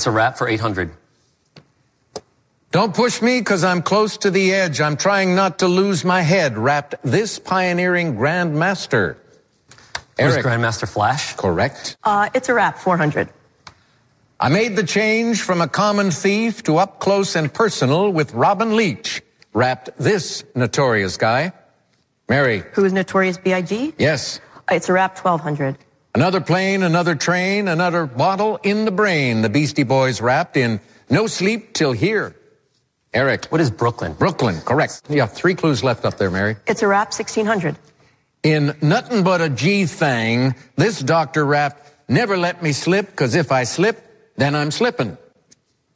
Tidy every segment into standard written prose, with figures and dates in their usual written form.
It's a wrap for 800. Don't push me, because I'm close to the edge. I'm trying not to lose my head, rapped this pioneering grandmaster. Where's Grandmaster Flash? Correct. It's a wrap, 400. I made the change from a common thief to up close and personal with Robin Leach, rapped this notorious guy. Mary. Who is Notorious B.I.G.? Yes. It's a wrap, 1200. Another plane, another train, another bottle in the brain. The Beastie Boys rapped in No Sleep Till Here. Eric. What is Brooklyn? Brooklyn, correct. Yeah, three clues left up there, Mary. It's a wrap, 1600. In Nothing But a G Thang, this doctor rapped, Never let me slip, because if I slip, then I'm slipping.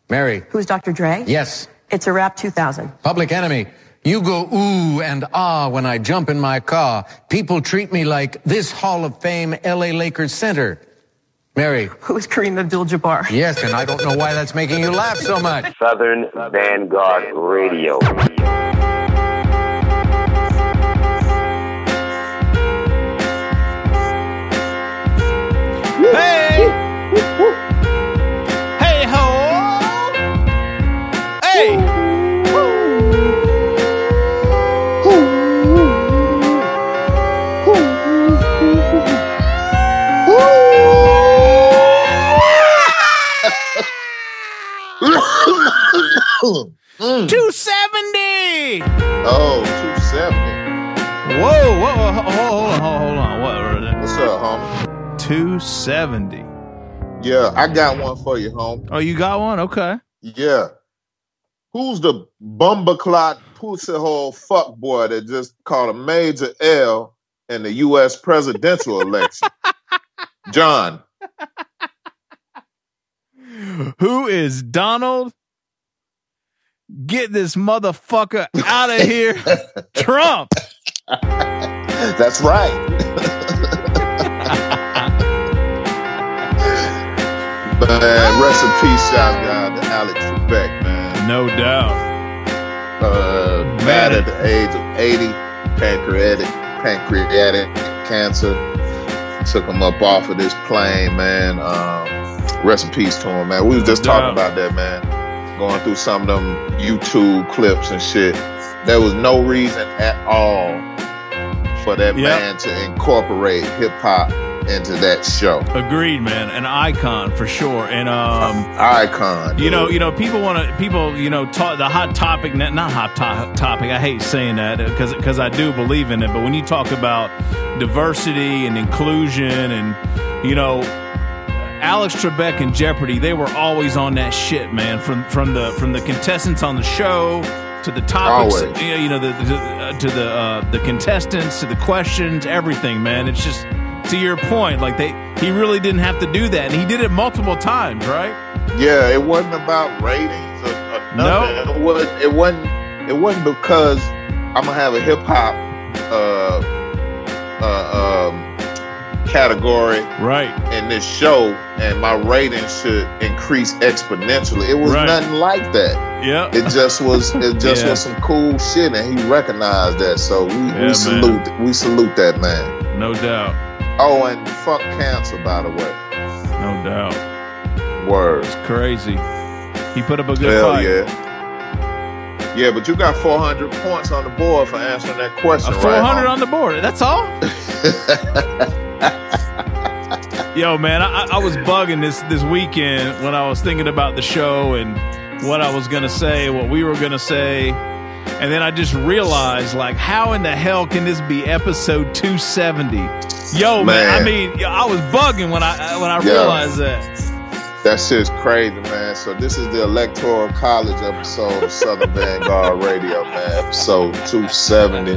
Mary. Who's Dr. Dre? Yes. It's a wrap, 2000. Public Enemy. You go ooh and ah when I jump in my car. People treat me like this Hall of Fame L.A. Lakers center. Mary. Who is Kareem Abdul-Jabbar? Yes, and I don't know why that's making you laugh so much. Southern Vanguard Radio. Hey! Hey ho! Hey! Mm. 270! Oh, 270. Whoa, whoa, hold on. What's up, homie? 270. Yeah, I got one for you, homie. Oh, you got one? Okay. Yeah. Who's the bumbaclot pussyhole fuckboy that just caught a major L in the U.S. presidential election? John. Who is Donald? Get this motherfucker out of here, Trump. That's right. But rest in peace, shout out to Alex Trebek, man. No doubt. Mad at the age of 80, pancreatic cancer. Took him up off of this plane, man. Rest in peace to him, man. We was just talking about that, man. Going through some of them YouTube clips and shit. There was no reason at all for that man to incorporate hip-hop into that show. Agreed, man. An icon for sure. And icon. Dude. You know, people talk the hot topic. Not hot topic. I hate saying that because I do believe in it. But when you talk about diversity and inclusion, and Alex Trebek and Jeopardy, they were always on that shit, man. From the contestants on the show to the topics, to the contestants, to the questions, everything, man. It's just to your point, like he really didn't have to do that, and he did it multiple times, right? Yeah, it wasn't about ratings or nothing. No, it wasn't because I'm gonna have a hip hop category right in this show and my rating should increase exponentially. It was nothing like that. Yeah, it just was some cool shit, and he recognized that, so we salute that man. No doubt. Oh, and fuck cancer, by the way. No doubt. Word. It's crazy. He put up a good fight. Yeah, but you got 400 points on the board for answering that question. 400 on the board, that's all? Yo, man, I was bugging this weekend when I was thinking about the show and what I was going to say, what we were going to say. And then I just realized, like, how in the hell can this be episode 270? Yo, man, I mean, I was bugging when I realized that. That shit's crazy, man. So this is the Electoral College episode of Southern Vanguard Radio, man. Episode 270.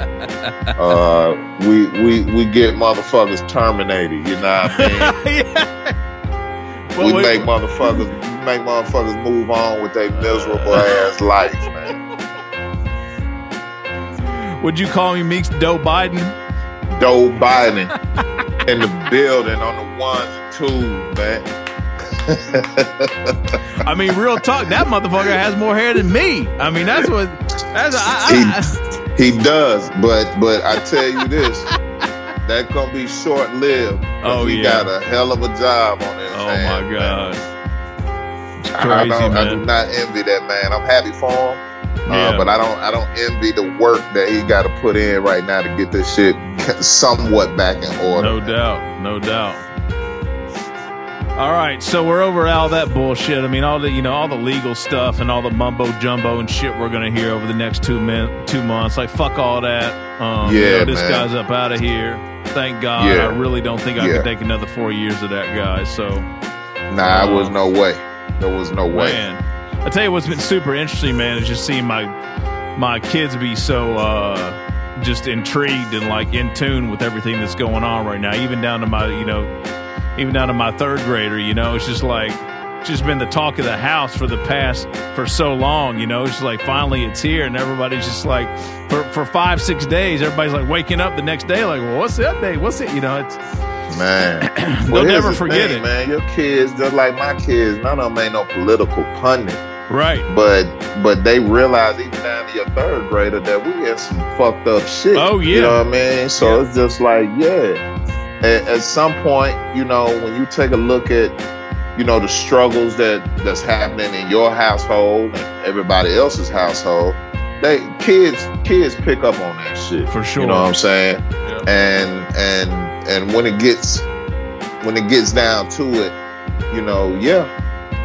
We get motherfuckers terminated, you know what I mean? Yeah. Well, we make motherfuckers move on with their miserable ass life, man. Would you call me Meeks Doe Biden? Doe Biden. In the building on the ones and twos, man. I mean, real talk, that motherfucker has more hair than me. I mean, he does, but I tell you this, that gonna be short lived. Oh, he got a hell of a job on his hand. Oh my gosh. crazy, man. I do not envy that man. I'm happy for him, but I don't envy the work that he got to put in right now to get this shit somewhat back in order. No doubt, no doubt. All right, so we're over all that bullshit. I mean, all the legal stuff and all the mumbo jumbo and shit we're gonna hear over the next 2 months. Like, fuck all that. This guy's up out of here. Thank God. Yeah. I really don't think I could take another 4 years of that guy. So, it was no way. There was no way. Man, I tell you what's been super interesting, man, is just seeing my kids be so just intrigued and like in tune with everything that's going on right now. Even down to my, even down to my third grader, it's just like, it's just been the talk of the house for so long, it's just like, finally it's here. And everybody's just like, for 5-6 days, everybody's like waking up the next day, like, well, what's the update? What's it? It's, man, they'll never forget it. Man, your kids, just like my kids, none of them ain't no political pundit. Right. But they realize, even down to your third grader, that we in some fucked up shit. Oh, yeah. You know what I mean? So it's just like, at some point, when you take a look at, the struggles that's happening in your household and everybody else's household, kids pick up on that shit. For sure. You know what I'm saying? Yeah. And when it gets down to it,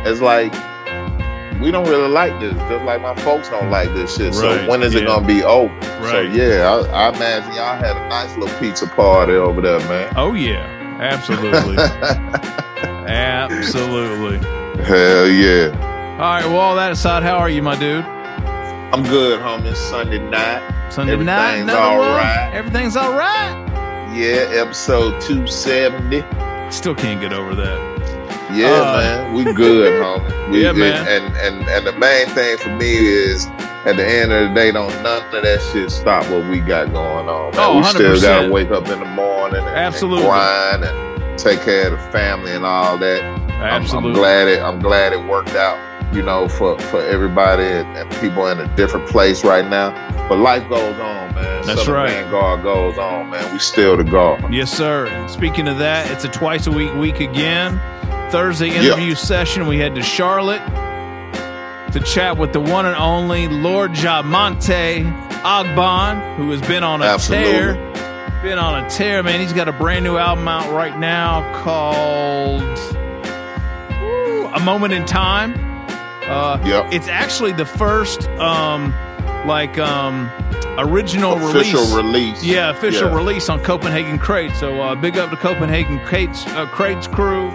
it's like, we don't really like this. Just like my folks don't like this shit. Right. So when is it gonna be over? Right. So I imagine y'all had a nice little pizza party over there, man. Oh yeah, absolutely, absolutely. Hell yeah. All right. Well, all that aside, how are you, my dude? I'm good, homie. Sunday night. Everything's all right. Everything's all right. Yeah, episode 270. Still can't get over that. Yeah, man, we good, homie. Man. And the main thing for me is, at the end of the day, don't none of that shit stop what we got going on, man. Oh, we 100%. Still gotta wake up in the morning and grind and take care of the family and all that. Absolutely. I'm glad it worked out, for everybody and people in a different place right now. But life goes on, man. That's Southern right. Vanguard goes on, man. We still the guard. Yes, sir. And speaking of that, it's a twice a week again. Thursday interview session, we head to Charlotte to chat with the one and only Lord Jah-Monte Ogbon, who has been on a tear. Been on a tear, man. He's got a brand new album out right now called A Moment in Time. It's actually the first original official release. Yeah, official release on Copenhagen Crate. So big up to Copenhagen Crate's crew.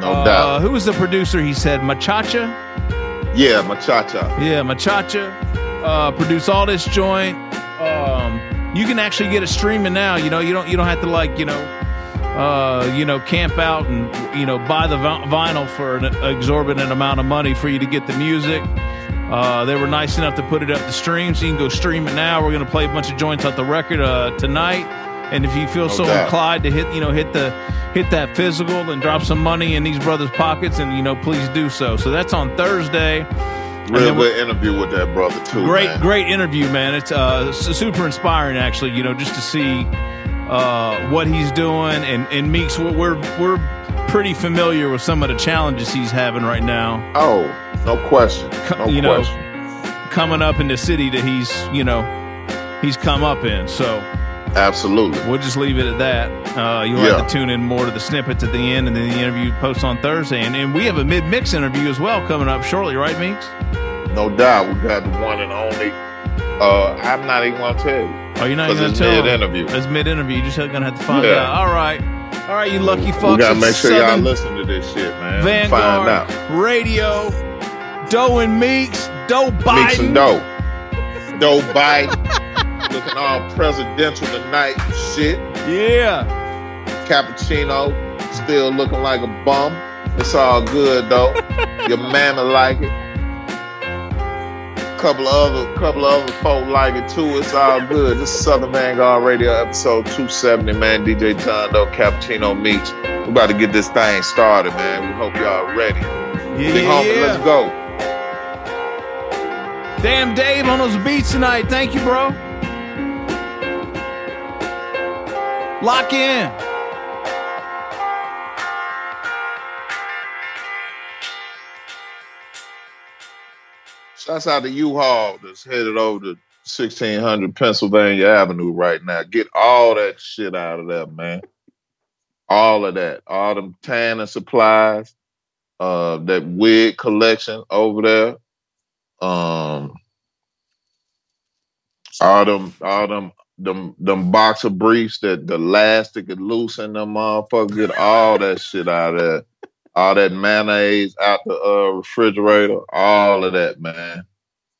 No doubt. Who was the producer? He said Machacha. Yeah, Machacha. Yeah, Machacha. Produce all this joint. You can actually get it streaming now. You don't have to camp out and buy the vinyl for an exorbitant amount of money for you to get the music. They were nice enough to put it up the stream, so you can go stream it now. We're gonna play a bunch of joints off the record tonight. And if you feel inclined to hit that physical and drop some money in these brothers' pockets, and please do so. So that's on Thursday. Really good interview with that brother too. Great interview, man. It's super inspiring, actually. Just to see what he's doing and Meeks. We're pretty familiar with some of the challenges he's having right now. Oh, no question. Coming up in the city that he's come up in. So. Absolutely. We'll just leave it at that. You'll have to tune in more to the snippets at the end, and then the interview posts on Thursday. And we have a mid-mix interview as well coming up shortly, right, Meeks? No doubt. We got the one and only. I'm not even going to tell you. Oh, you're not even going to tell me? It's mid-interview. You're just going to have to find out. All right, you lucky fucks. We got to make sure y'all listen to this shit, man. Vanguard, find out. Radio, Doe and Meeks, Doe Biden. Meeks and Doe. Doe Biden. Looking all presidential tonight and shit. Yeah. Cappuccino still looking like a bum. It's all good though. Your mama like it. Couple of other folk like it too. It's all good. This is Southern Vanguard Radio episode 270, man. DJ John Doe, Cappuccino Meets. We about to get this thing started, man. We hope y'all ready. Yeah. Big homie, let's go. Damn Dave on those beats tonight. Thank you, bro. Lock in. Shouts out to U-Haul that's headed over to 1600 Pennsylvania Avenue right now. Get all that shit out of there, man. All of that. All them tanning supplies. That wig collection over there. All them boxer briefs that the elastic and loose in them motherfuckers. Get all that shit out of there. All that mayonnaise out the refrigerator. All of that, man.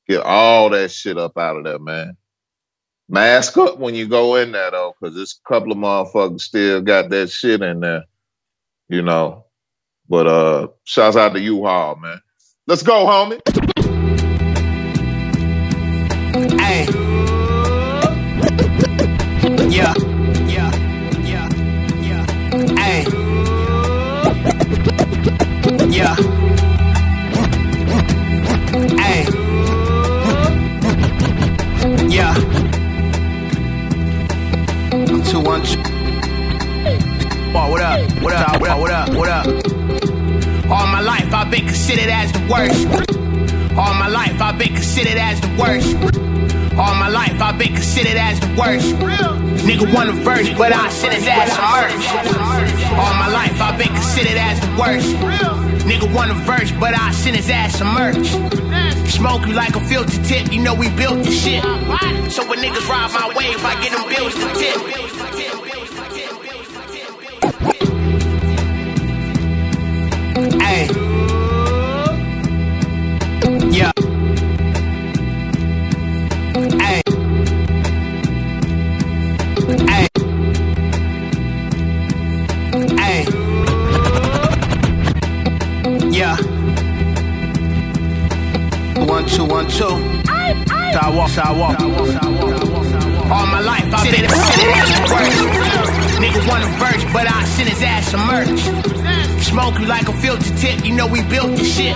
Get all that shit up out of there, man. Mask up when you go in there, though, because there's a couple of motherfuckers still got that shit in there, you know. But shouts out to U-Haul, man. Let's go, homie. Hey. Yeah. Yeah. Yeah. Yeah. Hey. Yeah. Hey. Yeah. I'm 2-1. Oh, what up? What up? What up? What up? What up? All my life I've been considered as the worst. All my life I've been considered as the worst. All my life I've been considered as the worst. Nigga want a verse, but I sent his ass to merch. All my life I've been considered as the worst. Nigga want a verse, but I sent his ass to merch. Smoke you like a filter tip, you know we built this shit. So when niggas ride my wave, I get them bills to tip. Ay. Yeah. Sidewalk. All my life I've been considered as the worst. Nigga want a verse, but I sent his ass to merch. Smoke you like a filter tip, you know we built this shit.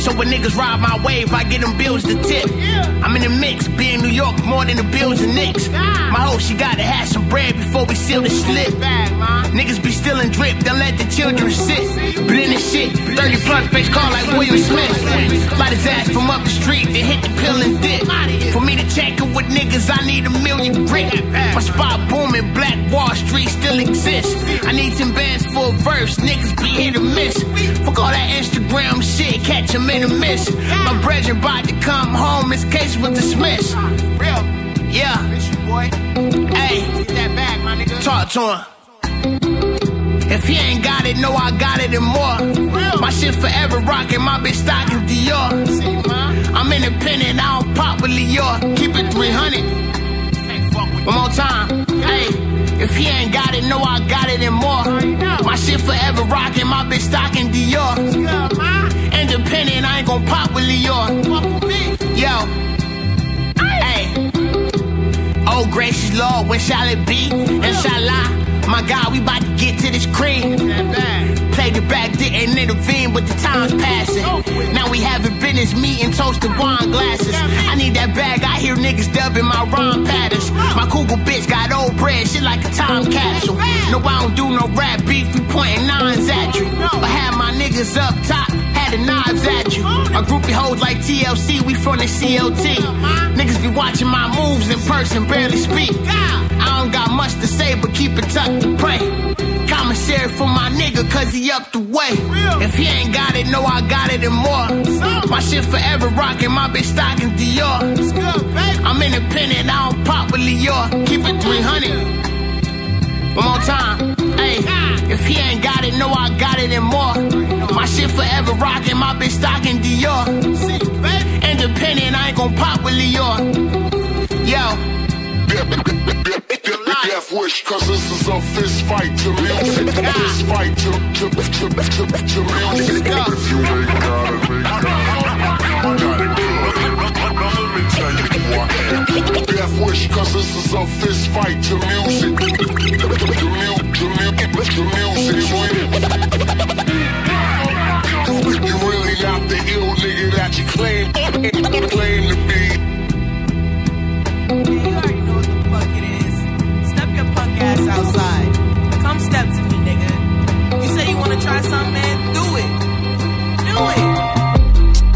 So when niggas ride my wave, I get them bills to tip. I'm in the mix, being New York more than the Bills and Knicks. My hoe, she gotta have some bread before we seal the slip. Niggas be stealing drip, don't let the children sit. But in this shit, 30 blunt face call like William Smith. Light his ass from up the street, then hit the pill and dip. For me to check it with niggas, I need a million brick. My spot booming, Black Wall Street still exists. I need 10 bands for a verse, niggas be hit or miss. Fuck all that Instagram shit, catch them in a miss. My brethren about to come home, this case was dismissed. Yeah. Hey, talk to him. If he ain't got it, no, I got it and more. My shit forever rockin', my bitch stockin' Dior. I'm independent, I don't pop with Dior. Keep it 300. One more time. Hey, if he ain't got it, no, I got it and more. My shit forever rockin', my bitch stockin' Dior. Independent, I ain't gon' pop with Dior. Yo. Oh, gracious Lord, when shall it be? Inshallah. My God, we about to get to this cream. Played it back, didn't intervene, but the time's passing. Now we having business meeting, toasted wine glasses. I need that bag, I hear niggas dubbing my rhyme patterns. My Google bitch got old bread, shit like a time capsule. No, I don't do no rap beef, we pointing nines at you. I had my niggas up top, had the knives at you. Our groupie hoes like TLC, we from the CLT. Niggas be watching my moves in person, barely speak. I don't got much to say, but keep it tucked to pray. Commissary for my nigga, cause he up the way. If he ain't got it, no, I got it and more. My shit forever rockin', my bitch stockin' Dior. I'm independent, I don't pop with Dior. Keep it 300. One more time. Hey, if he ain't got it, no, I got it and more. My shit forever rockin', my bitch stockin' Dior. Independent, I ain't gon' pop with Dior. Yo. Death wish, cause this is a fist fight to music. Fist fight to music. If you ain't got it, make it. Got it good. Let me tell you who I am. Death wish, cause this is a fist fight to music. To music. You really not the ill nigga that you claim to be. Outside. Come step to me, nigga. You say you wanna try something, man? Do it. Do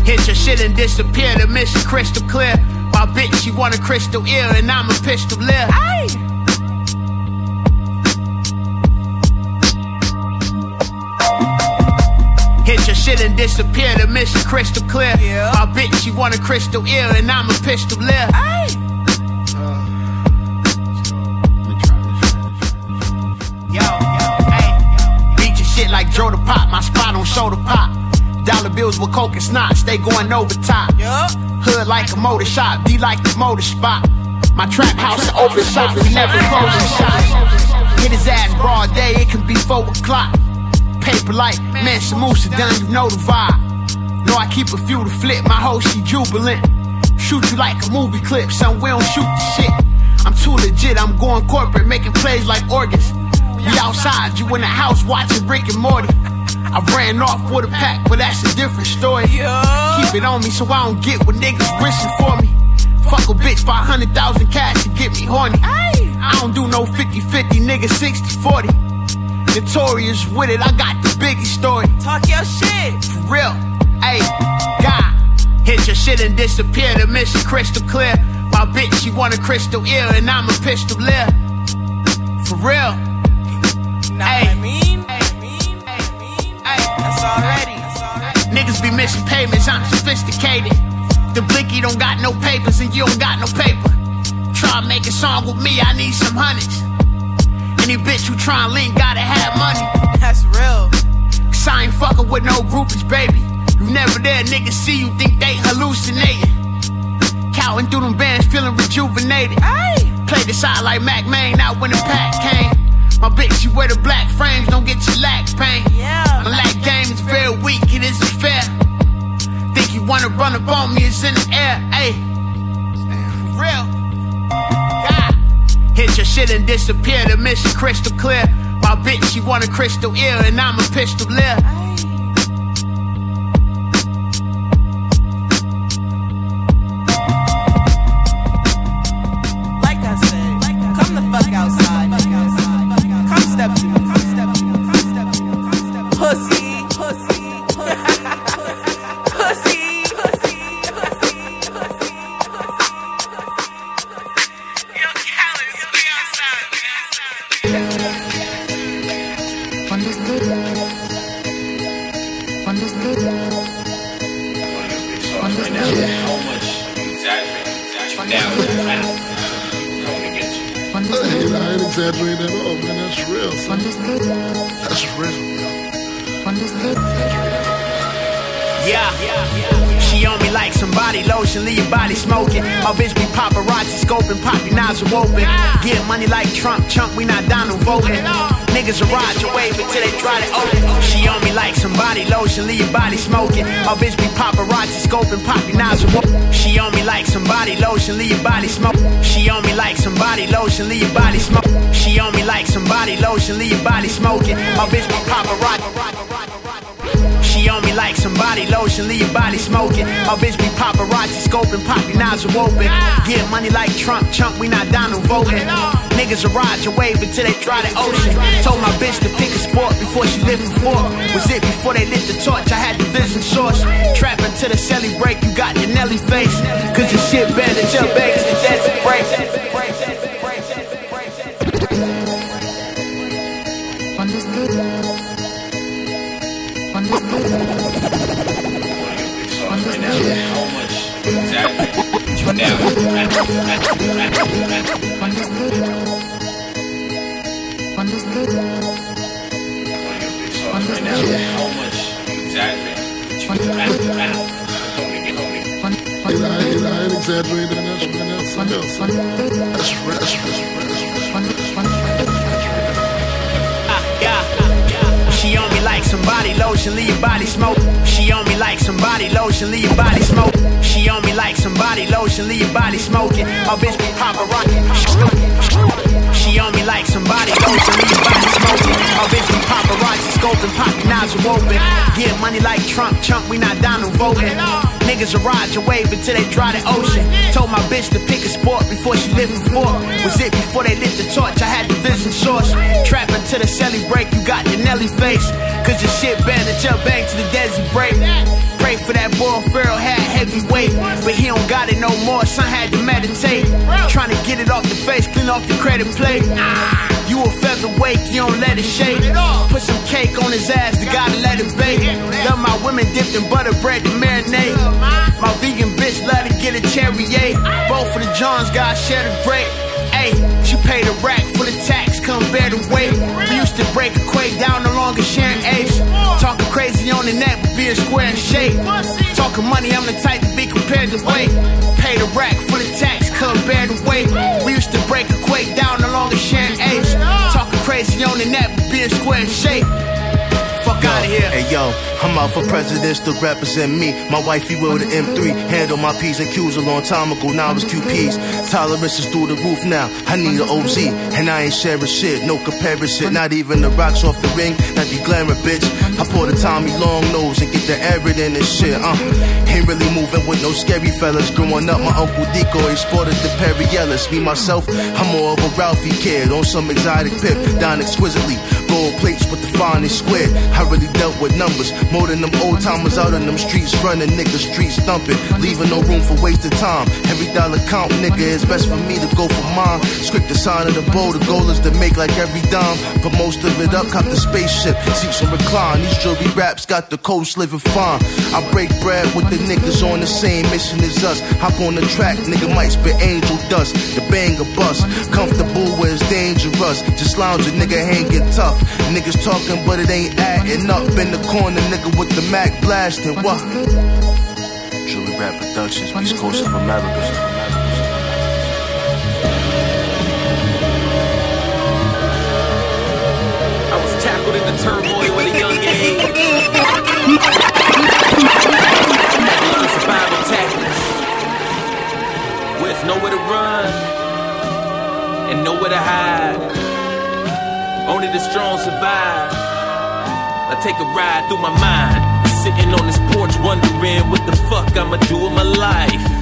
it. Hit your shit. ceiling disappear, the mission crystal clear. My bitch, she want a crystal ear, and I'm a pistol lip. Aye. Hit your shit and disappear, the mission crystal clear. Yeah. My bitch, she want a crystal ear, and I'm a pistol lip. Aye. Yo, beat your shit like Joe the Pop, my spot on Soda Pop. Dollar bills with coke and snots, they going over top. Yeah. Hood like a motor shop, D like the motor spot. My trap house an open shop, we never closing shop. Hit his ass broad day, it can be 4 o'clock. Paper like, man, Samusa done, you know the vibe. Know I keep a few to flip, my hoe she jubilant. Shoot you like a movie clip, son, we don't shoot the shit. I'm too legit, I'm going corporate, making plays like organs. We outside, you in the house watching Rick and Morty. I ran off with a pack, but that's a different story. Keep it on me so I don't get what niggas wishing for me. Fuck a bitch, 500,000 cash to get me horny. I don't do no 50-50, nigga, 60-40. Notorious with it, I got the biggest story. Talk your shit. For real, ayy, God. Hit your shit and disappear, the mission crystal clear. My bitch, she want a crystal ear, and I'm a pistol lip. For real. Nah, ay. I mean, that's already. Niggas be missing payments, I'm sophisticated. The blicky don't got no papers, and you don't got no paper. Try to make a song with me, I need some hundreds. Any bitch who try and link gotta have money. That's real. Cause I ain't fucking with no groupies, baby. You never there, niggas see you, think they hallucinating. Counting through them bands, feeling rejuvenated. Aye. Play the side like Mac Main, out when the pack came. My bitch, you wear the black frames, don't get your lack pain. Yeah, my lack game is very weak, it isn't fair. Think you wanna run up on me, it's in the air, ayy. For real. Hit your shit and disappear, the mission crystal clear. My bitch, she want a crystal ear, and I'm a pistol lip. Aye. Like I said, come the fuck outside. Come step to me. Pussy. I ain't exaggerating at all, man. That's real. That's real. Yeah. She on me like somebody lotion, leave your body smoking. My bitch be paparazzi scoping, poppy knives are open. Get money like Trump, chump, we not Donald voting. Niggas will ride your wave until they try to open. She on me like somebody lotion, leave your body smoking. My bitch be paparazzi scoping, poppy knives are open. She on me like somebody lotion, leave your body smoking. She on me like somebody lotion, leave your body smoking. She on me like somebody lotion, leave your body smoking. My bitch be paparazzi. She on me like somebody lotion, leave your body smoking. My bitch be paparazzi scoping, poppy knives are open. Get money like Trump, chump, we not Donald voting. Niggas will ride your wave until they try the ocean. Told my bitch to pick a sport before she lit the fork. Was it before they lit the torch? I had the vision source. Trap until the celly break, you got your Nelly face. Cause your shit better than your bags, and that's a break. She on me like somebody lotion, leave your body smoke. She on me like somebody lotion, leave your body smoke. She on me like somebody lotion, leave your body smoking. My bitch be paparazzi. She on me like somebody lotion, leave your body smoking. My bitch be paparazzi scoping, popping knives are open. Get money like Trump, chump, we not Donald voting. Niggas will ride your wave until they dry the ocean. Told my bitch to pick a sport before she lit the fork. Was it before they lit the torch? I had the vision source. Trap until the celly break, you got your Nelly face. Cause your shit better than your bang to the desert break. pray for that ball Ferrell had heavyweight, but he don't got it no more, son had to meditate. Trying to get it off the face, clean off the credit plate. You a featherweight, you don't let it shake. Put some cake on his ass, the gotta let it bake. Love my women dipped in butter bread to marinate. My vegan bitch love to get a cherry. Both of the Johns gotta share the break. Ayy, she paid a rack for the tax, come bear the weight. We used to break a quake down, no longer sharing apes. Talking crazy on the net, but being square in shape. Talking money, I'm the type to be compared to weight. Paid a rack for the tax, come bear the weight. We used to break a quake down, no longer sharing apes. Talking crazy on the net, but being square in shape. Fuck out of here. Hey yo, I'm out for presidents to represent me. My wifey with the M3, handle my P's and Q's a long time ago, now it's QP's. Tolerance is through the roof now, I need an OZ. And I ain't sharing shit, no comparison, not even the rocks off the ring, not the glamour bitch. I pour the Tommy long nose and get the arid in this shit, Ain't really moving with no scary fellas. Growing up, my Uncle Deco exported the Perielas. Me, myself, I'm more of a Ralphie kid, on some exotic pip, dine exquisitely. Gold plates with the finest square. I really dealt with numbers, more than them old timers out in them streets running, niggas streets thumping, leaving no room for wasted time. Every dollar count, nigga, it's best for me to go for mine. Script the sign of the bowl, the goal is to make like every dime. Put most of it up, cop the spaceship, seats on recline. These jewelry raps got the coast living fine. I break bread with the niggas on the same mission as us. Hop on the track, nigga might spit angel dust. The banger bust, comfortable where it's dangerous. Just lounge a nigga, ain't get tough. Niggas talking, but it ain't acting up. In the corner, nigga with the Mac blasting. What? Julie Rap Productions, East Coast of America. I was tackled in the turmoil at a young age. Survival tactics. With nowhere to run and nowhere to hide. Only the strong survive. I take a ride through my mind, sitting on this porch wondering what the fuck I'ma do with my life.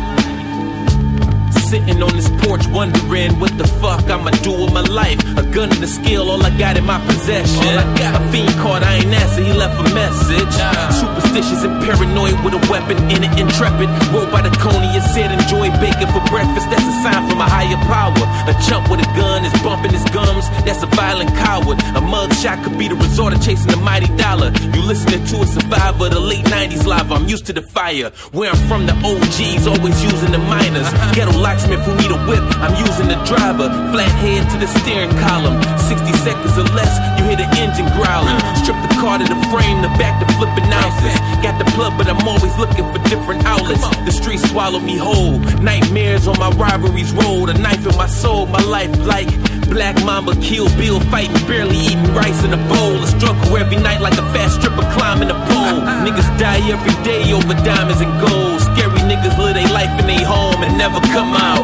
Sitting on this porch wondering what the fuck I'ma do with my life. A gun and a skill, all I got in my possession. All I got. A fiend card, I ain't answer, he left a message. Superstitious and paranoid with a weapon in it, intrepid. Rolled by the coney, it said enjoy bacon for breakfast. That's a sign from a higher power. A chump with a gun is bumping his gums. That's a violent coward. A mugshot could be the resort of chasing the mighty dollar. You listening to a survivor, the late 90s live. I'm used to the fire. Where I'm from, the OGs always using the minors. Ghetto locksmith who need a whip, I'm using the driver. Flathead to the steering column. 60 seconds or less, you hear the engine growling. Strip the car to the frame, the back to flipping ounces. Got the plug, but I'm always looking for different outlets. The streets swallow me whole. Nightmares on my rivalries roll. A knife in my soul, my life like Black Mamba, Kill Bill, fighting, barely eating rice in a bowl. A struggle every night like a fast stripper climbing a pole. Niggas die every day over diamonds and gold. Scary niggas live their life in their home and never come out.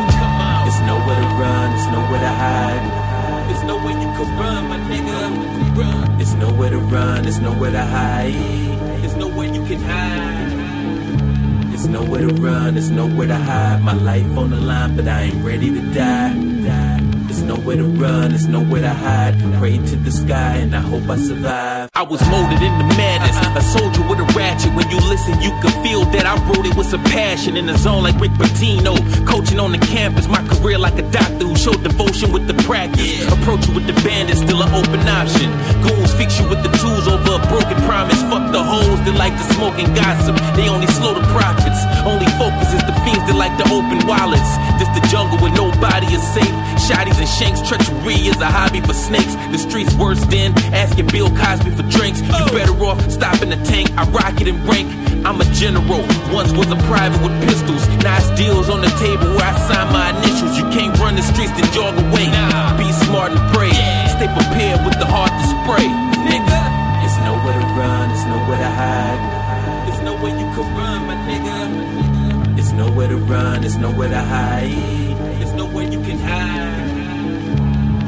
There's nowhere to run, there's nowhere to hide. There's nowhere you could run, my nigga. There's nowhere to run, there's nowhere to hide. There's nowhere you can hide. There's nowhere to run, there's nowhere to hide. My life on the line, but I ain't ready to die. There's nowhere to run, there's nowhere to hide. Pray to the sky and I hope I survive. I was molded in the madness, a soldier with a ratchet. When you listen, you can feel that I wrote it with some passion. In the zone like Rick Pitino, coaching on the campus. My career like a doctor who showed devotion with the practice. Approach you with the bandits, still an open option. Goons fix you with the tools over a broken promise. Fuck the hoes that like to smoke and gossip. They only slow the profits. Only focus is the fiends that like to open wallets. This the jungle where nobody is safe. Shotties and shanks, treachery is a hobby for snakes. The streets worse than asking Bill Cosby for drinks. You better off stopping the tank. I rock it and rank. I'm a general. Once was a private with pistols. Nice deals on the table where I sign my initials. You can't run the streets to jog away. Be smart and pray. Stay prepared with the heart to spray. Nigga, there's nowhere to run, there's nowhere to hide. There's nowhere you could run, my nigga. There's nowhere to run, there's nowhere to hide. There's nowhere you can hide.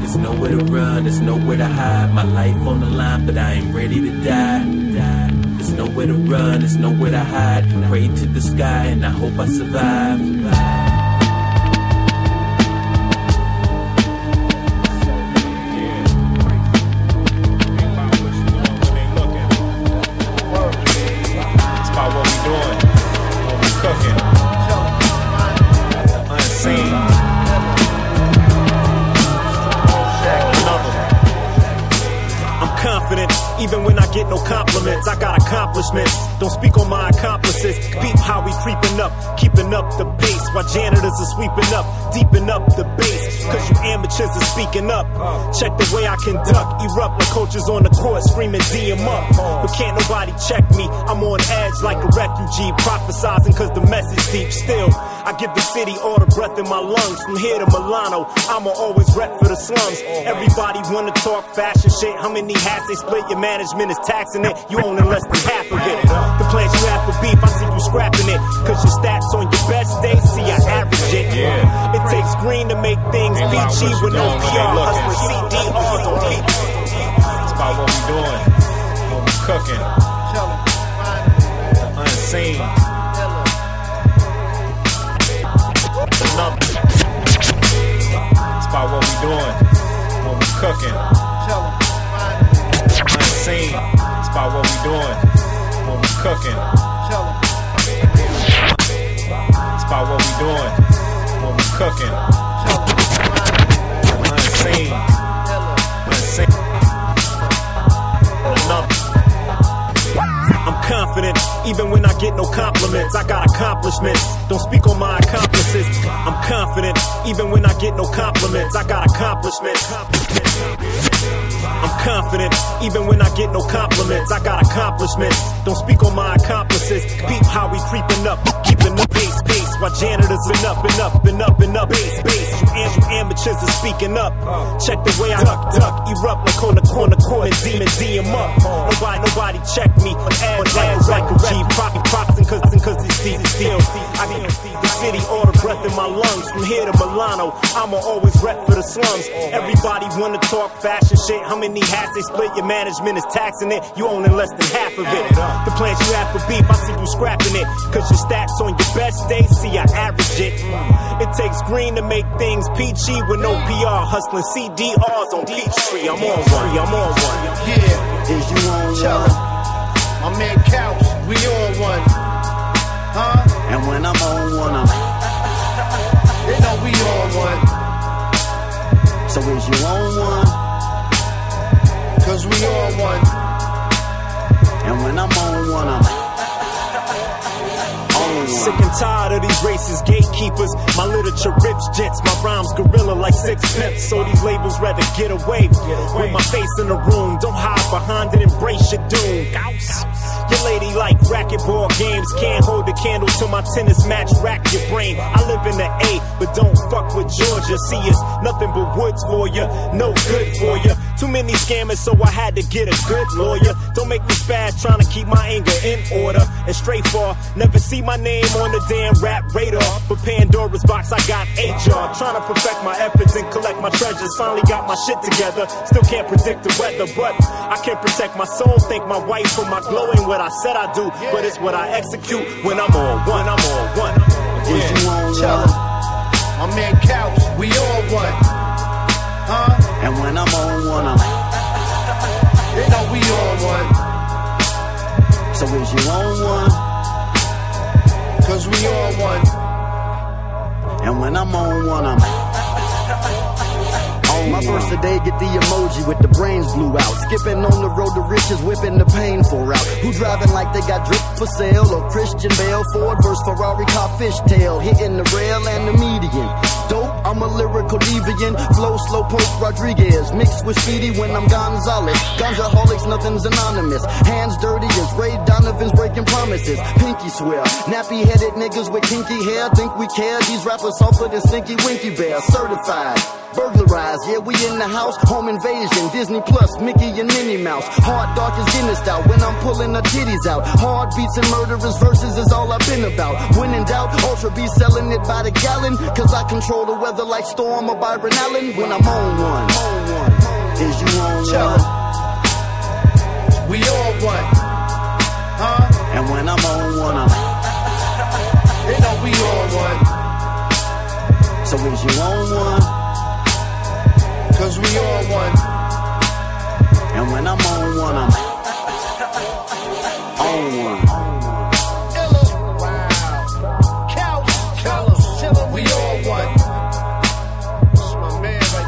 There's nowhere to run, there's nowhere to hide. My life on the line, but I ain't ready to die. There's nowhere to run, there's nowhere to hide. Pray to the sky and I hope I survive. It's about what we doing. Even when I get no compliments, I got accomplishments. Don't speak on my accomplices. Beep how we creeping up, keeping up the pace while janitors are sweeping up, deeping up the bass. Cause you amateurs are speaking up. Check the way I conduct, erupt like coaches on the court screaming DM up. But can't nobody check me, I'm on edge like a refugee, prophesizing cause the message deep still. I give the city all the breath in my lungs. From here to Milano, I'ma always rep for the slums. Everybody wanna talk fashion shit. How many hats they split? Your management is taxing it. You own less than half of it. The plans you have for beef, I see you scrapping it. Cause your stats on your best days, see I average it. It takes green to make things peachy with no PR. Hustler CDRs on people. It's about what we doing, what we cooking, the unseen. It's about what we doing, what we cooking, unseen. It's about what we doing, what we cooking. It's about what we doing, what we cooking, unseen. Unseen. I'm confident, even when I get no compliments. I got accomplishments. Don't speak on my accomplices. I'm confident, even when I get no compliments. I got accomplishments. I'm confident, even when I get no compliments. I got accomplishments. Don't speak on my accomplices. Peep how we creeping up, keeping the pace. While janitors been up base. You amateurs are speaking up. Check the way I duck, erupt like on the corner, and DM up. Nobody check me. Ads like a G, proxing cause it's still. I get the city all the breath in my lungs. From here to Milano, I'ma always rep for the slums. Everybody wanna talk fashion shit. How many hats they split? Your management is taxing it. You own less than half of it. The plans you have for beef, I see you scrapping it. Cause your stats on your best days, see I average it. It takes green to make things peachy with no PR. Hustling CDRs on Peachtree. I'm on one. Yeah, is you on one? My man Callis, we all one, huh? And when I'm on one, I'm they know we all one. So is you on one? Cause we all one. And when I'm on one, sick and tired of these racist gatekeepers. My literature rips jets, my rhymes gorilla like six pips. So these labels rather get away with my face in the room. Don't hide behind it, embrace your doom. Your lady like racquetball games. Can't hold a candle to my tennis match, rack your brain. I live in the A, but don't fuck with Georgia. See, it's nothing but woods for ya, no good for ya. Too many scammers, so I had to get a good lawyer. Don't make me spaz, trying to keep my anger in order. And straight far, never see my name on the damn rap radar. But Pandora's box, I got HR. Trying to perfect my efforts and collect my treasures. Finally got my shit together. Still can't predict the weather, but I can protect my soul. Thank my wife for my glow and what I said I do. But it's what I execute when I'm on one, I'm on one. Yeah, tell him. My man Callis, we all one. Huh? And when I'm on one, I'm they know we all one. So is you on one? Cause we all one. And when I'm on one, I'm on my verse today, get the emoji with the brains blew out. Skipping on the road to riches, whipping the painful route. Who driving like they got drip for sale? Or Christian Bale, Ford versus Ferrari car fishtail. Hitting the rail and the median. Dope, I'm a lyrical deviant. Flow, slow poke, Rodriguez. Mixed with Speedy when I'm Gonzalez. Ganjaholics, nothing's anonymous. Hands dirty as Ray Donovan's breaking promises. Pinky swear. Nappy-headed niggas with kinky hair. Think we care? These rappers softer than Stinky Winky Bear. Certified. Burglarized, yeah, we in the house. Home invasion, Disney Plus, Mickey and Minnie Mouse. Hard, dark as Guinness out when I'm pulling the titties out. Hard beats and murderous verses is all I've been about. When in doubt, Ultra Beast selling it by the gallon. Cause I control the weather like Storm or Byron Allen. When I'm on one, is you on one? We all one, huh? And when I'm on one, they know we all one. So is you on one? Cause we all one. And when I'm on one, I'm on one. Hello. Wow. Callis. We all one. That's my man right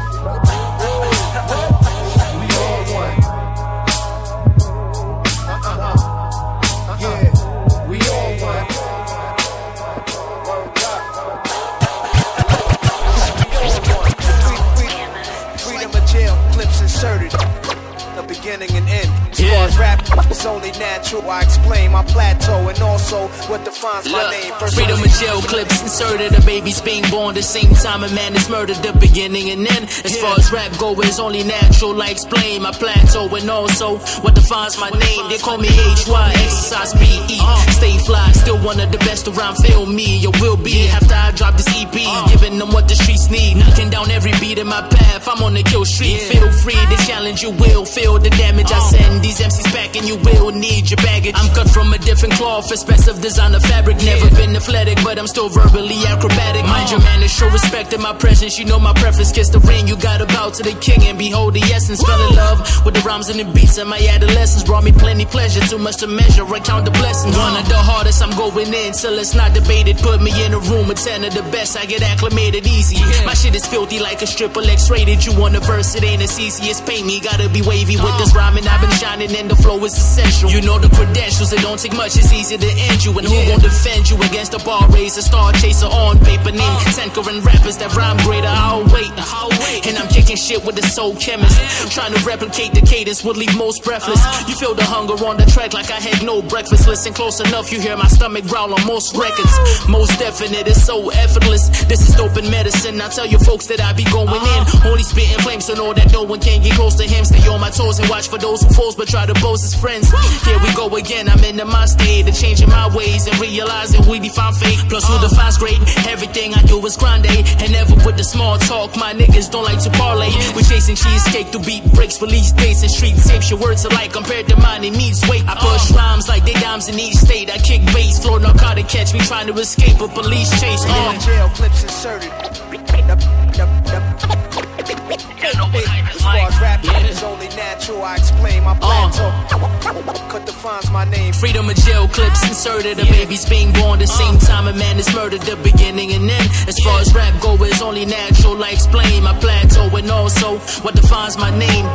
there. We all one. beginning and end. As rap, it's only natural. I explain my plateau and also what defines my name. First freedom and jail clips inserted. A baby's being born the same time a man is murdered. The beginning and end. As far as rap go, it's only natural. I explain my plateau and also what defines my name. They call me HY, exercise BE. Stay fly, still one of the best around. Feel me, you will be after I drop this EP. Giving them what the streets need. Knocking down every beat in my path. I'm on the kill street. Feel free to challenge. You will feel the damage I send. These MCs back and you will need your baggage. I'm cut from a different cloth, expensive designer fabric. Never been athletic, but I'm still verbally acrobatic. Mind your man is show respect in my presence. You know my preference. Kiss the ring, you gotta bow to the king and behold the essence. Fell in love with the rhymes and the beats and my adolescence. Brought me plenty pleasure, too much to measure. I count the blessings. One of the hardest, I'm going in, so it's not debated. Put me in a room with 10 of the best, I get acclimated easy. My shit is filthy like a triple X rated. You on the verse, it ain't as easy as pay me. Gotta be wavy with this rhyming. I've been shining and the flow is essential. You know the credentials, it don't take much, it's easy to end you. And who gon' defend you against the bar raiser, star chaser on paper name? Tankering rappers that rhyme greater, I'll wait. And I'm kicking shit with the soul chemist. Trying to replicate the cadence would leave most breathless. You feel the hunger on the track like I had no breakfast. Listen close enough, you hear my stomach growl on most records. Most definite, it's so effortless. This is dope in medicine, I tell you folks that I be going in. Only spitting flames so know that no one can get close to him. Stay on my toes and watch for those who falls but try to boast as friends. Here we go again, I'm in the mind state of changing my ways and realizing we define fate. Plus who defines great, everything I do is grande. And never with the small talk, my niggas don't like to parlay. We're chasing cheesecake through beat breaks, release dates and street tapes. Your words are like compared to mine, it needs weight. I push rhymes like they dimes in each state. I kick bass, floor narcotic catch me trying to escape a police chase. Jail clips inserted. As far as rap is only natural, I explain my plateau. Cut defines my name. Freedom of jail clips inserted. A baby's being born the same time a man is murdered. The beginning and end. As far as rap go, it's only natural. I explain my plateau and also what defines my name.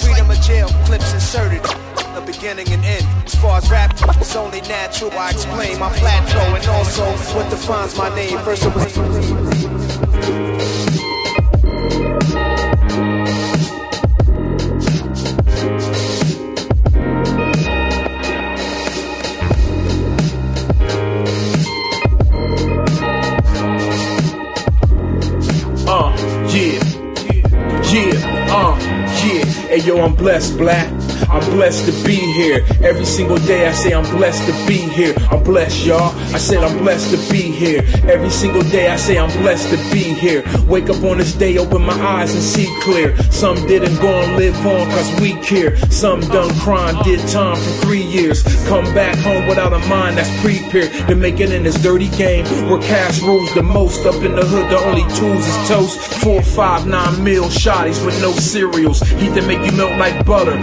Freedom of jail clips inserted. The beginning and end. As far as rap, it's only natural. I explain my plateau and also what defines my name. First of all. Hey yo, I'm blessed, black. I'm blessed to be here. Every single day I say I'm blessed to be here. I'm blessed, y'all. I said I'm blessed to be here. Every single day I say I'm blessed to be here. Wake up on this day, open my eyes and see clear. Some didn't go and live on cause we care. Some done crime, did time for 3 years. Come back home without a mind that's prepared to make it in this dirty game where cash rules the most. Up in the hood, the only tools is toast. 4, 5, 9 mil shotties with no cereals. Heat that make you melt like butter.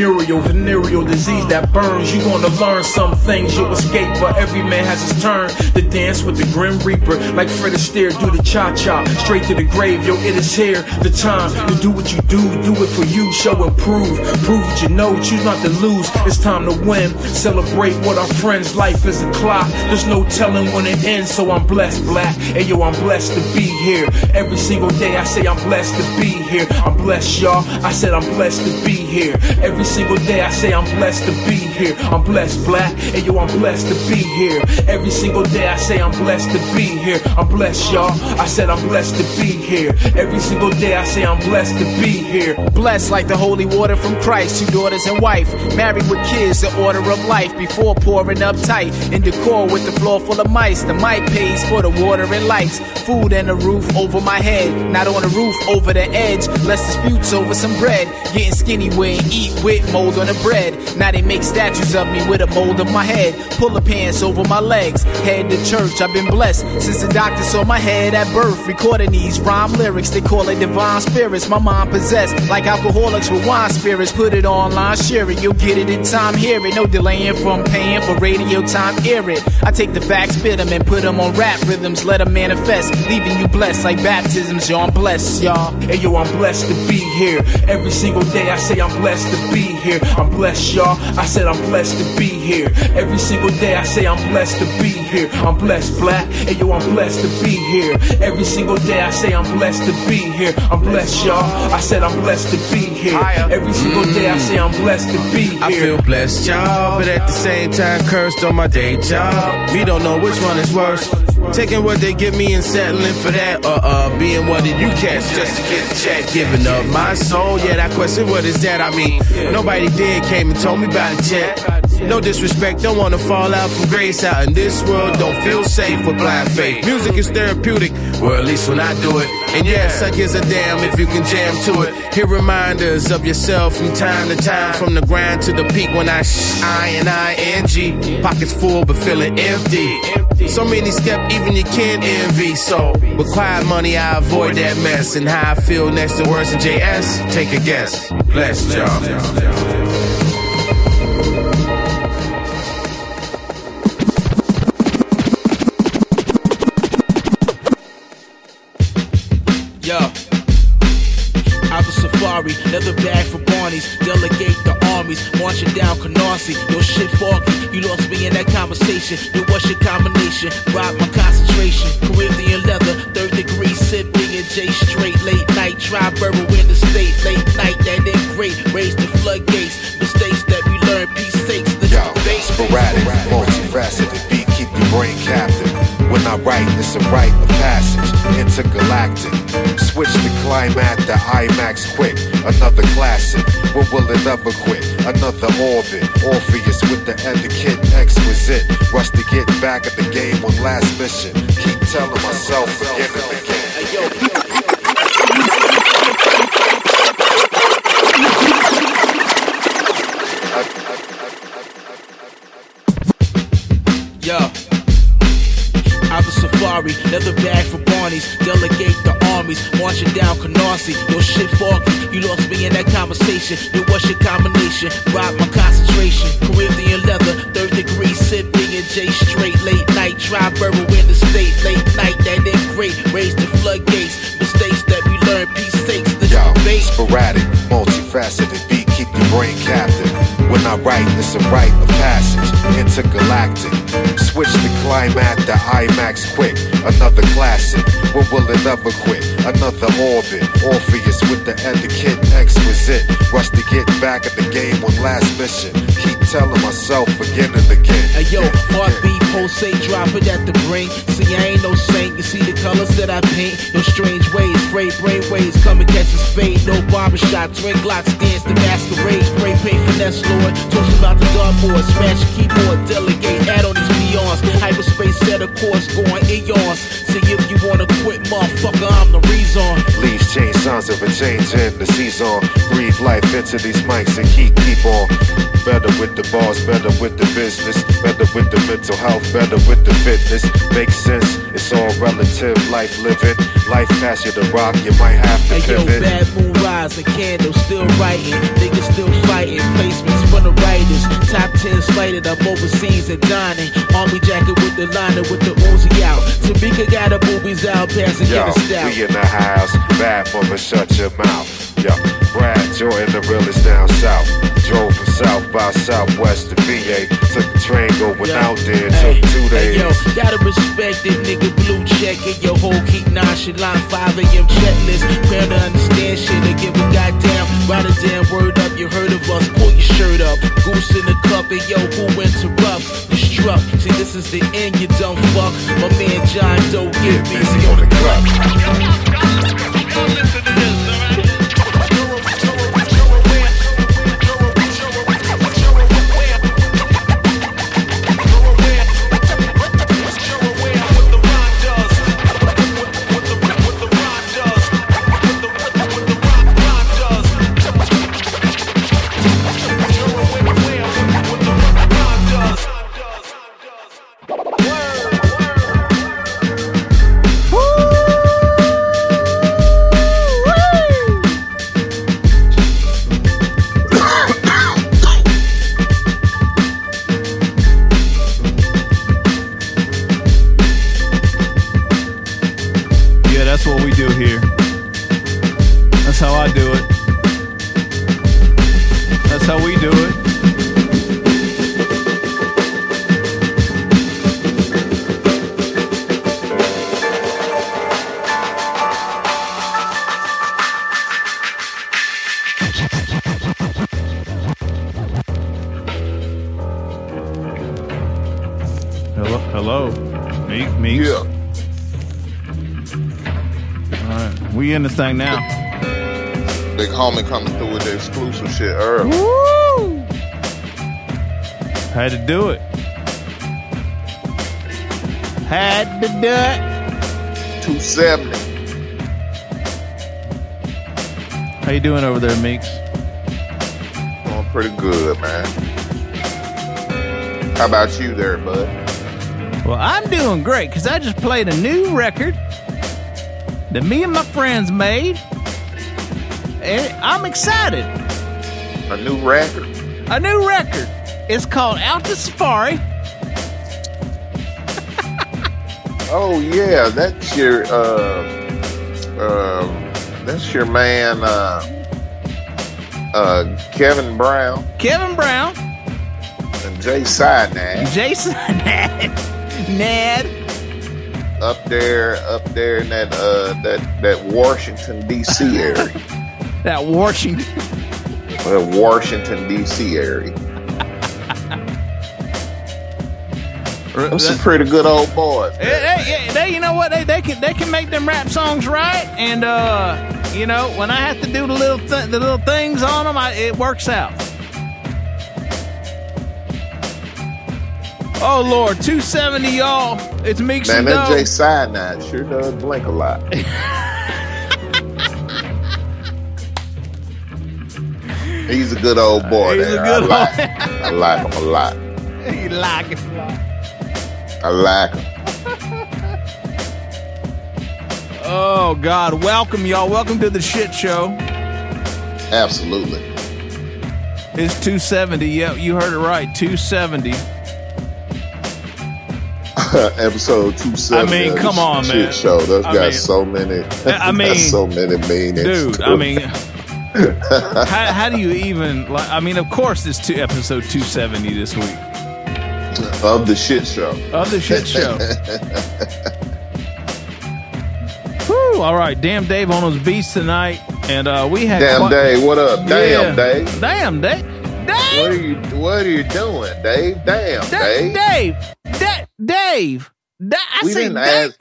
Muriel, venereal disease that burns. You gonna learn some things, you'll escape, but every man has his turn to dance with the Grim Reaper. Like Fred Astaire, do the cha-cha, straight to the grave. Yo, it is here, the time to do what you do it for you, show and prove. Prove what you know, choose not to lose. It's time to win, celebrate what our friends. Life is a clock, there's no telling when it ends. So I'm blessed, black, and yo, I'm blessed to be here. Every single day I say I'm blessed to be here. I'm blessed, y'all, I said I'm blessed to be here. Every single day I say I'm blessed to be here. I'm blessed, black, and yo, I'm blessed to be here. Every single day I say I'm blessed to be here. I'm blessed, y'all, I said I'm blessed to be here. Every single day I say I'm blessed to be here. Blessed like the holy water from Christ. 2 daughters and wife, married with kids, the order of life. Before pouring up tight, in decor with the floor full of mice. The mic pays for the water and lights, food and a roof over my head. Not on the roof, over the edge, less disputes over some bread. Getting skinny where and eat with mold on the bread. Now they make statues of me with a mold of my head. Pull the pants over my legs, head to church. I've been blessed since the doctor saw my head at birth. Recording these rhyme lyrics, they call it divine spirits. My mind possessed like alcoholics with wine spirits. Put it online, share it, you'll get it in time. Hear it, no delaying from paying for radio time. Air it, I take the facts, spit them and put them on rap rhythms. Let them manifest, leaving you blessed like baptisms. Yo, I'm blessed, y'all. Hey yo, I'm blessed to be here. Every single day I say I'm blessed to be be here. I'm blessed, y'all. I said I'm blessed to be here. Every single day I say I'm blessed to be here. I'm blessed, black, and yo, I'm blessed to be here. Every single day I say I'm blessed to be here. I'm blessed, y'all. I said I'm blessed to be here. Every single day I say I'm blessed to be here. I feel blessed, y'all, but at the same time cursed on my day job. We don't know which one is worse. Taking what they give me and settling for that, or being one of you cats just to get the check. Giving up my soul, yet I question what is that. I mean, nobody did came and told me about a check. No disrespect, don't wanna fall out from grace. Out in this world, don't feel safe with blind faith. Music is therapeutic, well at least when I do it. And yes, I gives a damn if you can jam to it. Hear reminders of yourself from time to time, from the grind to the peak when I and I. Pockets full but feeling empty. So many steps even you can't envy. So with quiet money I avoid that mess. And how I feel next to words in JS, take a guess. Bless y'all. I was safari, leather bag for Barney's, delegate the armies, marching down Canarsie. Your shit foggy, you lost me in that conversation. Yo, what's your combination? Rob my concentration, Caribbean leather, third degree, sip B and J straight, late night, try burrow in the state, late night, that ain't great, raise the floodgates, mistakes that we learned, peace sakes, the debate. Sporadic, multifaceted beat, keep your brain captive. When I write, it's a rite of passage, intergalactic. Switch to climax, the IMAX quick, another classic. When will it ever quit? Another orbit, Orpheus with the etiquette exquisite. Rush to get back at the game on last mission. Keep telling myself again and again. I'm a safari, leather bag for Barney's, delegate the armies, marching down Canarsie. Yo, shit foggy, you lost me in that conversation. Yo, what's your combination? Rob my concentration, Caribbean leather, third degree, sip B and J straight, late night, try burrow in the state, late night, that ain't great, raise the floodgates, mistakes that we learn, peace sakes, the debate. Sporadic, multifaceted beat, keep your brain captive. When I write, it's a rite of passage, intergalactic. Switch to climax, the IMAX quick, another classic. When will it ever quit? Another orbit, Orpheus with the etiquette exquisite. Rush to get back at the game on last mission. Keep telling myself again and again. Hey yo, heartbeat, pulsate, drop it at the brain. See, I ain't no saint, you see the colors that I paint. No strange ways, frayed brainwaves, come and catch his fade. No barbershop, twin glocks, dance the masquerade. Spray paint, finesse, Lord, toast about the dartboard. Smash the keyboard, delegate, add on these peons. Hyperspace set of course, going eons. See if you wanna quit, motherfucker, I'm the reason. Leaves change, signs of a change in the season. Breathe life into these mics and keep on. Better with the bars, better with the business, better with the mental health, better with the fitness. Makes sense, it's all relative, life living. Life past you to rock, you might have to pivot. Hey yo, bad moon rise, a candle still writing. Niggas still fighting, placements for the writers. Top 10 slighted, I'm overseas and dining. Army jacket with the liner, with the Uzi out. Tamika got her boobies out, passing yo, get a stout. We in the house, bad mother, shut your mouth. Yo, Brad Jordan, the realest down south. Drove from south by southwest to VA. Took the train going out there, took 2 days. Yo, gotta respect it, nigga. Blue check in your whole keep nonchalant. 5 a.m. checklist. Fair to understand shit and give a goddamn. Write a damn word up, you heard of us. Pull your shirt up. Goose in the cup, and yo, who interrupts? You struck. See, this is the end, you dumb fuck. My man John Doe, get busy on the cup. Listen to this. how we do it. In this thing now. Big homie coming through with the exclusive shit early. Woo! Had to do it. Had to do it. 270. How you doing over there, Meeks? Doing pretty good, man. How about you there, bud? Well, I'm doing great because I just played a new record that me and my friends made, and I'm excited. A new record. A new record. It's called Out to Safari. Oh yeah, that's your man, Kevin Brown. Kevin Brown. And J Scienide. J Scienide. Ned. Up there in that Washington D.C. area. That Washington. The Washington D.C. area. That's some pretty good old boys. They, you know what? They can make them rap songs right, and you know, when I have to do the little things on them, it works out. Oh, Lord, 270, y'all. It's Meeks and Doe. Man, that J Scienide sure does blink a lot. He's a good old boy. He's there. I like him a lot. You like him a lot. I like him. Oh, God. Welcome, y'all. Welcome to the shit show. Absolutely. It's 270. Yep, you heard it right. 270. Episode 270. I mean, come on, man. Shit show. That's got so many. I mean, so many meanings. Dude, I mean, how do you even? Like, I mean, of course, it's episode 270 this week of the shit show. Of the shit show. Woo! All right, damn Dave on those beats tonight, and we had damn Dave. What up, damn Dave? Damn Dave. Dave. What are you doing, Dave? Damn Dave. Dave. Dave,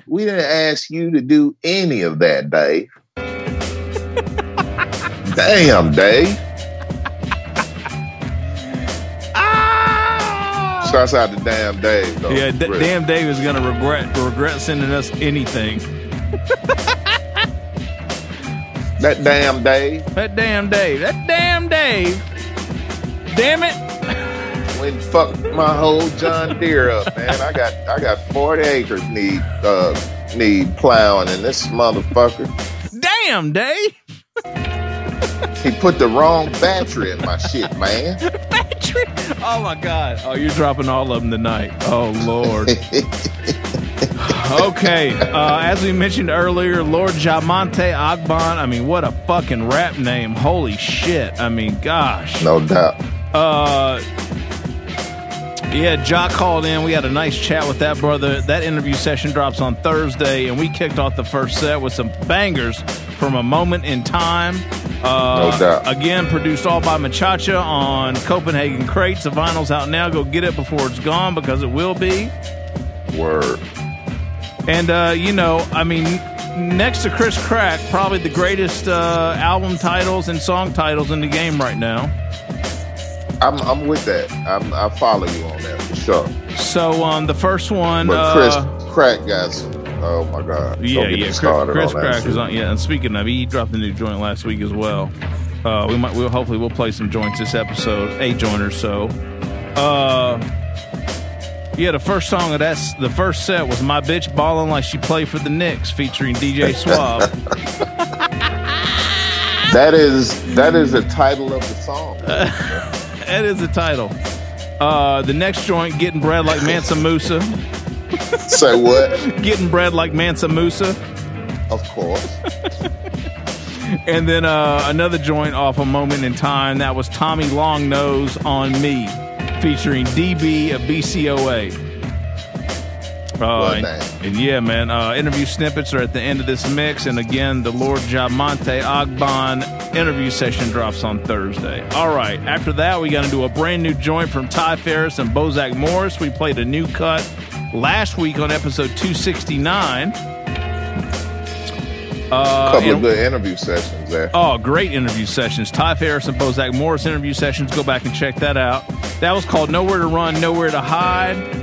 we didn't ask you to do any of that, Dave. Damn, Dave. Ah! Shouts out to damn Dave, though. Yeah, damn Dave is gonna regret sending us anything. That damn Dave. That damn Dave. That damn Dave. Damn it. And fuck my whole John Deere up, man. I got 40 acres need plowing in this motherfucker. Damn, Dave. He put the wrong battery in my shit, man. Battery? Oh my God. Oh, you're dropping all of them tonight. Oh Lord. Okay. As we mentioned earlier, Lord Jah-Monte Ogbon. I mean, what a fucking rap name. Holy shit. I mean, gosh. No doubt. Yeah, Ja called in. We had a nice chat with that brother. That interview session drops on Thursday, and we kicked off the first set with some bangers from A Moment in Time. No doubt. Again, produced all by Machacha on Copenhagen Crate. The vinyl's out now. Go get it before it's gone, because it will be. Word. And, you know, I mean, next to Chris Crack, probably the greatest album titles and song titles in the game right now. I'm with that. I follow you on that for sure. So the first one, but Chris Crack got some. Oh my God! Yeah, Chris Crack is on. Yeah, and speaking of, he dropped a new joint last week as well. We'll play some joints this episode, a joint or so. Yeah, the first song of the first set was "My Bitch Ballin' Like She Played for the Knicks" featuring DJ Swab. That is the title of the song. That is the title. The next joint, Getting Bread Like Mansa Musa. Say what? Getting Bread Like Mansa Musa. Of course. And then another joint off A Moment in Time. That was Tommy Longnose on Me, featuring DB of BCOA. And yeah, man. Interview snippets are at the end of this mix. And again, the Lord Jah-Monte Ogbon interview session drops on Thursday. All right. After that, we're going to do a brand new joint from Ty Farris and Bozack Morris. We played a new cut last week on episode 269. Couple of good interview sessions there. Oh, great interview sessions. Ty Farris and Bozack Morris interview sessions. Go back and check that out. That was called Nowhere to Run, Nowhere to Hide.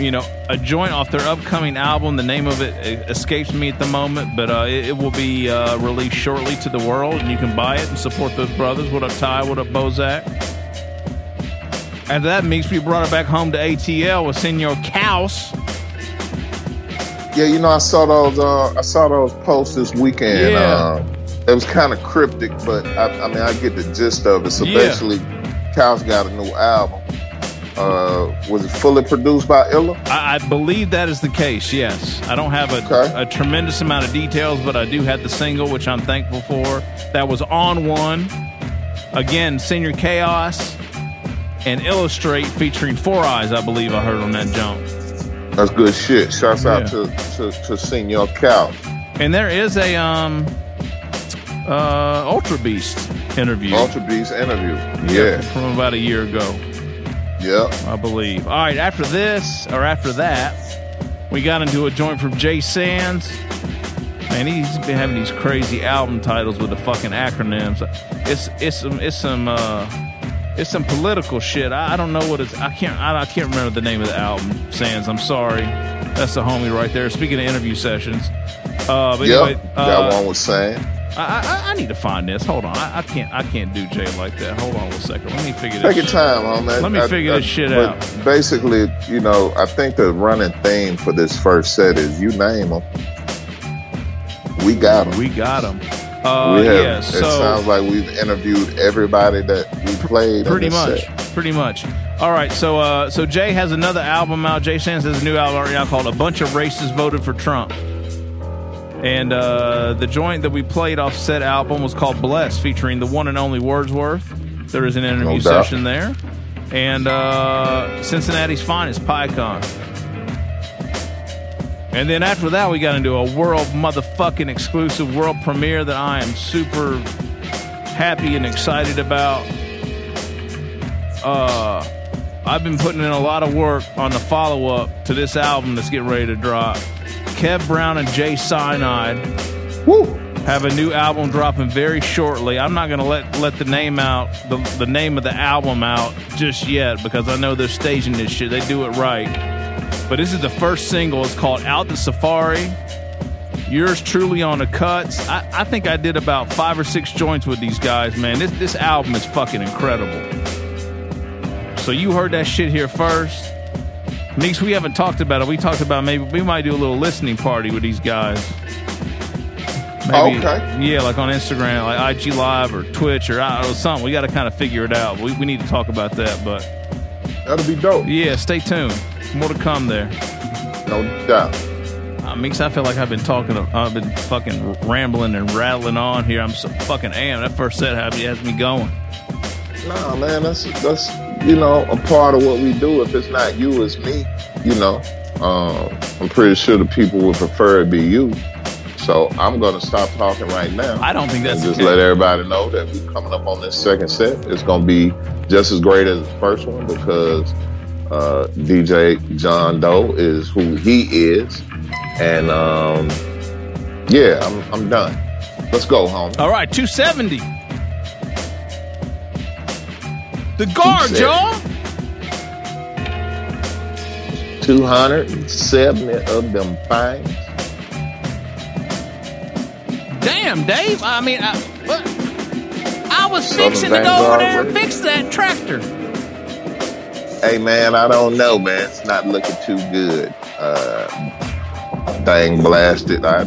You know, a joint off their upcoming album. The name of it escapes me at the moment, but it will be released shortly to the world, and you can buy it and support those brothers. What up, Ty? What up, Bozack? After that mix, we brought it back home to ATL with Senor Kaos. Yeah, you know, I saw those posts this weekend. Yeah. It was kind of cryptic, but I mean, I get the gist of it. So basically, Kaos got a new album. Was it fully produced by Illa? I believe that is the case, yes. I don't have a tremendous amount of details, but I do have the single, which I'm thankful for. That was On One. Again, Senor Kaos and Illustrate featuring Four Eyes, I believe I heard on that jump. That's good shit. Shouts out to Senor Kaos. And there is a Ultra Beast interview. Yeah. From about a year ago. Yep. I believe. All right, after that, we got into a joint from Jay Sands. Man, he's been having these crazy album titles with the fucking acronyms. It's some political shit. I don't know what it's. I can't remember the name of the album. Sands, I'm sorry. That's the homie right there. Speaking of interview sessions, but anyway, that one was saying. I need to find this. Hold on. I can't do Jay like that. Hold on a second. Let me figure this. Take your time on that. Let me figure this shit out. Basically, you know, I think the running theme for this first set is you name them, we got them. Yeah. So it sounds like we've interviewed everybody that we played. Pretty much. All right. So Jay has another album out. Jay Sands has a new album right now called A Bunch of Racists Voted for Trump. And the joint that we played off said album was called Bless, featuring the one and only Wordsworth. There is an interview session there. And Cincinnati's Finest, PyCon. And then after that, we got into a world motherfucking exclusive world premiere that I am super happy and excited about. I've been putting in a lot of work on the follow-up to this album that's getting ready to drop. Kev Brown and J Scienide have a new album dropping very shortly. I'm not going to let the name out, the name of the album out just yet, because I know they're staging this shit. They do it right. But this is the first single. It's called Out the Safari. Yours truly on the cuts. I think I did about 5 or 6 joints with these guys, man. This album is fucking incredible. So you heard that shit here first. Meeks, we haven't talked about it. We talked about maybe we might do a little listening party with these guys. Maybe, okay. Yeah, like on Instagram, like IG Live or Twitch or something. We got to kind of figure it out. We need to talk about that, but that'll be dope. Yeah, stay tuned. More to come there. No doubt. Meeks, I feel like I've been fucking rambling and rattling on here. I'm so fucking amped. That first set has me going. Nah, man, that's you know, a part of what we do. If it's not you, it's me, you know. I'm pretty sure the people would prefer it be you. So I'm going to stop talking right now. I don't think that's just let everybody know that we're coming up on this second set. It's going to be just as great as the first one because DJ John Doe is who he is. And, yeah, I'm done. Let's go, homie. All right, 270. The guard, y'all! 270 of them fines. Damn, Dave. I mean, I was fixing to go over there and fix that tractor. Hey, man, I don't know, man. It's not looking too good. Thing blasted. I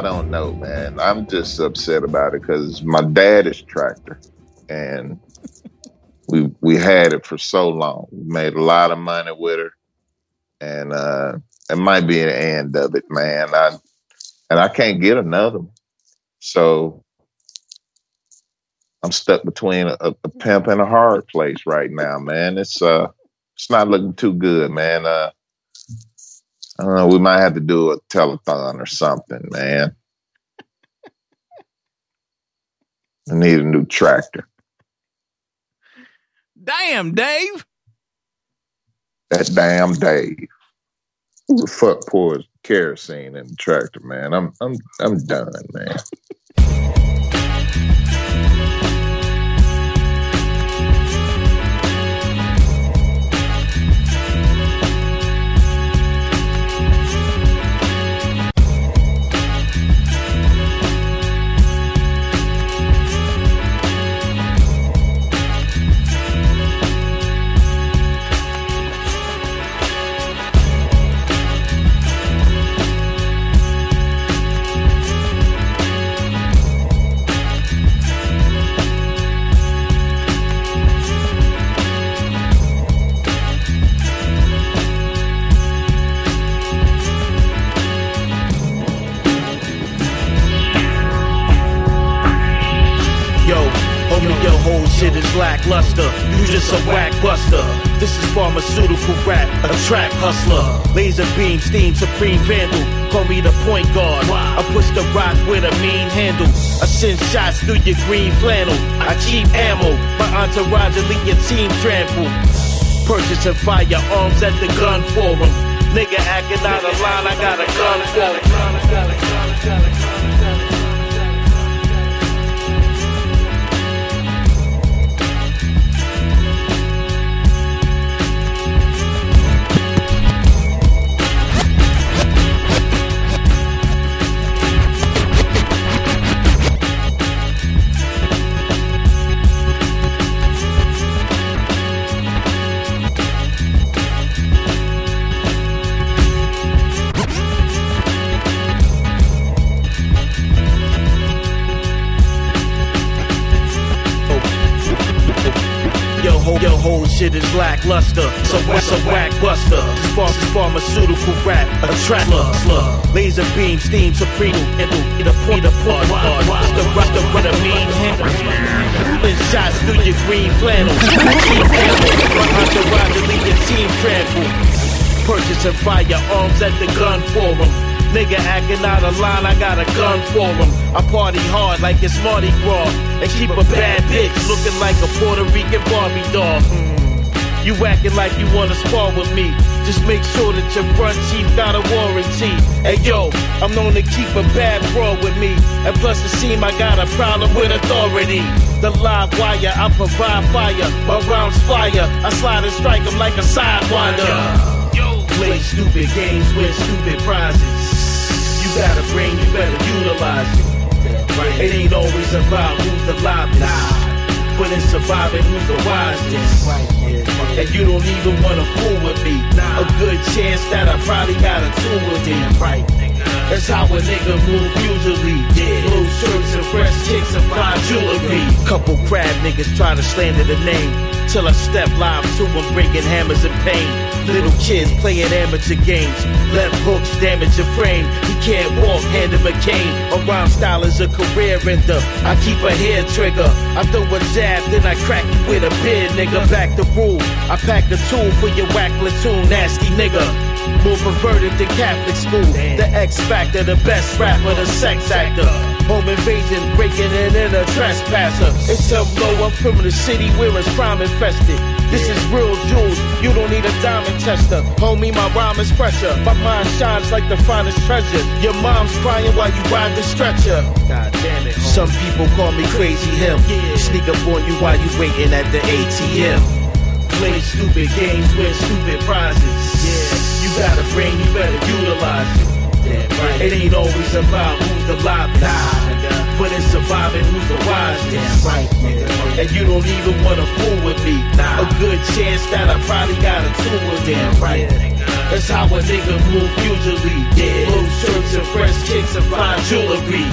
don't know, man. I'm just upset about it because my daddy's tractor. And We had it for so long. We made a lot of money with her, and it might be an end of it, man. I and I can't get another one. So I'm stuck between a pimp and a hard place right now, man. It's not looking too good, man. I don't know. We might have to do a telethon or something, man. I need a new tractor. Damn, Dave. That damn Dave. Who the fuck pours kerosene in the tractor, man? I'm done, man. Is lackluster, you just a whack buster. This is pharmaceutical rap, a track hustler. Laser beam, steam, supreme vandal. Call me the point guard. I push the rock with a mean handle. I send shots through your green flannel. I cheap ammo. My entourage elite, your team trample. Purchasing firearms at the gun forum. Nigga acting out of line, I got a gun for him. Whole shit is lackluster, so what's a whack buster? Sparks is pharmaceutical rap, a track slug. Laser beam, steam, supreme, and the point guard. The rust of what a mean handle. Pulling shots through your green flannel. Team handle, run the ride to lead your team trample. Purchasing firearms at the gun forum. Nigga acting out of line, I got a gun for him. I party hard like it's Mardi Gras. And keep a bad bitch looking like a Puerto Rican Barbie doll. You acting like you wanna spar with me. Just make sure that your front teeth got a warranty. Hey yo, I'm known to keep a bad bra with me. And plus it seem I got a problem with authority. The live wire, I provide fire. My rounds flyer, I slide and strike them like a sidewinder. Yo, play stupid games, win stupid prizes. You got a brain, you better utilize it. It ain't always about who's the livest, but it's surviving who's the wisest. And you don't even wanna fool with me. A good chance that I probably got a tool with me. That's how a nigga move usually. Blue shirts and fresh kicks and fine jewelry. Couple crab niggas try to slander the name, till I step live to them breaking hammers and pain. Little kids playing amateur games. Left hooks damage your frame. He can't walk, hand him a cane. A rhyme style is a career ender. I keep a hair trigger. I throw a jab, then I crack you with a beer, nigga. Back the rule. I pack a tool for your whack platoon, nasty nigga. More perverted than Catholic school. The X Factor, the best rapper, the sex actor. Home invasion, breaking in and a trespasser. It's up low, I'm from the city where it's crime infested. This is real jewels, you don't need a diamond tester. Homie, my rhyme is pressure. My mind shines like the finest treasure. Your mom's crying while you ride the stretcher. God damn it. Some people call me Crazy Him. Sneak up on you while you waiting at the ATM. Play stupid games, win stupid prizes. You got a brain, you better utilize it. It ain't always about who's the livest, but it's surviving who's the wisest. And you don't even wanna fool with me. A good chance that I probably got a tool with them. That's how a nigga move usually. Blue shirts and fresh kicks and fine jewelry.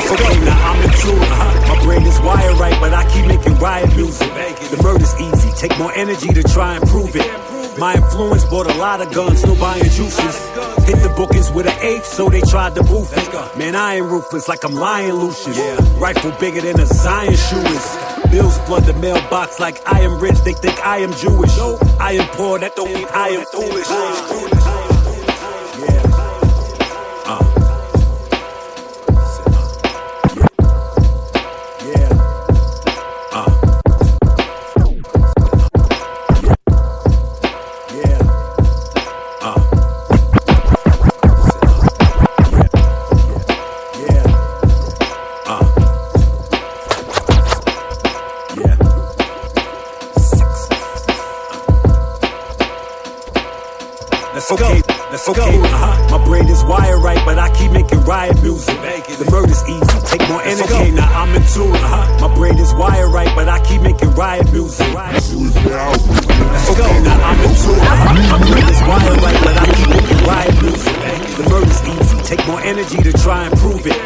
So right now I'm in tune, my brain is always wire right, but I keep making riot music. The murder's easy, take more energy to try and prove it. My influence bought a lot of guns, still buying juices. Hit the bookings with an eighth, so they tried to boof it. Man, I ain't ruthless like I'm lying, Lucius. Rifle bigger than a Zion shoe is. Bills flood the mailbox like I am rich, they think I am Jewish. I am poor, that don't mean I am foolish. Okay, my brain is wired right, but I keep making riot music. The murder's easy, take more energy. Okay, now I'm in tune. My brain is wired right, but I keep making riot music. Okay, now I'm in tune. My brain is wired right, but I keep making riot music. The murder's easy, take more energy to try and prove it.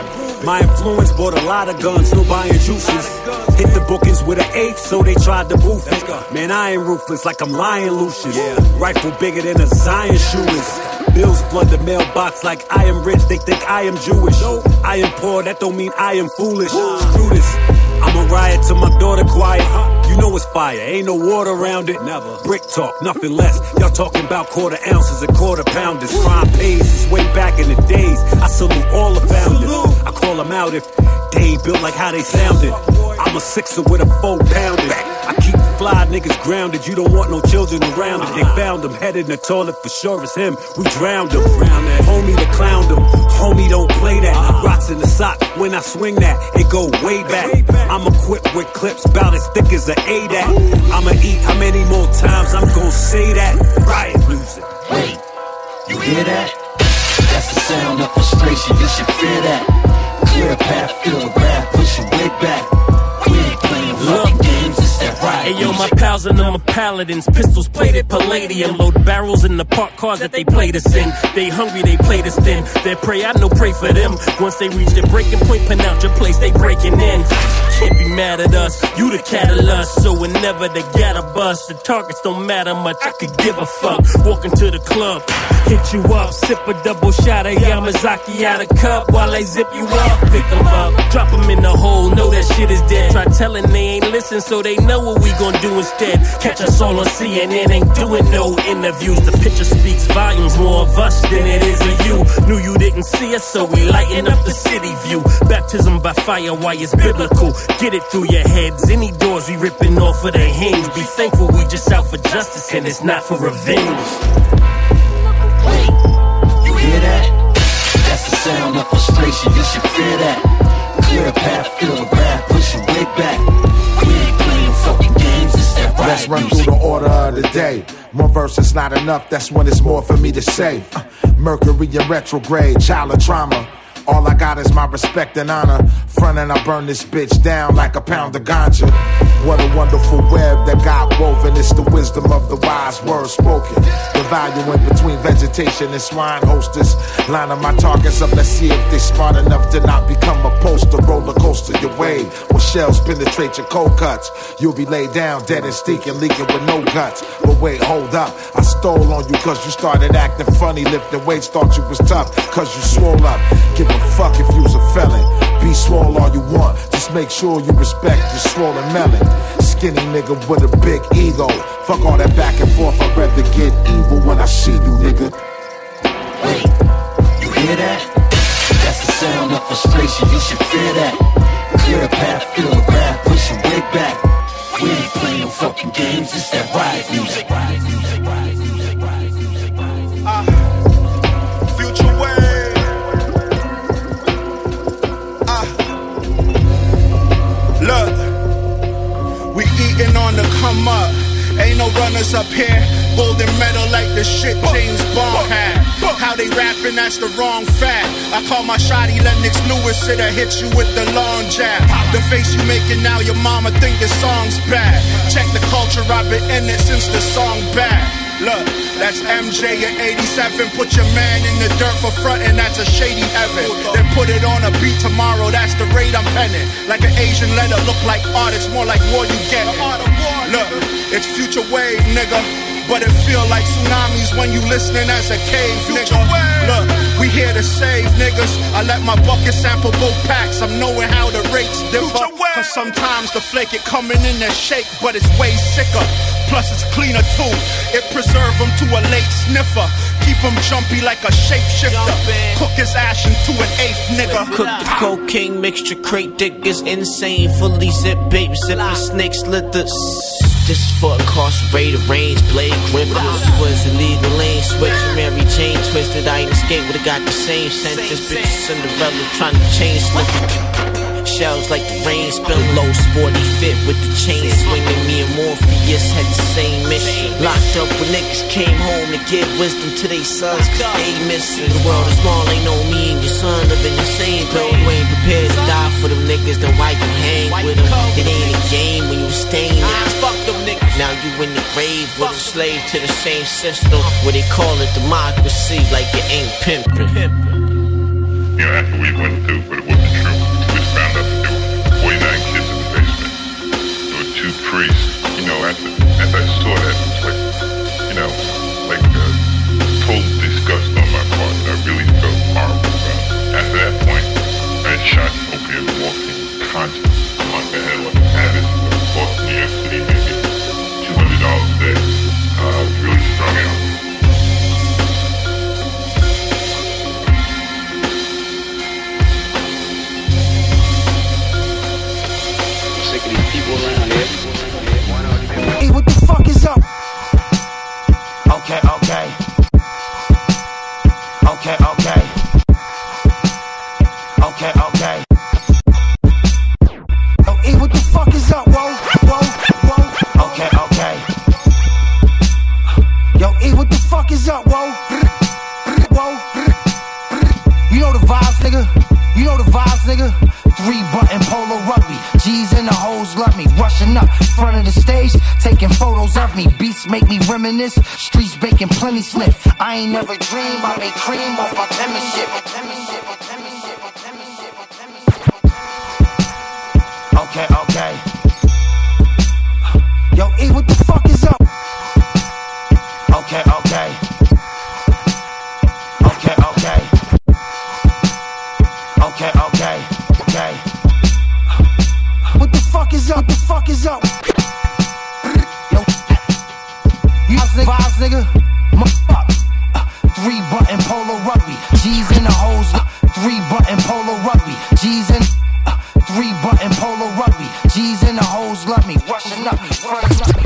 My influence bought a lot of guns, still buying juices. Hit the bookings with an eighth, so they tried to boof it. Man, I ain't ruthless like I'm lying, Lucius. Rifle bigger than a Zion shoe is. Bills flood the mailbox like I am rich, they think I am Jewish. I am poor, that don't mean I am foolish. Screw this, I'm a riot to my daughter quiet. You know it's fire, ain't no water around it. Never. Brick talk, nothing less. Y'all talking about quarter ounces and quarter pounders. Crime pays, it's way back in the days. I salute all the founders. I call them out if they ain't built like how they sounded. I'm a sixer with a 4-pounder. I keep fly niggas grounded. You don't want no children around it. They found him, headed in the toilet for sure. It's him. We drowned him. Homie that clowned him. Homie don't play that. Rocks in the sock. When I swing that, it go way back. I'm equipped with clips about as thick as an ADAT. I'ma eat how many more times I'm gonna say that. Riot music. Wait, you hear that? That's the sound of frustration. You should fear that. Clear a path, feel the wrath, push your way back. Ayo, my pals and them are paladins. Pistols plated palladium. Load barrels in the parked cars that they played us in. They hungry, they played us thin. Their prey, I no pray for them. Once they reach their breaking point, pin out your place, they breaking in. Can't be mad at us, you the catalyst. So whenever they get a bus, the targets don't matter much, I could give a fuck. Walk into the club, hit you up, sip a double shot of Yamazaki out of cup while they zip you up. Pick them up, drop them in the hole, know that shit is dead. Try telling they ain't listen, so they know what we gon' do instead. Catch us all on CNN, ain't doing no interviews. The picture speaks volumes, more of us than it is of you. Knew you didn't see us, so we lighten up the city view. Baptism by fire, why it's biblical. Get it through your heads, any doors we ripping off of the hinge. Be thankful we just out for justice and it's not for revenge. Wait, you hear that? That's the sound of frustration, you should fear that. Clear a path, feel the wrath, push your way back. We ain't playing fucking games, it's that right. Let's run through the order of the day. One verse is not enough, that's when it's more for me to say. Mercury in retrograde, child of trauma. All I got is my respect and honor. Front and I burn this bitch down like a pound of ganja. What a wonderful web that God woven. It's the wisdom of the wise words spoken. The value in between vegetation and swine hostess. Lining my targets up, let's see if they smart enough to not become a poster. Roller coaster your way. When shells penetrate your cold cuts, you'll be laid down dead and stinking, leaking with no guts. But wait, hold up. I stole on you cause you started acting funny. Lifting weights, thought you was tough cause you swole up. Give fuck if you's a felon. Be swole all you want, just make sure you respect your swollen melon. Skinny nigga with a big ego. Fuck all that back and forth, I'd rather get evil when I see you, nigga. Wait, you hear that? That's the sound of frustration, you should fear that. Clear a path, feel the wrath, push your way back. We ain't playing fucking games, it's that riot music. Future Wave. Look, we eating on the come up. Ain't no runners up here. Golden medal like the shit James Bond had. How they rapping, that's the wrong fact. I call my shotty Lennox Lewis, it'll hit you with the long jab. The face you making now, your mama think the song's bad. Check the culture, I've been in it since the song bad. Look, that's MJ in 87. Put your man in the dirt for frontin', that's a shady Evan. Then put it on a beat tomorrow, that's the rate I'm penning. Like an Asian letter, look like artists, more like war you get. Look, it's Future Wave, nigga. But it feel like tsunamis when you listening as a cave, nigga. Look, we here to save niggas. I let my bucket sample both packs. I'm knowing how the rates differ. Cause sometimes the flake it coming in that shake, but it's way sicker. Plus it's cleaner too. It preserve them to a late sniffer. Keep them jumpy like a shapeshifter. Cook his ash into an eighth, nigga. Cook the cocaine mixture, crate dick is insane. Fully zip, babe, zipping snakes lit the... This for incarcerated range, blade grip. This was illegal lane, switch, Mary Jane twisted. I ain't escaped, would've got the same sentence. Bitch, Cinderella trying to change, slip. Shells like the rain, spill low, sporty fit with the chain swinging. Me and Morpheus had the same mission. Locked up when niggas came home to give wisdom to they sons, cause they missing. The world is small, ain't no me and your son living the same. Though you ain't prepared to die for them niggas, then why you hang with them? It ain't a game when you stay in it. Fuck them niggas. Now you in the grave with a slave to the same system where they call it democracy, like it ain't pimping. Yeah, after we went through, but it wasn't true. Found out that there were 49 kids in the basement. There were two priests. You know, as I saw that, it was like, you know, like total disgust on my part. I really felt horrible about it. After that point, I had shot opium morphine constantly. Like I had like an addict. I lost New York City, maybe $200 a day. I was really strung out. Hey, what the fuck is up? Okay, okay. Okay, okay. Okay, okay. Oh, hey, what the fuck is up? Whoa, whoa, whoa. Okay, okay. Yo, hey, what the fuck is up? Whoa, whoa. You know the vibes, nigga. You know the vibes, nigga. 3-button polo rugby, G's and the hoes love me. Rushing up, front of the stage, taking photos of me. Beats make me reminisce, streets baking plenty sniff. I ain't never dreamed I made cream off my penmanship. Okay, okay. Yo, E, what the fuck is up? Okay, okay. Okay, okay. Okay, okay. Okay. What the fuck is up? What the fuck is up? Yo, you vibes, nigga. Fuck. 3-button polo rugby, G's in the hoes. 3-button polo rugby, G's in. 3-button polo rugby, G's in the hoes. Love me, rushing up, running up.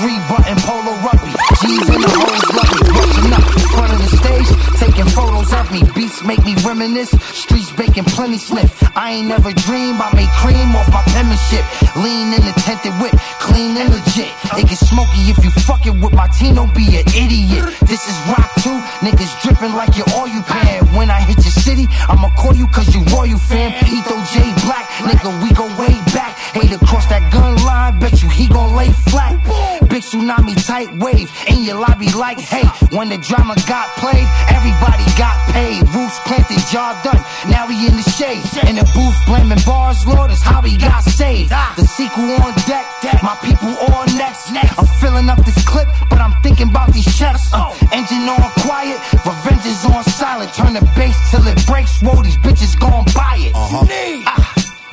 3-button polo rugby, G's in the hoes. Love me, rushing up. Front of the stage, taking photos of me. Beats make me reminisce. Streets baking plenty sniff. I ain't never dreamed I made cream off my penmanship. Lean in the tented whip, clean and legit. It get smoky if you fucking with my team. Don't be an idiot. This is rock too. Niggas dripping like your all you pan. When I hit your city, I'ma call you cause you royal fam. Eto J Black, nigga, we go way back. Hate across that gun line, bet you he gon' lay flat. Big tsunami tight wave in your lobby like hey. When the drama got played, everybody got paid. Roots planted, job done. Now we in the shade. In the booth blaming bars, Lord, is how we got saved. The sequel on deck, my people on next. I'm filling up this clip, but I'm thinking about these checks. Engine on quiet, revenge is on silent. Turn the bass till it breaks. Whoa, these bitches gon' buy it.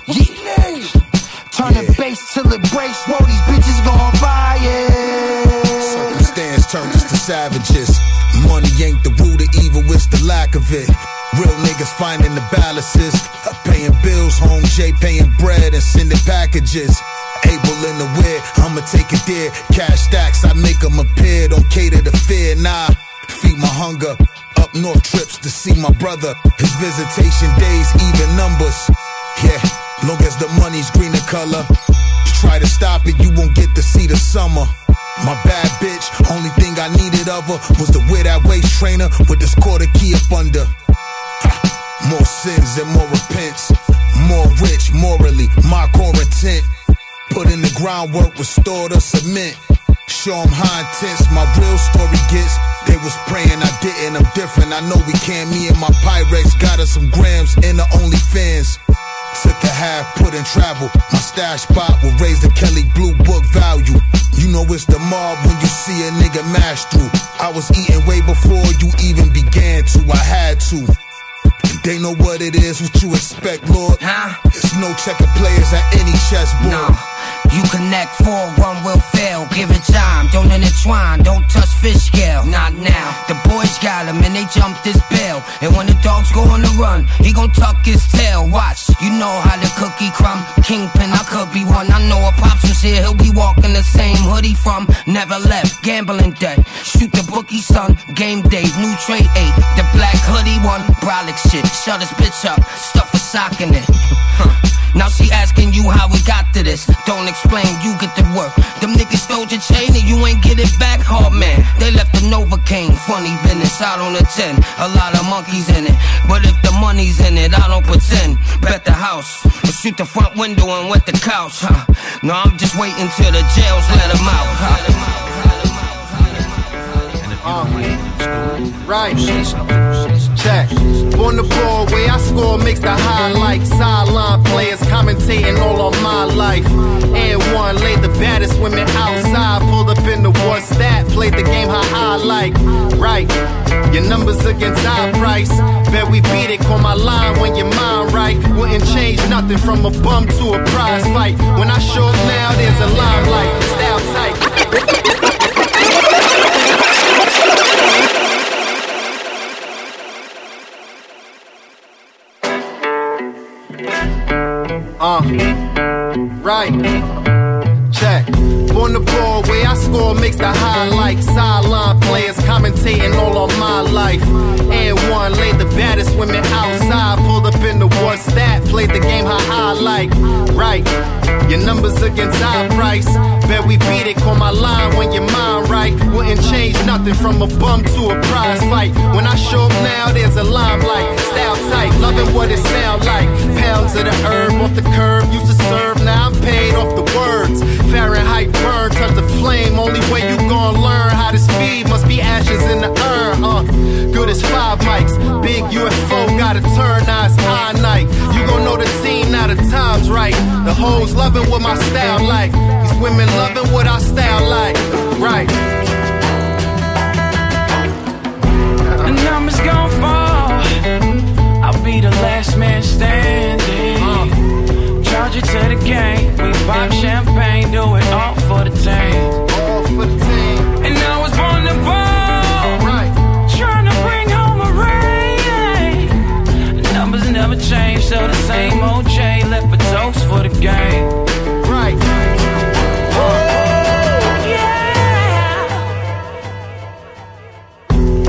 Yeah. Turn the bass till it breaks. Whoa, these bitches gon' buy it. Circumstance turns us to savages. Money ain't the root of evil, it's the lack of it. Real niggas finding the balances. Paying bills, home J, paying bread and sending packages. Able and aware, I'ma take it there. Cash stacks, I make them appear. Don't cater to fear, nah. Feed my hunger. Up north trips to see my brother. His visitation days, even numbers. Yeah, long as the money's greener color. Try to stop it, you won't get to see the summer. My bad bitch, only thing I needed of her was to wear that waist trainer with this quarter key up under. More sins and more repents. More rich morally, my core intent. Put in the groundwork, restore the cement. sure I'm high intense. My real story gets, they was praying I didn't. I'm different, I know we can. Me and my Pyrex got us some grams in the OnlyFans. Took a half, put in travel. My stash spot will raise the Kelly Blue Book value. You know it's the mob when you see a nigga mash through. I was eating way before you even began to. I had to. They know what it is, what you expect, Lord. Huh? There's no checker players at any chessboard. Nah, you connect four, one will fail. Give it time, don't intertwine, don't touch fish scale. Not now, the boys got him and they jumped his bail. And when the dog's go on the run, he gon' tuck his tail. Watch, you know how the cookie crumb. Kingpin, I could be one. I know if Pops was here, he'll be walking the same hood he from. Never left, gambling debt. Shoot the bookie, son. Game day, new trade eight. The black hoodie one, brolic shit. Shut this bitch up, stuff a sock in it. Now she asking you how we got to this. Don't explain, you get the work. Them niggas stole your chain and you ain't get it back, hard man. They left the Novocaine, funny business out on the 10. A lot of monkeys in it, but if the money's in it, I don't pretend. Bet the house, or shoot the front window and wet the couch. Now I'm just waiting till the jails let them out. Right, check. On the Broadway, I score makes the highlight. Sideline players commentating all on my life. And one laid the baddest women outside. Pulled up in the war stat, played the game how I like. Right, your numbers against high price. Bet we beat it, call my line when your mind right. Wouldn't change nothing from a bum to a prize fight. When I show up now, there's a limelight. Style tight. Right, check. On the Broadway, I score makes the highlight. Sideline players commentating all on my life. And one laid the baddest women outside. Pulled up in the war stat, played the game how I like. Right, your numbers against high price. Bet we beat it, call my line when your mind right. Wouldn't change nothing from a bum to a prize fight. When I show up now, there's a limelight. Style tight, loving what it sound like. Pounds of the herb off the curb, used to serve. Now I'm paid off the words. Fahrenheit burn, touch the flame. Only way you gon' learn how to speed must be ashes in the urn. Good as five mics. Big UFO got a turn, now it's high night. You gon' know the team, now the time's right. The hoes loving what my style like. These women loving what I style like. Right. The numbers gon' fall. I'll be the last man standing. Charge it to the game. We pop champagne, do it all for the team. All for the team. And I was born to ball. Right. Trying to bring home a ring. The numbers never change, so the same old chain left for toast for the game. Right. Ooh, yeah.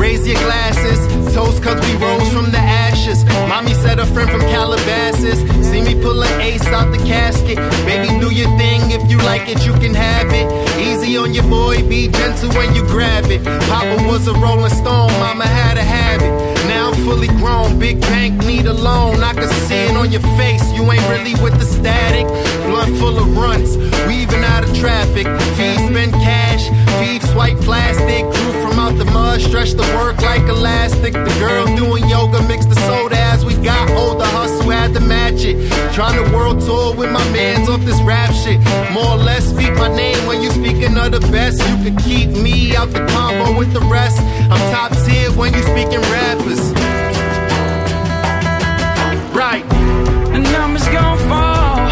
Raise your glasses. Toast cause we rose from the ashes. Mommy said a friend from Calabasas. See me pull an ace out the casket. Baby, do your thing. If you like it, you can have it. Easy on your boy, be gentle when you grab it. Papa was a rolling stone, mama had a habit. Now I'm fully grown, big bank, need a loan. I can see it on your face, you ain't really with the static. Blood full of runts, weaving out of traffic. Thieves spend cash, thieves swipe plastic. Grew from out the mud, stretch the work like elastic. The girl doing yoga, mix the soda as we got older. Hustle had to match it. Trying to world tour with my mans off this rap shit. More or less speak my name when you speaking of the best. You could keep me out the combo with the rest. I'm top tier when you speaking rappers. Right. The numbers gon' fall.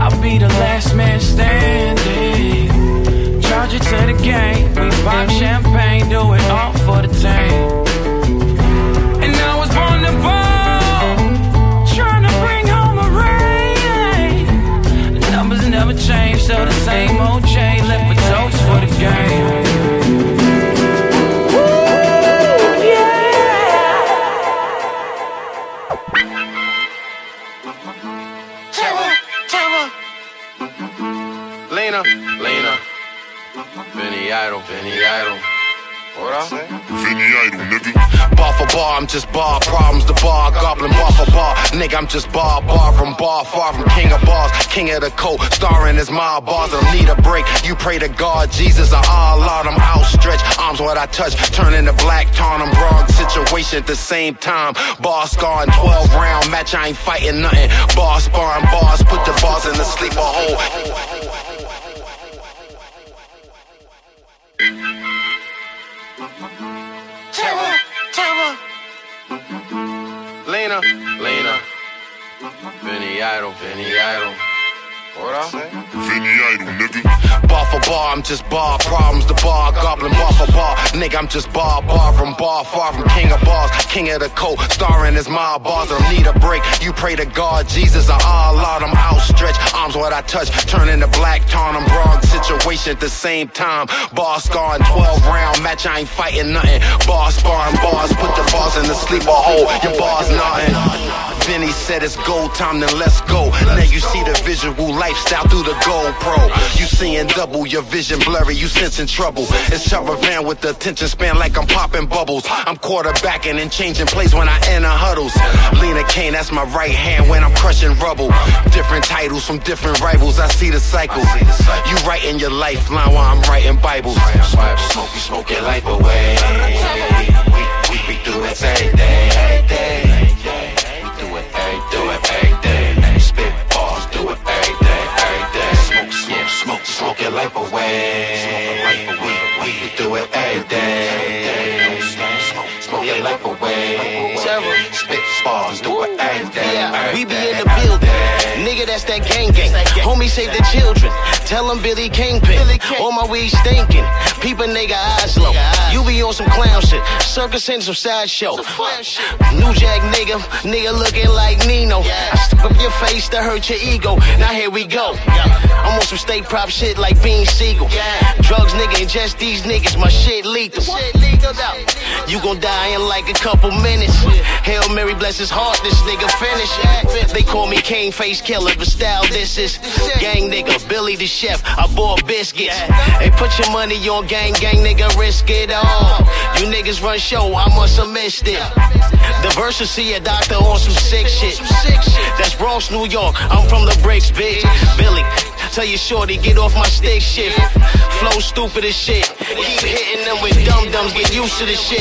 I'll be the last man standing. Charge it to the game. We pop champagne, do it all for the team. Never change, so the same old chain left with toast for the game. Woo, yeah! Terror, terror. Lena, Lena. Vinny Idol, Vinny Idol. What I say? Vinny Idol, nigga. Bar for bar, I'm just bar. Problems to bar. Goblin bar for bar. Nigga, I'm just bar. Bar from bar. Far from king of bars. King of the coat. Starring as my bars. I don't need a break. You pray to God, Jesus, or Allah. I'm outstretched. Arms what I touch. Turn into black tarn. I'm wrong situation at the same time. Bar scarring. 12 round match. I ain't fighting nothing. Bar sparring bars. Put the bars in the sleeper hole. Terror, terror. Lena, Lena. Vinny Idol, Vinny Idol. What I say? Vinny Idol, nigga. Bar for bar, I'm just bar. Problems to bar. Goblin bar for bar. Nigga, I'm just bar. Bar from bar. Far from king of bars. King of the coat. Starring as my bars. I don't need a break. You pray to God, Jesus, or Allah. I'm outstretched. Arms what I touch. Turn into black tarn. I'm wrong situation at the same time. Bar scarring. 12 round match. I ain't fighting nothing. Bar sparring bars. Put the bars in the sleeper hole. Your bars nothing. Vinny said it's go time, then let's go. Now you see the visual lifestyle through the GoPro. You seeing double, your vision blurry, you sensing trouble. It's Charavan with the attention span like I'm popping bubbles. I'm quarterbacking and changing plays when I enter huddles. Lena Kane, that's my right hand when I'm crushing rubble. Different titles from different rivals, I see the cycle. You writing your lifeline while I'm writing Bibles. Smoke, you smoke your life away. We be through it every day. Do it every day. Spit balls, do it every day, every day. Smoke, smoke, smoke, smoke your life away. We do it every day. Smoke, smoke your life away. Spit balls, do it every day. We be in the building. Nigga, that's that gang gang. Homie, save the children. Tell them Billy Kingpin. All my weed stinking. Peepin' nigga eyes low. You be on some clown shit. Circus and some sideshow. New Jack nigga. Nigga looking like Nino. I step up your face to hurt your ego. Now here we go. I'm on some state prop shit like Bean Siegel. Drugs nigga, and just these niggas. My shit lethal. You gon' die in like a couple minutes. Hail Mary, bless his heart. This nigga finish. They call me Cane Face Killer, but style this is gang nigga, Billy the chef, I bought biscuits. Hey, put your money on gang gang nigga, risk it all. You niggas run show, I must have missed it. The verse will see a doctor on some sick shit. That's Bronx, New York, I'm from the bricks, bitch. Billy, tell your shorty, get off my stick shit. Flow stupid as shit. Keep hitting them with dum-dums, get used to the shit.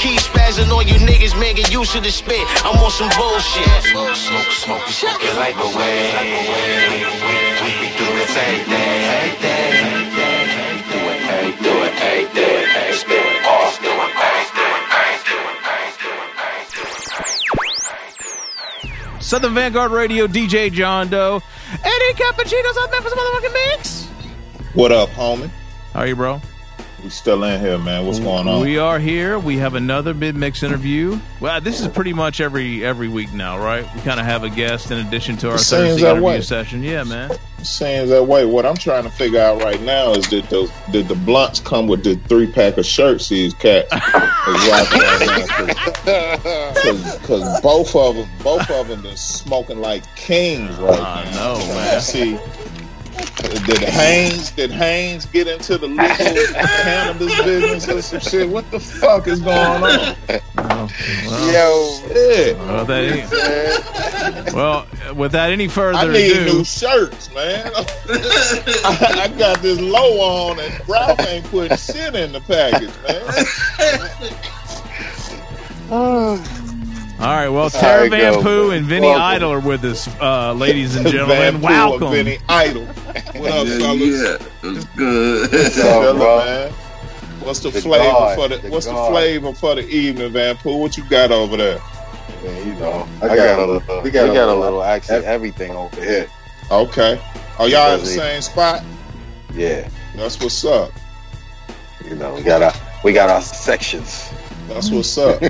Keep spazzing on you niggas, man, get used to the spit. I'm on some bullshit. Smoke, smoke, smoke, you smoke your life away. We be doing it every day, every day. Do it every day. Spit off, do it every day. Southern Vanguard Radio, DJ John Doe. Eddie Cappuccino's on Memphis motherfucking mix. What up, homie? How are you, bro? We still in here, man. What's going on? We are here. We have another mid-mix interview. Well, this is pretty much every week now, right? We kind of have a guest in addition to our Thursday interview session. Yeah, man. Saying that way. What I'm trying to figure out right now is that did the blunts come with the 3-pack of shirts these cats because both of them been smoking like kings right now. I know, man. See. Did Haynes get into the legal cannabis business or some shit? What the fuck is going on? Yo, shit. Well, without any further ado, I need new shirts, man. I got this low on, and Ralph ain't putting shit in the package, man. All right, well, Tara Van Poo and Vinny Idol are with us, ladies and gentlemen. Welcome. Vinny Idol. What up, fellas? Yeah, it's good. What's up, man? What's the flavor for the evening, Van Poo? What you got over there? Man, you know, we got a little action, everything over here. Okay. Are y'all in the same spot? Yeah. That's what's up. You know, we got our sections. That's what's up.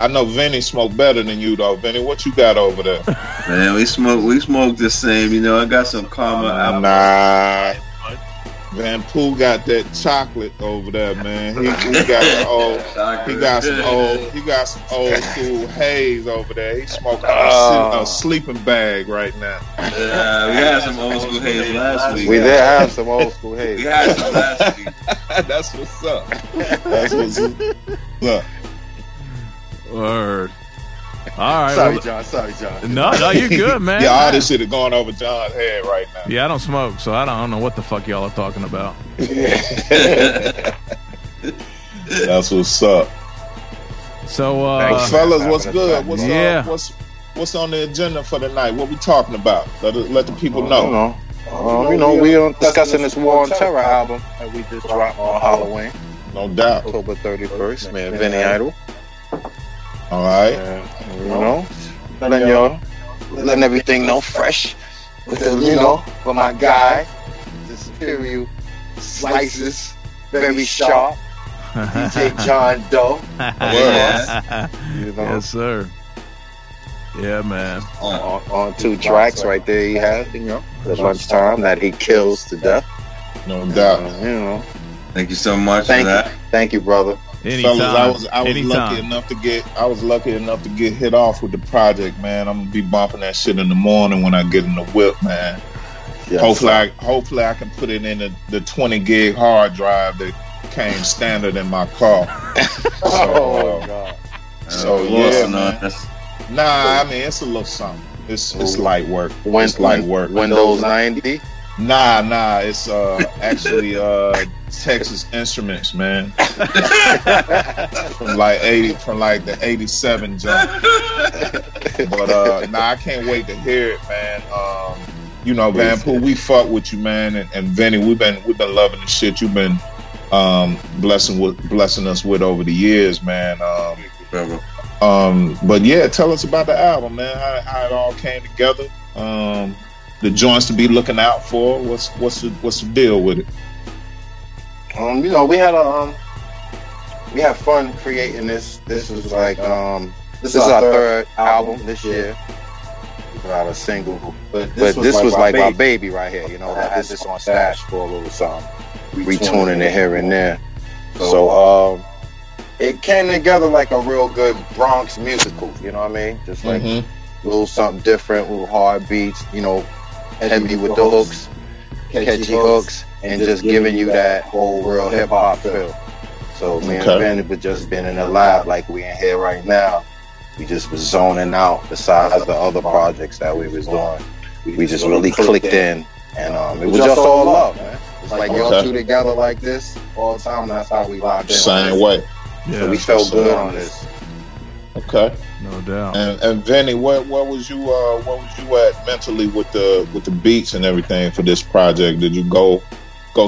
I know Vinny smoked better than you, though. Vinny, what you got over there? Man, we smoked the same. You know, I got some karma apple. Van Poo got that chocolate over there, man. He got some old school haze over there. He's smoking a sleeping bag right now. Yeah, we had some old school haze last week. We did have some old school haze. We had some last week. That's what's up. That's what's up. Word. All right. Sorry, well, John. Sorry, John. No, you're good, man. Yeah, all this shit is going over John's head right now. Yeah, I don't smoke, so I don't know what the fuck y'all are talking about. That's what's up. So, fellas, what's good? What's yeah. What's on the agenda for the night? What we talking about? Let the people know. We're discussing this War on Terror album that we just dropped on Halloween. No doubt. October 31st, man. Vinny Idol. All right. And, letting everything know fresh. With the, for my guy, the superior slices, very sharp. DJ John Doe. Yes. Yes, sir. Yeah, man. On two tracks right there, he has, the lunchtime that he kills to death. No doubt. Thank you so much for that. Thank you, brother. Anytime. Fellas, I was lucky enough to get hit off with the project, man. I'm gonna be bumping that shit in the morning when I get in the whip, man. Yes, hopefully I can put it in the 20 gig hard drive that came standard in my car. God. So I mean it's a little something. It's light work. It's light work. Windows 90. Nah, it's actually Texas Instruments, man. from the 87 jump. But I can't wait to hear it, man. Van Pooh, we fuck with you, man, and Vinny, we've been loving the shit you've been blessing us with over the years, man. But yeah, tell us about the album, man. How it all came together. The joints to be looking out for. What's the deal with it? We had fun creating this. This is our third album this year. Without a single, but this was like my baby right here. I had this on stash for a little something, retuning it here and there. So it came together like a real good Bronx musical. You know what I mean? Just like little something different, little hard beats. Heavy with the hooks, catchy hooks, and just giving you that whole real hip hop feel. So me and Benny were just been in the lab like we in here right now. We just was zoning out besides the other projects that we was doing. We just really clicked in, and it was just all love, man. It's like y'all two together like this all the time. That's how we locked in. Same way. Yeah, so we felt good on this. Okay. No doubt. And Vinny, where was you at mentally with the beats and everything for this project? Did you go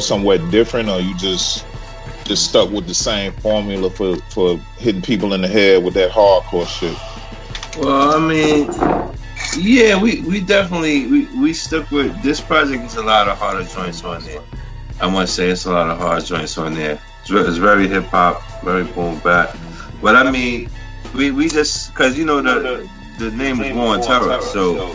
somewhere different, or you just stuck with the same formula for hitting people in the head with that hardcore shit? Well, I mean, yeah, we definitely stuck with this project. Is a lot of harder joints on there. I want to say it's a lot of hard joints on there. It's very hip hop, very boom bap. But I mean, we just, because the name was War on Terror, so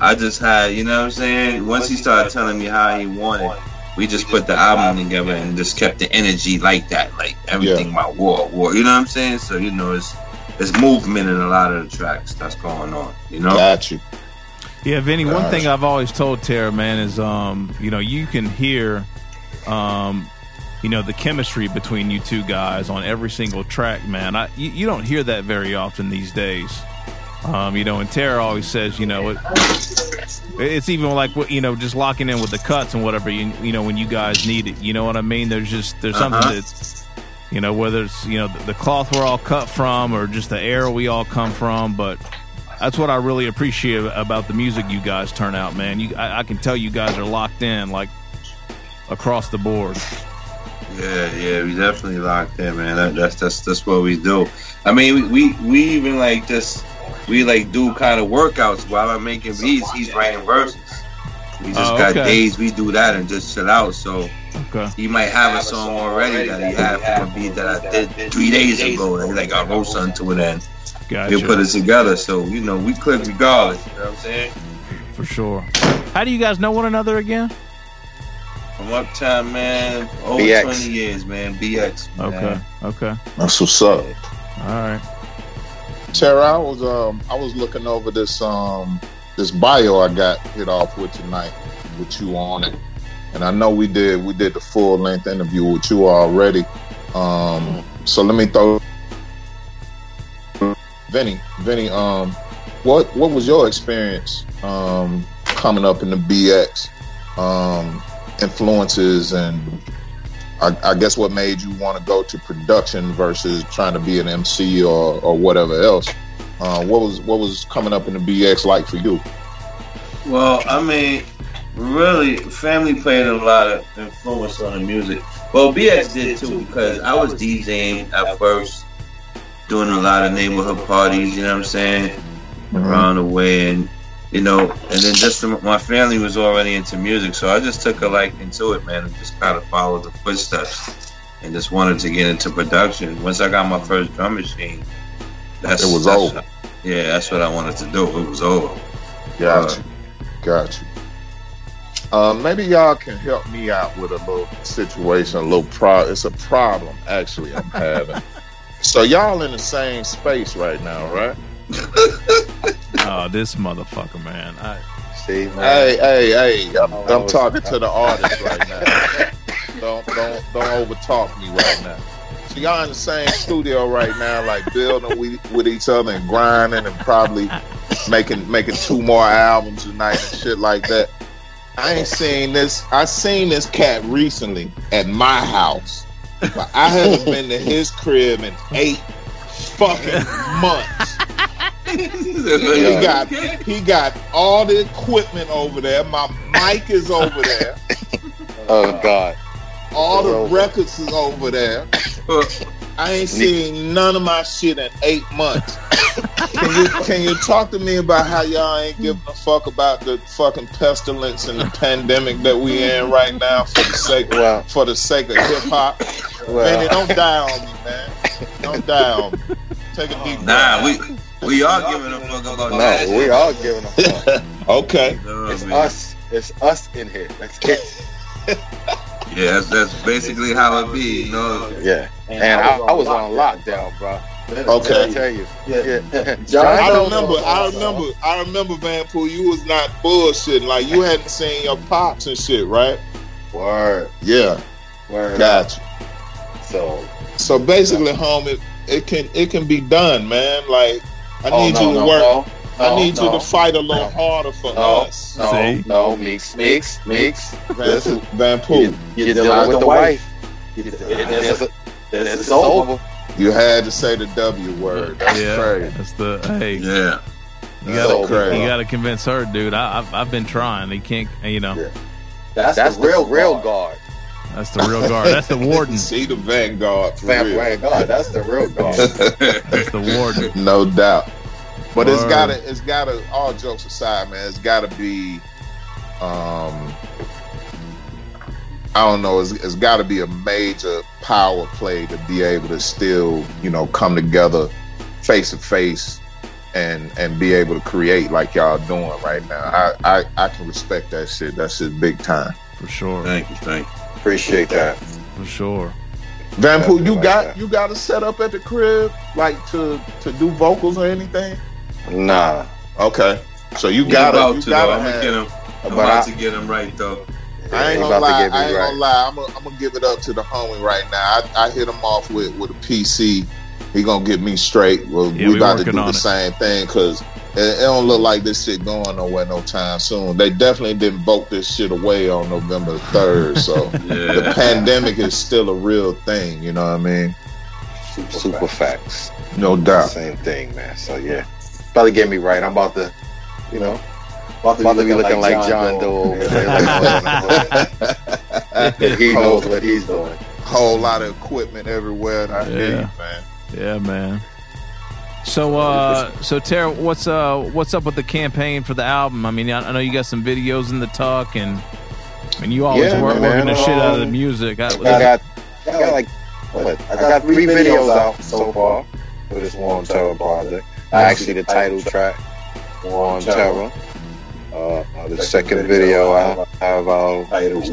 I just had, you know what I'm saying? Once he started telling me how he wanted, we just put the album together and just kept the energy like that, like everything about war, you know what I'm saying? So it's movement in a lot of the tracks that's going on, Got you. Yeah, Vinny, one thing I've always told Terror, man, is you can hear the chemistry between you two guys on every single track, man. You don't hear that very often these days. And Tara always says, it's even like, just locking in with the cuts and whatever, when you guys need it. You know what I mean? There's something that's, whether it's, the cloth we're all cut from or just the air we all come from. But that's what I really appreciate about the music you guys turn out, man. I can tell you guys are locked in, like, across the board. Yeah, we definitely locked in, man. That's what we do. I mean, we even like just we like do kind of workouts while I'm making beats. He's writing verses. We just got days we do that and just chill out. So he might have a song already that he had from a beat that I did 3 days ago. And I wrote something to it and he'll put it together. So we click regardless. You know what I'm saying? For sure. How do you guys know one another again? From Uptown, man, over BX. 20 years, man. BX. Man. Okay. That's what's up. All right. Tara, I was looking over this this bio I got hit off with tonight with you on it. And I know we did the full length interview with you already. So let me throw Vinny. What was your experience coming up in the BX? Influences and I guess what made you want to go to production versus trying to be an MC or whatever else. What was coming up in the BX like for you? Well, I mean, really, family played a lot of influence on the music. Well, BX did too, because I was DJing at first, doing a lot of neighborhood parties, you know what I'm saying, around the way, and you know, and then just my family was already into music, so I just took a like into it, man, and just kind of followed the footsteps, and just wanted to get into production. Once I got my first drum machine, that's over. Yeah, that's what I wanted to do. It was over. Got you. Maybe y'all can help me out with a little situation, it's a problem actually I'm having. So y'all in the same space right now, right? Oh, this motherfucker, man! Hey! I'm talking to the artist right now. Don't overtalk me right now. So y'all in the same studio right now, like building with each other and grinding and probably making 2 more albums tonight and shit like that. I ain't seen this. I seen this cat recently at my house, but I haven't been to his crib in 8 fucking months. He got all the equipment over there. My mic is over there. Oh God! All the records is over there. I ain't seen none of my shit in 8 months. Can you talk to me about how y'all ain't giving a fuck about the fucking pestilence and the pandemic that we in right now for the sake of hip hop? Wow. Man, don't die on me, man. Don't die on me. Take a deep breath. We all giving a fuck about that. No, we all giving a fuck. Okay. It's us. It's us in here. That's it. Yeah, that's basically how it be, you know? Yeah. And I was on lockdown, bro. Okay. I tell you. Yeah. I remember, Vanpool, you was not bullshitting. Like, you hadn't seen your pops and shit, right? Word. Yeah. Word. Gotcha. So basically, homie, it can be done, man. Like, I need you to work. I need you to fight a little harder for us. Mix. Vanpool. You're dealing with the wife. It's over. You had to say the W word. That's crazy. That's the hey. Yeah. You gotta convince her, dude. I've been trying. He can't. You know. Yeah. That's the real guard. That's the real guard. That's the warden. See the Vanguard. Vanguard. That's the real guard. That's the warden. No doubt. But it's gotta. All jokes aside, man, it's gotta be. I don't know. It's gotta be a major power play to be able to still, you know, come together face to face and be able to create like y'all doing right now. I can respect that shit. That's just big time. For sure. Thank you. Appreciate that. For sure. Vanpool, you got a setup at the crib, like to do vocals or anything? Nah. Okay. So I'm about to get him right though. I ain't gonna lie. I'm gonna give it up to the homie right now. I hit him off with a PC. He gonna get me straight. We about to do the same thing because it don't look like this shit going nowhere no time soon. They definitely didn't vote this shit away on November 3rd. So The pandemic is still a real thing. You know what I mean? Super facts. No doubt. Same thing, man. So yeah, probably get me right. I'm about to, you know. About to be looking like John Doe over there. He knows what he's doing. Whole lot of equipment everywhere. I hear you, man. Yeah, man. So Tara, what's up with the campaign for the album? I mean, I know you got some videos in the tuck, and I mean, you always working the shit out of the music. I got 3 videos out so far for this War on Terror project. Actually, the title track, War on Terror. The second video I have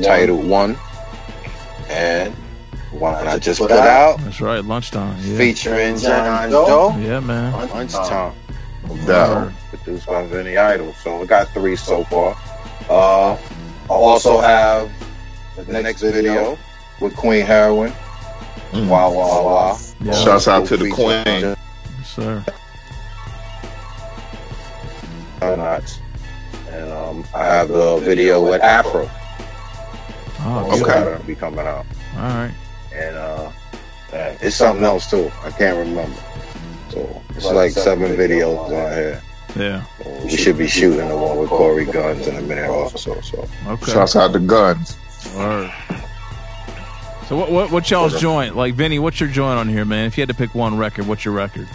titled One, and one I just put out. That's right, Lunchtime. Yeah. Featuring John Doe. Yeah, man. Lunchtime. Produced by Vinny Idol. So I got 3 so far. I also have The next video with Queen Heroin. Wow, wow, wow. Yeah. Shouts out to the Queen. Yes, sir. And I have a video with Afro. Oh, okay. Be coming out. All right. And it's something else too. I can't remember. So it's like seven videos on here. Yeah. So we should be shooting the one with Corey Guns in a minute also. So okay. Shouts out to Guns. All right. So what y'all's joint? Like Vinny, what's your joint on here, man? If you had to pick one record, what's your record?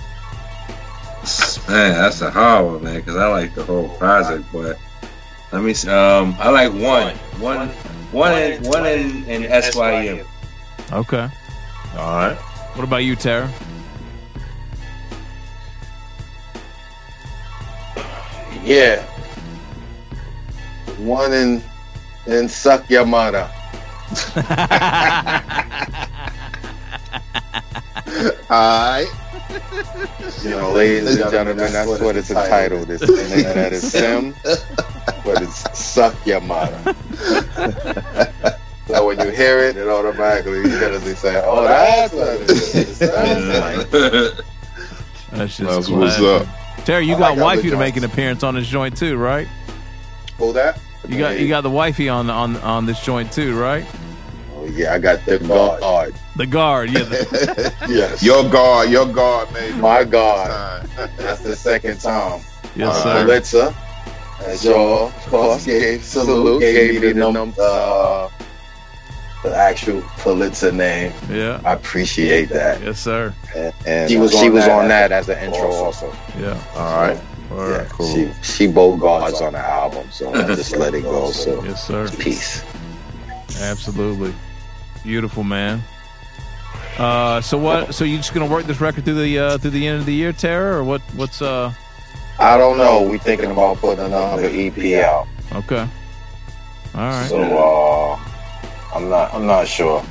Man, that's a hard one, man, because I like the whole project, but let me see. I like one in SYM. Okay. All right. What about you, Tara? Yeah. One in Suck Your Mother. All right. You know, ladies and gentlemen, that's what it's entitled. It's the name that is Sim, but it's Suck Your Mother. So when you hear it, it automatically you gotta say, "Oh, that's what it is." That's just what's up. Terry, you got wifey to make an appearance on this joint too, right? Oh, that you got the wifey on this joint too, right? Yeah, I got the guard. The guard, yeah. Yes. Your guard, man. My guard. That's the second time. Yes, sir. Alexa, as y'all, of course, gave me the number, the actual Pulitzer name. Yeah. I appreciate that. Yes, sir. And she was on that as an intro also. Yeah. All right. All right, cool. She both guards on the album, so I just let it go. So yes, sir. Peace. Absolutely. Beautiful, man. So you just gonna work this record through the end of the year, Tara, or what's I don't know. We thinking about putting another EP out. Okay. Alright. So I'm not sure.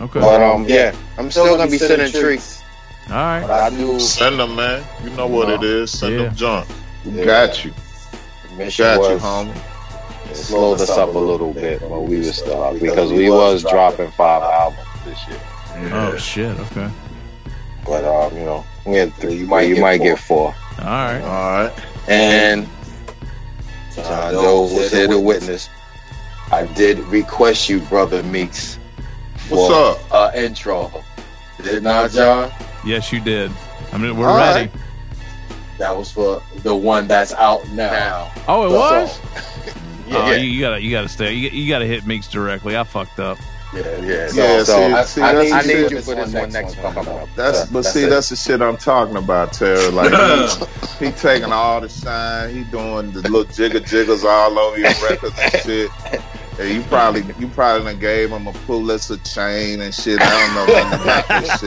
Okay. But yeah, I'm still gonna be sending tricks. Alright. I do send them, man. You know what it is. Send them junk. Yeah. Got you. Got you, homie. Slowed us up a little bit, but we were still up because we was dropping 5 albums this year. Yeah. Oh shit! Okay, but you know, we had 3. You might get 4. All right, all right. And Joe was here to witness. I did request you, brother Meeks, for an intro. Did not, John? Yes, you did. I mean, we're all ready. Right. That was for the one that's out now. Oh, it was. Yeah, oh, yeah. You gotta stay. You gotta hit Meeks directly. I fucked up. Yeah. So I need you for this one next one. That's the shit I'm talking about, Terry. Like he taking all the shine. He doing the little jiggers all over your records and shit. And you probably done gave him a Pulitzer chain and shit. I don't know nothing about this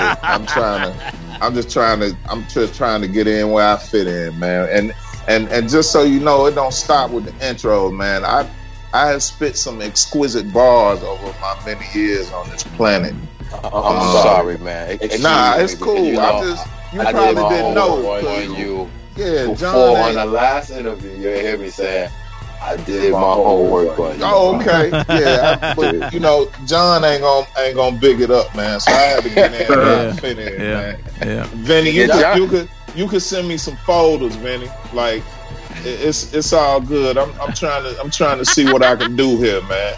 shit. I'm just trying to get in where I fit in, man. And just so you know, it don't stop with the intro, man. I have spit some exquisite bars over my many years on this planet. I'm sorry, man. Nah, it's cool. You know, I probably didn't know. Before on the last interview, you hear me saying, I did my homework. Oh, okay. Yeah, but you know, John ain't gonna big it up, man. So I had to get in and fit in, man. Yeah. Vinny, you could send me some folders, Vinny. Like it's all good. I'm trying to see what I can do here, man.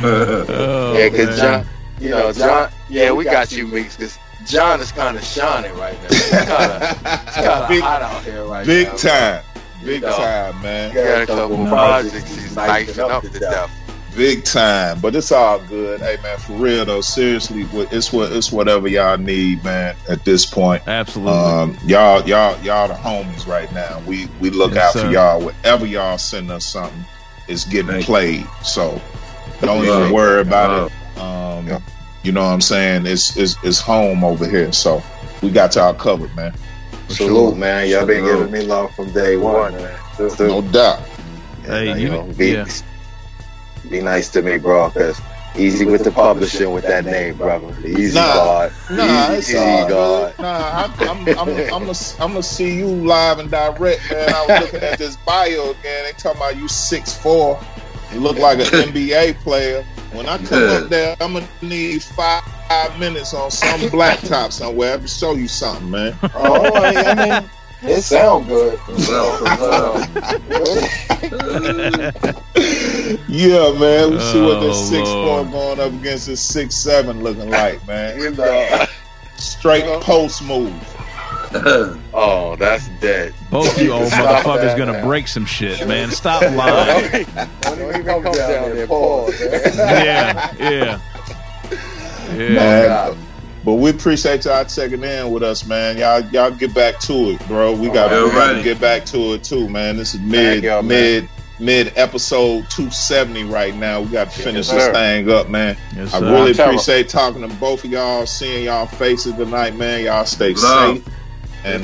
Yeah, cause John, you know John. Yeah, we got you, Meeks. Cause John is kind of shining right now. It's kind of hot out here right now. Big time, big time, man. He got a couple projects he's knifing up to death. Big time, but it's all good. Hey man, for real though, seriously, it's whatever y'all need, man. At this point, absolutely. Y'all the homies right now. We look out for y'all. Whatever y'all send us something, it's getting played. So don't even worry about it. You know what I'm saying? It's home over here. So we got y'all covered, man. Salute, man. Y'all been giving me love from day one, man. No doubt. Hey, you know, be nice to me, bro, because Easy with the publishing with that name, brother. Easy God. Nah, it's easy God. I'm gonna see you live and direct, man. I was looking at this bio again. They talking about you 6'4". You look like an NBA player. When I come up there, I'm gonna need 5 minutes on some blacktop somewhere. I'm gonna show you something, man. Oh, I mean, it sound good. Yeah, man. We see what this 6'4" going up against this 6'7" looking like, man. You know, straight post move. Oh, that's dead. Both you old motherfuckers gonna break some shit, man. Stop lying. Yeah. But we appreciate y'all checking in with us, man. Y'all get back to it, bro. We gotta get back to it too, man. This is mid episode 270 right now. We gotta finish this thing up, man. Yes, I really appreciate talking to both of y'all, seeing y'all faces tonight, man. Y'all stay safe. And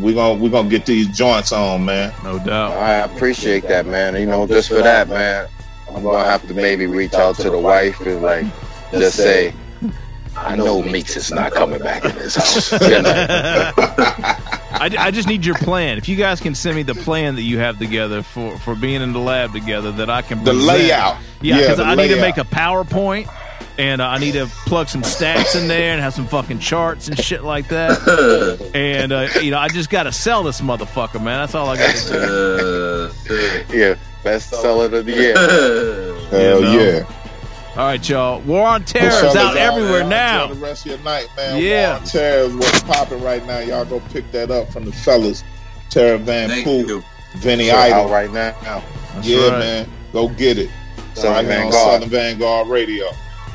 we're gonna get these joints on, man. No doubt. I appreciate that, man. You know, just for that, man, I'm gonna have to maybe reach out to the wife and like just say, I know Meeks is not coming back in this house. I just need your plan. If you guys can send me the plan that you have together for being in the lab together, that I can present. The layout. Yeah, because I need to make a PowerPoint, and I need to plug some stats in there and have some fucking charts and shit like that. And, you know, I just got to sell this motherfucker, man. That's all I got to do. Yeah, best seller of the year. Hell yeah. All right, y'all. War on Terror is out everywhere now. Enjoy the rest of your night, man. Yeah. War on Terror is what's popping right now. Y'all go pick that up from the fellas. Terror Van Poole, Vinny Idol. Right now. That's right, man. Go get it. Southern Vanguard Radio.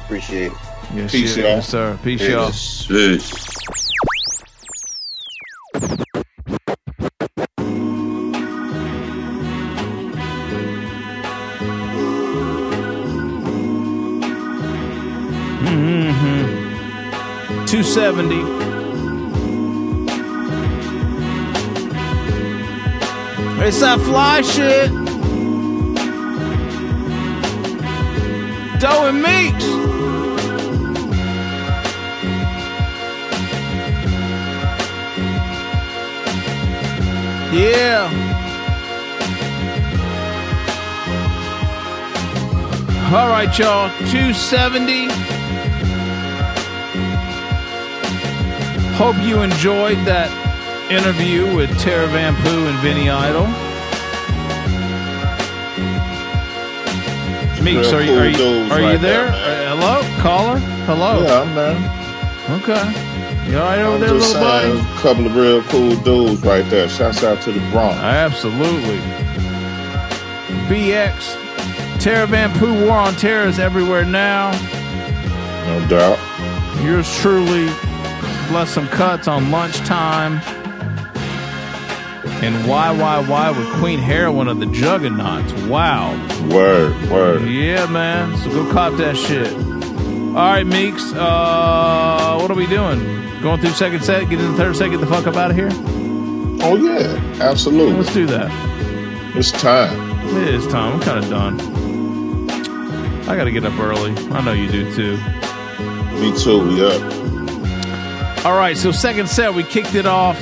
Appreciate it. Yes, peace, y'all. Yes, sir. Peace, y'all. Peace. Mm-hmm. 270. It's that fly shit. Doe and Meeks. Yeah. All right, y'all. 270. Hope you enjoyed that interview with Terror Van Poole and Vinny Idol. Meeks, are you there? Hello? Caller? Hello? Yeah, I'm there. Okay. You all right over there, little buddy? A couple of real cool dudes right there. Shouts out to the Bronx. Absolutely. BX. Terror Van Poole, War on Terror is everywhere now. No doubt. Yours truly. Plus some cuts on Lunchtime and why with Queen Heroin of the Juggernauts. Wow. Word. Yeah, man. So go cop that shit. All right, Meeks. What are we doing? Going through second set, get in the third set, get the fuck up out of here. Oh yeah, absolutely. Let's do that. It's time. It is time. I'm kind of done. I got to get up early. I know you do too. Me too. We up. All right, so second set, we kicked it off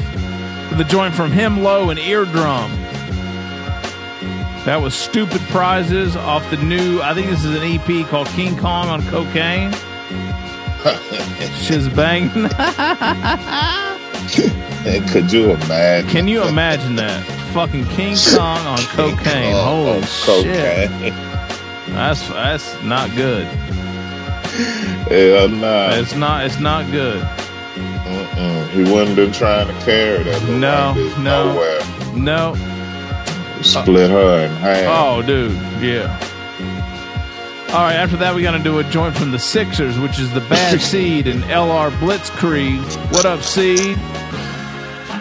with a joint from Him Low and Eardrum. That was Stupid Prizes off the new, I think this is an EP called King Kong on Cocaine. Shiz banging. Can you imagine that? Fucking King Kong on cocaine. Holy shit. That's not good. Hell nah. It's not good. He wouldn't have been trying to carry that. No. Split her in half. Oh, dude, yeah. All right, after that, we're going to do a joint from the Sixers, which is the Bad Seed and LR Blitzkrieg. What up, Seed?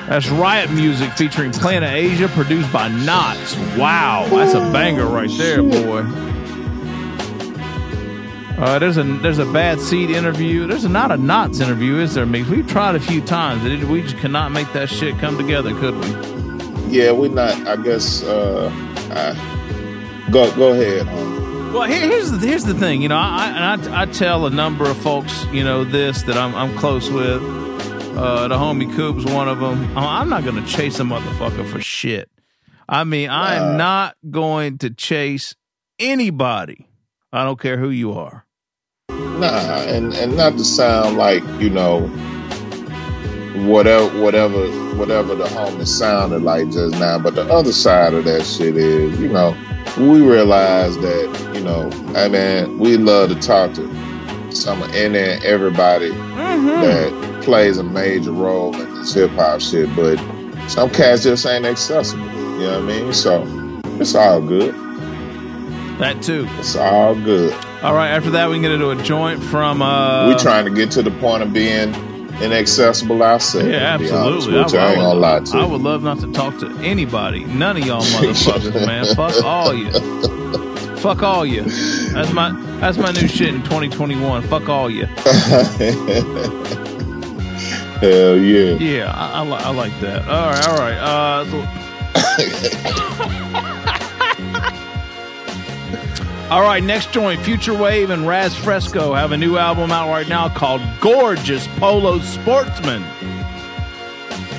That's Riot Music featuring Planet Asia, produced by Knots. Wow, that's a banger right there, boy. There's a Bad Seed interview. There's not a Knots interview, is there, Meeks? We've tried a few times. We just cannot make that shit come together, could we? Yeah, we're not. I guess. Go ahead. Well, here's the thing, you know, I tell a number of folks, you know, this that I'm close with. The homie Coop's one of them. I'm not gonna chase a motherfucker for shit. I mean, I'm not going to chase anybody. I don't care who you are. Nah, and not to sound like, you know, whatever the homie sounded like just now, but the other side of that shit is, you know, we realize that, you know, I mean, we love to talk to some any and everybody that plays a major role in this hip hop shit, but some cats just ain't accessible. You know what I mean? So it's all good. That too. It's all good. All right. After that, we can get into a joint from. We're trying to get to the point of being inaccessible ourselves. Yeah, absolutely. I ain't gonna lie to you. I would love not to talk to anybody. None of y'all motherfuckers, man. Fuck all you. Fuck all you. That's my new shit in 2021. Fuck all you. Hell yeah. Yeah, I like that. All right, all right. All right, next joint, Future Wave and Raz Fresco have a new album out right now called Gorgeous Polo Sportsman.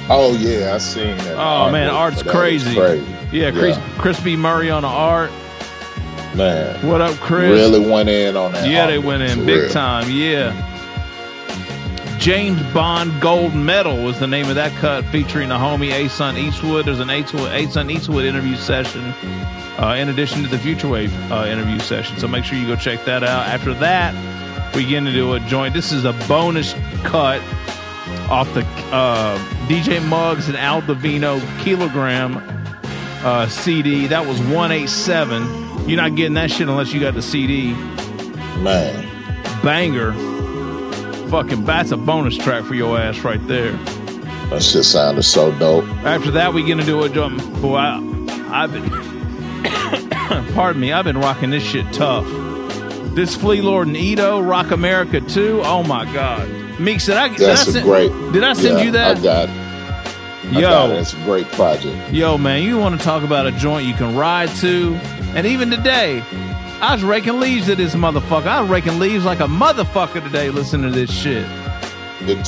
Oh, yeah, I seen that. Oh, man, art's crazy. Yeah, Crispy Murray on the art. Man. What up, Chris? Really went in on that. Yeah, they went in big time, yeah. James Bond Gold Medal was the name of that cut, featuring the homie Asun Eastwood. There's an Asun Eastwood interview session in addition to the Future Wave interview session. So make sure you go check that out. After that, we get into a joint. This is a bonus cut off the DJ Muggs and Al Divino Kilogram CD. That was 187. You're not getting that shit unless you got the CD. Man. Banger. Fucking that's a bonus track for your ass right there. That shit sounded so dope. After that, we get into a jump. Boy, I've been pardon me, I've been rocking this shit tough. This Flea Lord and Eto, Rock America 2. Oh my god, Meeks, did I send you that? I got it. Yo, that's a great project. Yo, man, you want to talk about a joint you can ride to? And even today, I was raking leaves at this motherfucker. I was raking leaves like a motherfucker today listening to this shit. It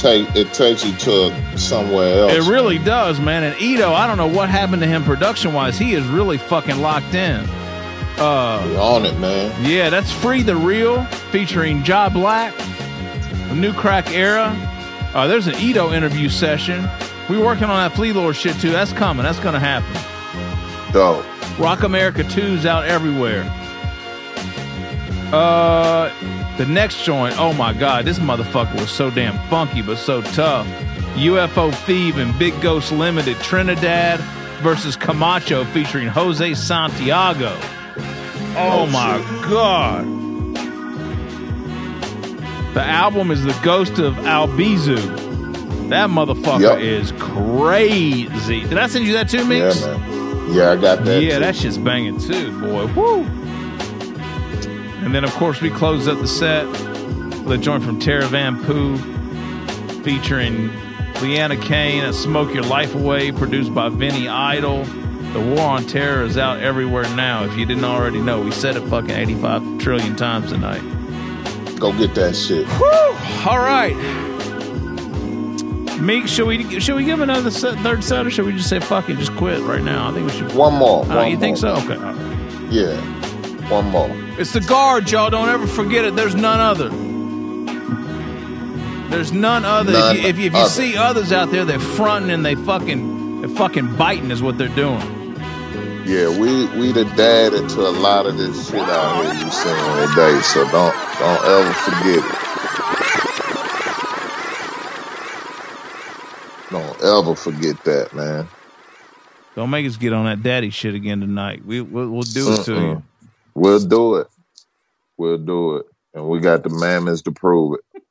takes you to somewhere else. It really does, man. And Eto, I don't know what happened to him production-wise. He is really fucking locked in. You're on it, man. Yeah, that's Free the Real featuring Ja Black, New Crack Era. There's an Eto interview session. We're working on that Flea Lord shit, too. That's coming. That's going to happen. Dope. Rock America 2's out everywhere. The next joint, oh my god, this motherfucker was so damn funky but so tough. UFO Thieve and Big Ghost Limited, Trinidad versus Camacho featuring Jose Santiago. Oh my god. The album is The Ghost of Albizu. That motherfucker is crazy. Did I send you that too, Mix? Yeah, man. Yeah, I got that. Yeah, too. That shit's banging too, boy. Woo! And then, of course, we close up the set with a joint from Tara Van Poo featuring Leanna Kane, A Smoke Your Life Away, produced by Vinny Idol. The War on Terror is out everywhere now. If you didn't already know, we said it fucking 85 trillion times tonight. Go get that shit. Woo! All right. Meek, should we give another third set, or should we just say fuck it, just quit right now? I think we should. One more. Oh, you think so? Okay. Yeah. One more. It's the guard, y'all. Don't ever forget it. There's none other. There's none other. If you see others out there, they're fronting and they fucking biting is what they're doing. Yeah, we the dad into a lot of this shit out here you seeing today. So don't ever forget it. Don't ever forget that, man. Don't make us get on that daddy shit again tonight. We'll do it to you. We'll do it. And we got the mammoths to prove it.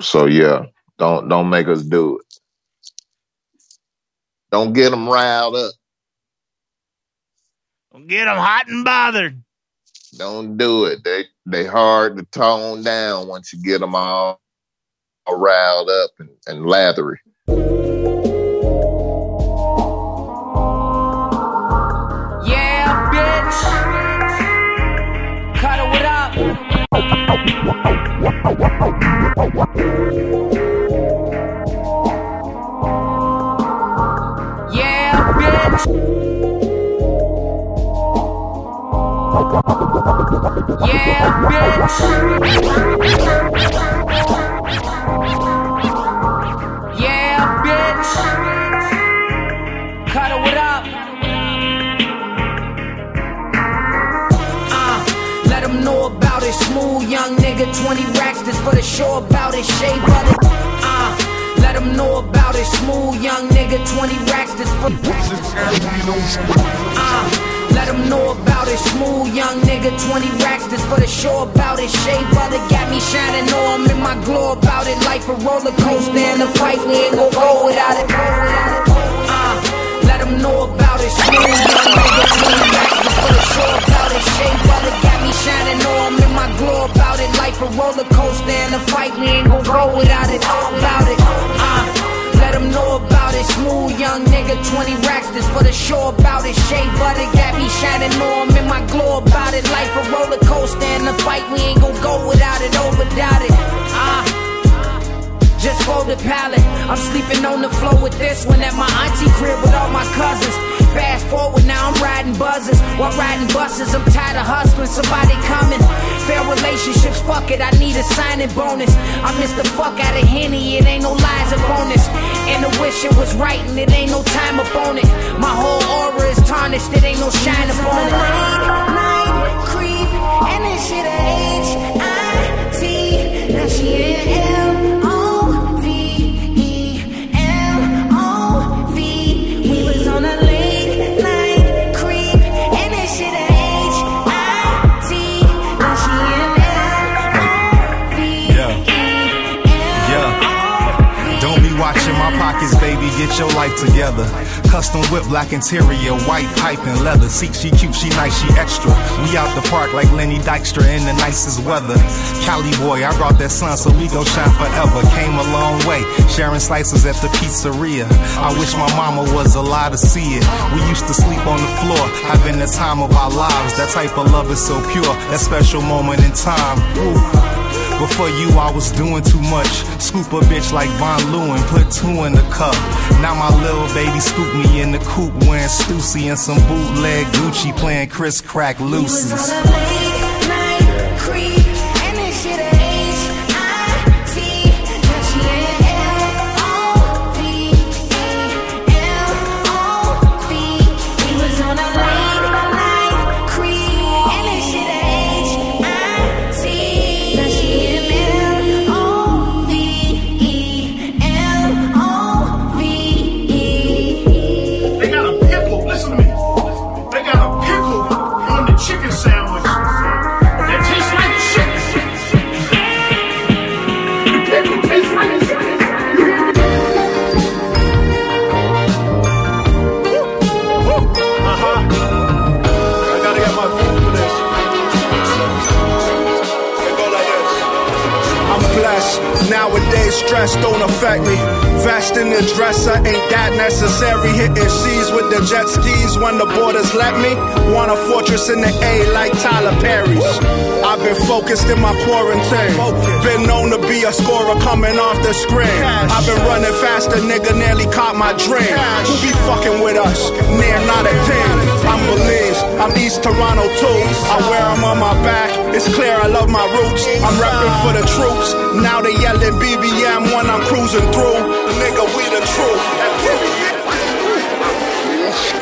So yeah, don't make us do it. Don't get them riled up. Don't get them hot and bothered. Don't do it. They hard to tone down once you get them all riled up and lathery. Yeah, bitch. Yeah, bitch. Yeah, bitch. Cuddle it up. Let them know about it. Smooth young nigga, 20 racks, this for the show about it. Shea butter. Let them know about it. Smooth young nigga, 20 racks, this for let them know about it. Smooth young nigga, 20 racks, this for the show about it. Shea butter got me shining, know I'm in my glow about it. Life a roller coaster and a fight, we ain't gon' go without it. Let them know about it. Smooth young nigga, 20 racks, this for the show about it. Shea butter got me shining, know I'm in my glow about it. Life a roller coaster and a fight, we ain't gon' roll without it. All about it. Let them know about it. Smooth young nigga, 20 racks, this for the show about it. Shea butter got me shining, know I'm in my glow about it. Life a roller coaster and a fight, we ain't gon' go without it. Overdoubt it. Just fold the pallet. I'm sleeping on the floor with this one at my auntie crib with all my cousins. Fast forward, now I'm riding buzzers while riding buses. I'm tired of hustling, somebody coming. Fair relationships, fuck it, I need a signing bonus. I miss the fuck out of Henny, it ain't no lies upon this. And I wish it was right and it ain't no time upon it. My whole aura is tarnished, it ain't no shine upon it. Night creep, and that shit a H-I-T, now she in L. Baby, get your life together. Custom whip, black interior, white pipe and leather. See, she cute, she nice, she extra. We out the park like Lenny Dykstra in the nicest weather. Cali boy, I brought that sun, so we gon' shine forever. Came a long way, sharing slices at the pizzeria. I wish my mama was alive to see it. We used to sleep on the floor, having the time of our lives. That type of love is so pure, that special moment in time. Ooh. Before you, I was doing too much. Scoop a bitch like Von Leeuwen, put two in the cup. Now my little baby scoop me in the coupe, wearing Stussy and some bootleg Gucci, playing Chris Crack Looses. Stress don't affect me. Vest in the dresser ain't that necessary. Hitting seas with the jet skis when the borders let me. Want a fortress in the A like Tyler Perry's. I've been focused in my quarantine. Been known to be a scorer coming off the screen. I've been running faster, nigga nearly caught my dream. Who be fucking with us? Near not a thing. I'm Belize, I'm East Toronto too. I wear them on my back. It's clear I love my roots. I'm repping for the troops. Now they yelling BBM when I'm cruising through. Nigga, we the truth. I gotta get my food for this. I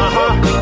go like this.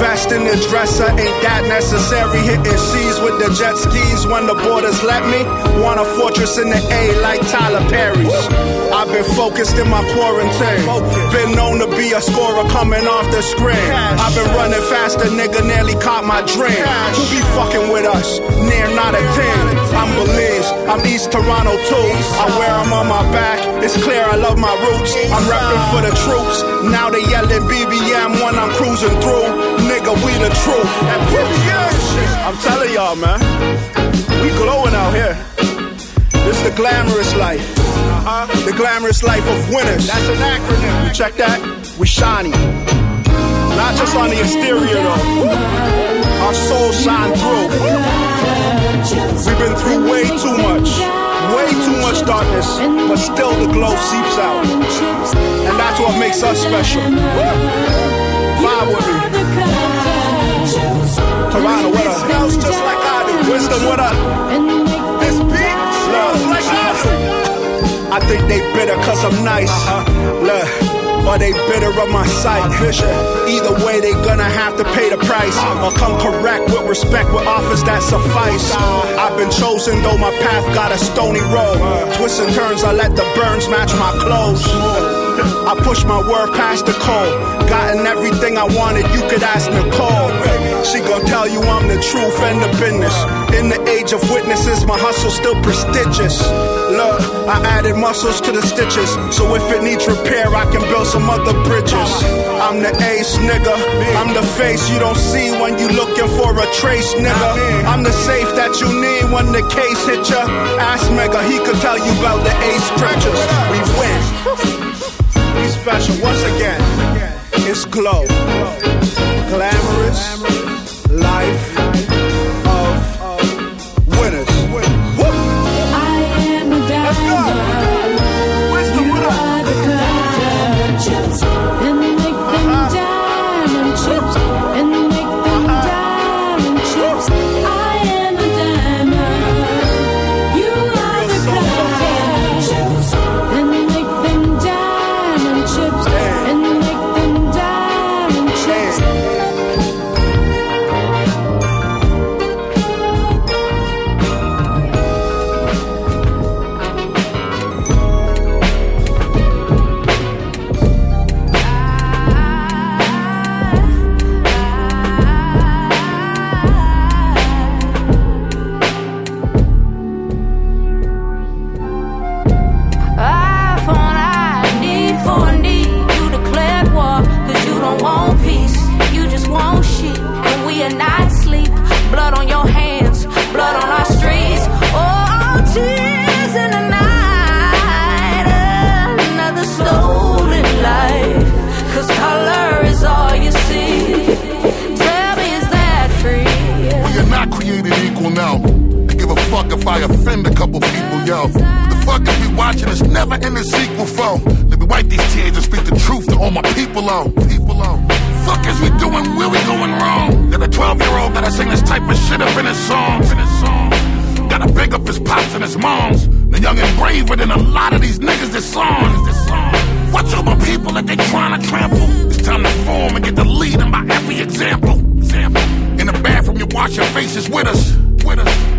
Fast in the dresser, ain't that necessary? Hitting seas with the jet skis when the borders let me. Want a fortress in the A like Tyler Perry's. I've been focused in my quarantine. Been known to be a scorer coming off the screen. I've been running faster, nigga, nearly caught my dream. Who be fucking with us? Near not a team. I'm Belize, I'm East Toronto too. I wear them on my back, it's clear I love my roots. I'm repping for the troops, now they yelling BBM when I'm cruising through. Nigga, we the truth, and I'm telling y'all, man, we glowing out here. This the glamorous life, the glamorous life of winners. That's an acronym. You check that? We shiny, not just on the exterior though. Our souls shine through. We've been through way too much darkness, but still the glow seeps out, and that's what makes us special. Vibe with me, Toronto with us, smells just like I do, wisdom with us, this beat smells like I do. I think they bitter cause I'm nice, look. Or they bitter of my sight. Either way, they gonna have to pay the price. Or come correct with respect with offers that suffice. I've been chosen, though my path got a stony road. Twists and turns, I let the burns match my clothes. I push my word past the cold. Gotten everything I wanted, you could ask Nicole. She gon' tell you I'm the truth and the business. In the age of witnesses, my hustle's still prestigious. Look, I added muscles to the stitches, so if it needs repair, I can build some other bridges. I'm the ace, nigga. I'm the face you don't see when you looking for a trace, nigga. I'm the safe that you need when the case hit ya. Ask Mega, he could tell you about the ace stretchers. We win. We special once again. It's glow. Glamorous life of winners. I am a diamond. Wisdom with us. And make them diamond chips. And make them diamond chips. I am a diamond. You are the diamond chips. And make them diamond chips. And make them diamond chips. Now, I give a fuck if I offend a couple people, yo. What the fuck if we watching? It's never in the sequel, foe. Let me wipe these tears and speak the truth to all my people, oh. People, oh. Fuck is we doing? Where we going wrong? Got a 12-year-old gotta sing this type of shit up in his songs. Gotta big up his pops and his moms. They're young and braver than a lot of these niggas that's on. Watch all my people that they trying to trample. It's time to form and get the lead in by every example. In the bathroom, you wash your faces with us.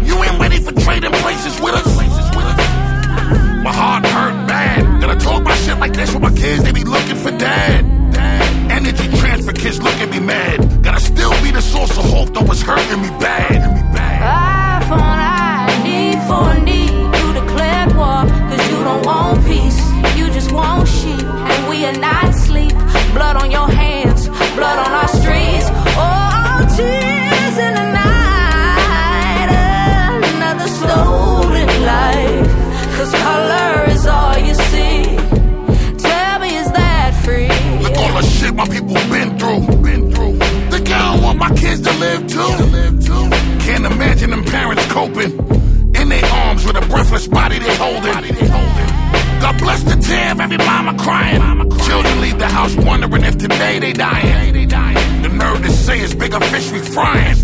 You ain't ready for trading places with us. My heart hurt bad. Gotta talk my shit like this with my kids. They be looking for dad. Energy transfer kids look at me mad. Gotta still be the source of hope, though it's hurting me bad. Eye for an eye, knee for a knee. You declared war, cause you don't want peace. You just want sheep, and we are not sleep. Blood on your hands, blood on our streets. Oh, tears in the night. Stolen life, cause color is all you see. Tell me, is that free? Look all the shit my people been through. Think I don't want my kids to live too. Can't imagine them parents coping. In their arms with a breathless body they holding. God bless the damn, every mama crying. Children leave the house wondering if today they dying. The nerve to say it's bigger fish we frying.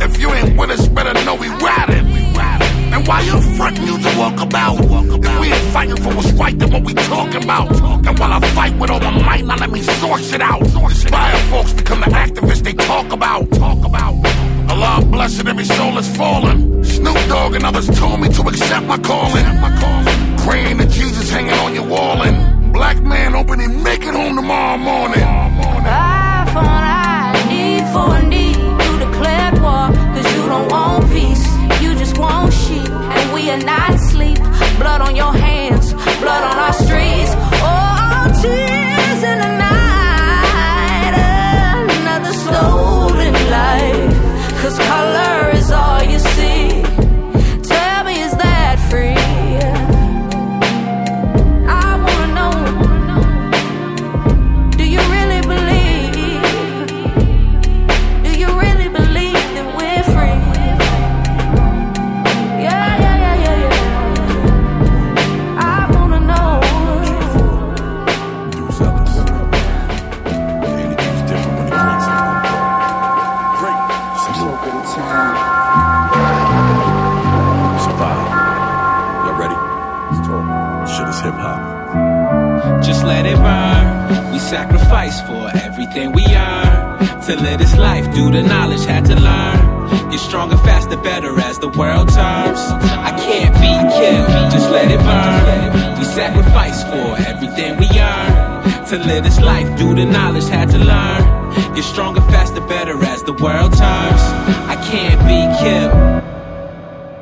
If you ain't with us, better know we riding. And while you're frontin', you to walk about. If we ain't fighting for what's right, then what we talking about? And while I fight with all my might, now let me source it out. Inspire folks, become the activists they talk talk about. Allah blessing every soul is fallen. Snoop Dogg and others told me to accept my calling. Praying to Jesus hanging on your wall and black man hoping he make it home tomorrow morning. Eye for an eye, need for a need. You declared war, cause you don't want peace. You just want sheep, and we are not sleep. Blood on your hands, blood on our streets. Oh, tears in the night, another stolen life. Cause color is all you see. Tell me, is that free? I wanna know. Do you really believe? Do you really believe that we're free? Yeah. I wanna know. Do something. Anything's different when it comes out. Survive. Y'all ready? This shit is hip hop. Just let it burn. We sacrifice for everything we earn. To live this life, through the knowledge had to learn. Get stronger, faster, better as the world turns. I can't be killed. Just let it burn. We sacrifice for everything we earn. To live this life, through the knowledge had to learn. Get stronger, faster, better as the world turns. I can't be killed.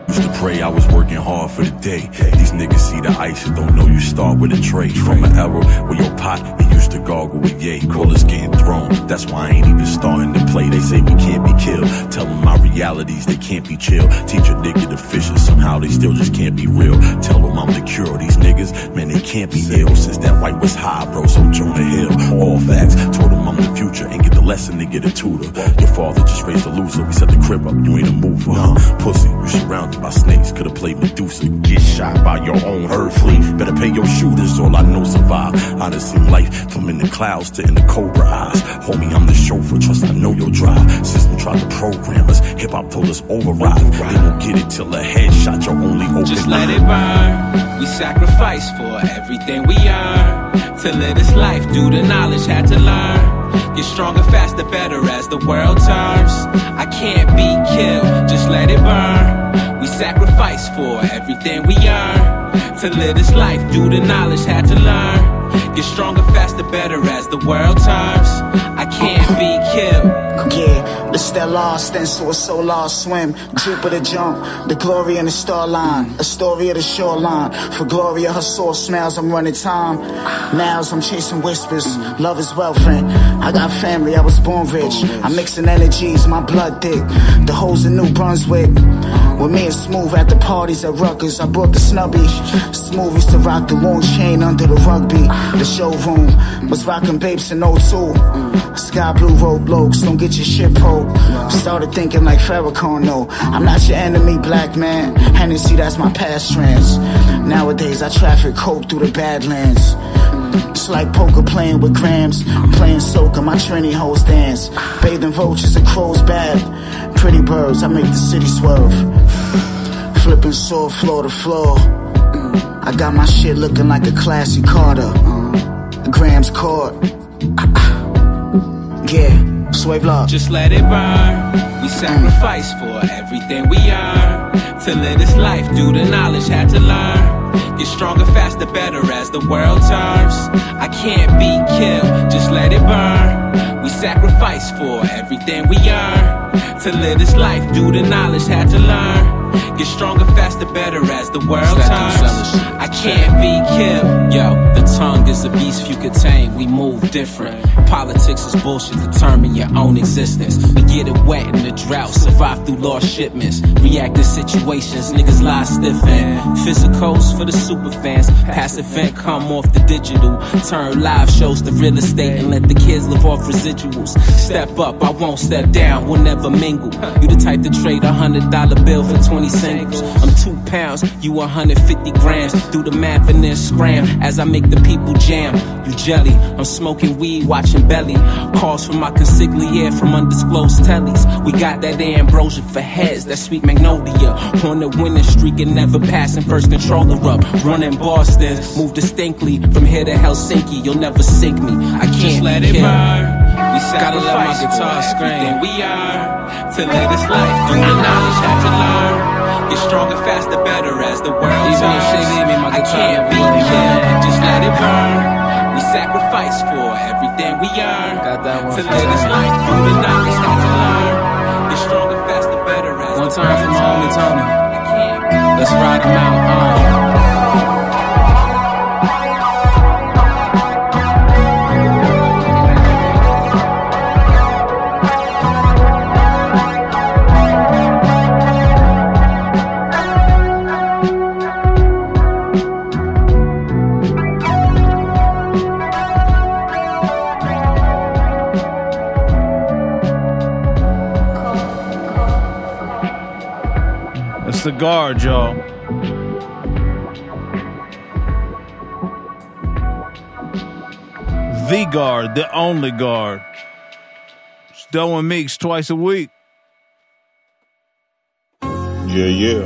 Used to pray I was working hard for the day. These niggas see the ice and don't know you start with a tray. From an era where your pot, it used to gargle with yay. Callers getting thrown, that's why I ain't even starting to play. They say we can't be killed. Tell them my realities, they can't be chill. Teach a nigga to fish and somehow they still just can't be real. Tell them I'm the cure. These niggas, man, they can't be ill. Since that white was high, bro, so Jonah Hill. All facts, told them I'm the future. Ain't get the lesson, they get a tutor. Your father just raised a loser. We set the crib up, you ain't a mover. Pussy, you surrounded by snakes. Could've played Medusa, get shot by your own herd flea. Better pay your shooters, all I know survive. Honestly, life from in the clouds to in the cobra eyes. Homie, I'm the chauffeur, trust I know your drive. System tried to program us, hip-hop told us override. They won't get it till a headshot, your only open just line. Let it burn, we sacrifice for everything we earn. To live this life, do the knowledge had to learn. Get stronger, faster, better as the world turns. I can't be killed, just let it burn. We sacrifice for everything we earn. To live this life, do the knowledge had to learn. Get stronger, faster, better as the world turns. I can't be killed. Yeah, the step lost and so it's so lost. Swim, Jupiter jump, the glory in the star line. A story of the shoreline. For Gloria, her soul smells, I'm running time. Nows, I'm chasing whispers. Love is wealth, and I got family, I was born rich. I'm mixing energies, my blood thick. The hoes in New Brunswick. With me and Smooth at the parties at Rutgers. I brought the snubby. Smooth used to rock the long chain under the rugby. The showroom was rocking babes in 02. Sky blue roadblocks, don't get your shit poked. Started thinking like Farrakhan, no. I'm not your enemy, black man. Hennessy, that's my past trance. Nowadays, I traffic coke through the Badlands. It's like poker playing with grams. Playing soca, my tranny hoes dance. Bathing vultures and crows bad. Pretty birds, I make the city swerve. Flipping sword floor to floor. I got my shit looking like a classy Carter. Grams caught. Yeah, swave love. Just let it burn. We sacrifice for everything we earn. To live this life, do the knowledge had to learn. Get stronger, faster, better as the world turns. I can't be killed, just let it burn. We sacrifice for everything we earn. To live this life, do the knowledge had to learn. Get stronger, faster, better as the world turns. I can't be killed. Yo, the tongue is a beast you could tame. We move different. Politics is bullshit, determine your own existence. We get it wet in the drought, survive through lost shipments. React to situations, niggas lie stiffen. Physicals for the superfans, passive income off the digital. Turn live shows to real estate and let the kids live off residuals. Step up, I won't step down, we'll never mingle. You the type to trade $100 bill for 20. 20 singles. I'm 2 pounds, you 150 grams. Do the math and then scram as I make the people jam. You jelly, I'm smoking weed, watching Belly. Calls from my consigliere from undisclosed tellies. We got that ambrosia for heads, that sweet magnolia. On the winning streak and never passing, first controller up. Running Boston, move distinctly from here to Helsinki. You'll never sink me, I can't. Just let it burn. We gotta let my guitar scream. We are to live this life. Through the knowledge, have to learn. Get stronger, faster, better as the world turns. I can't beat it, yeah. Just let it burn. We sacrifice for everything we earn. To live this life. Through the knowledge, have to learn. Get stronger, faster, better as the world turns. One time for my only Tony. Let's ride him out. The guard, y'all. The guard, the only guard. It's Doe and Meeks twice a week. Yeah, yeah.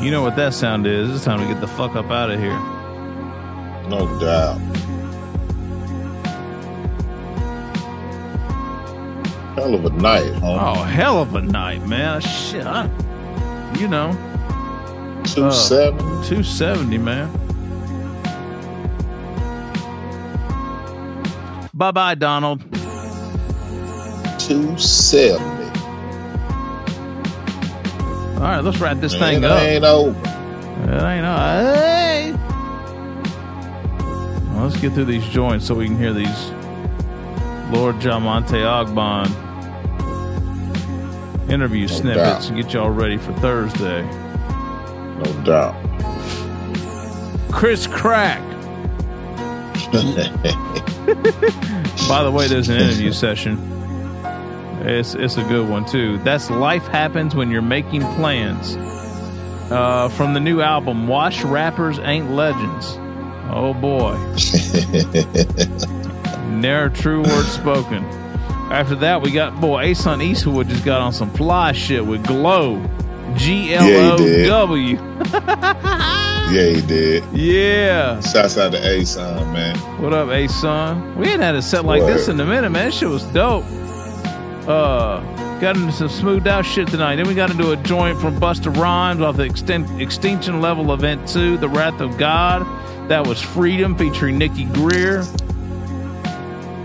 You know what that sound is. It's time to get the fuck up out of here. No doubt. Hell of a night, huh? Oh, hell of a night, man. Shit, you know. 270. 270, man. Bye-bye, Donald. 270. All right, let's wrap this thing up. It ain't over. It ain't over. Hey! Well, let's get through these joints so we can hear these Lord Jah-Monte Ogbon interview snippets and get y'all ready for Thursday. No doubt. Chris Crack. By the way, there's an interview session. It's a good one too. That's Life Happens When You're Making Plans. From the new album, Wash Rappers Ain't Legends. Oh boy. Ne'er true word spoken. After that, we got Asun Eastwood just got on some fly shit with Glow, GLOW. Yeah, he did. Yeah. Shouts out to Asun, man. What up, Asun? We ain't had a set like this in a minute, man. This shit was dope. Got into some smooth out shit tonight. Then we got into a joint from Busta Rhymes off the Extinction Level Event 2, The Wrath of God. That was Freedom featuring Nikki Greer.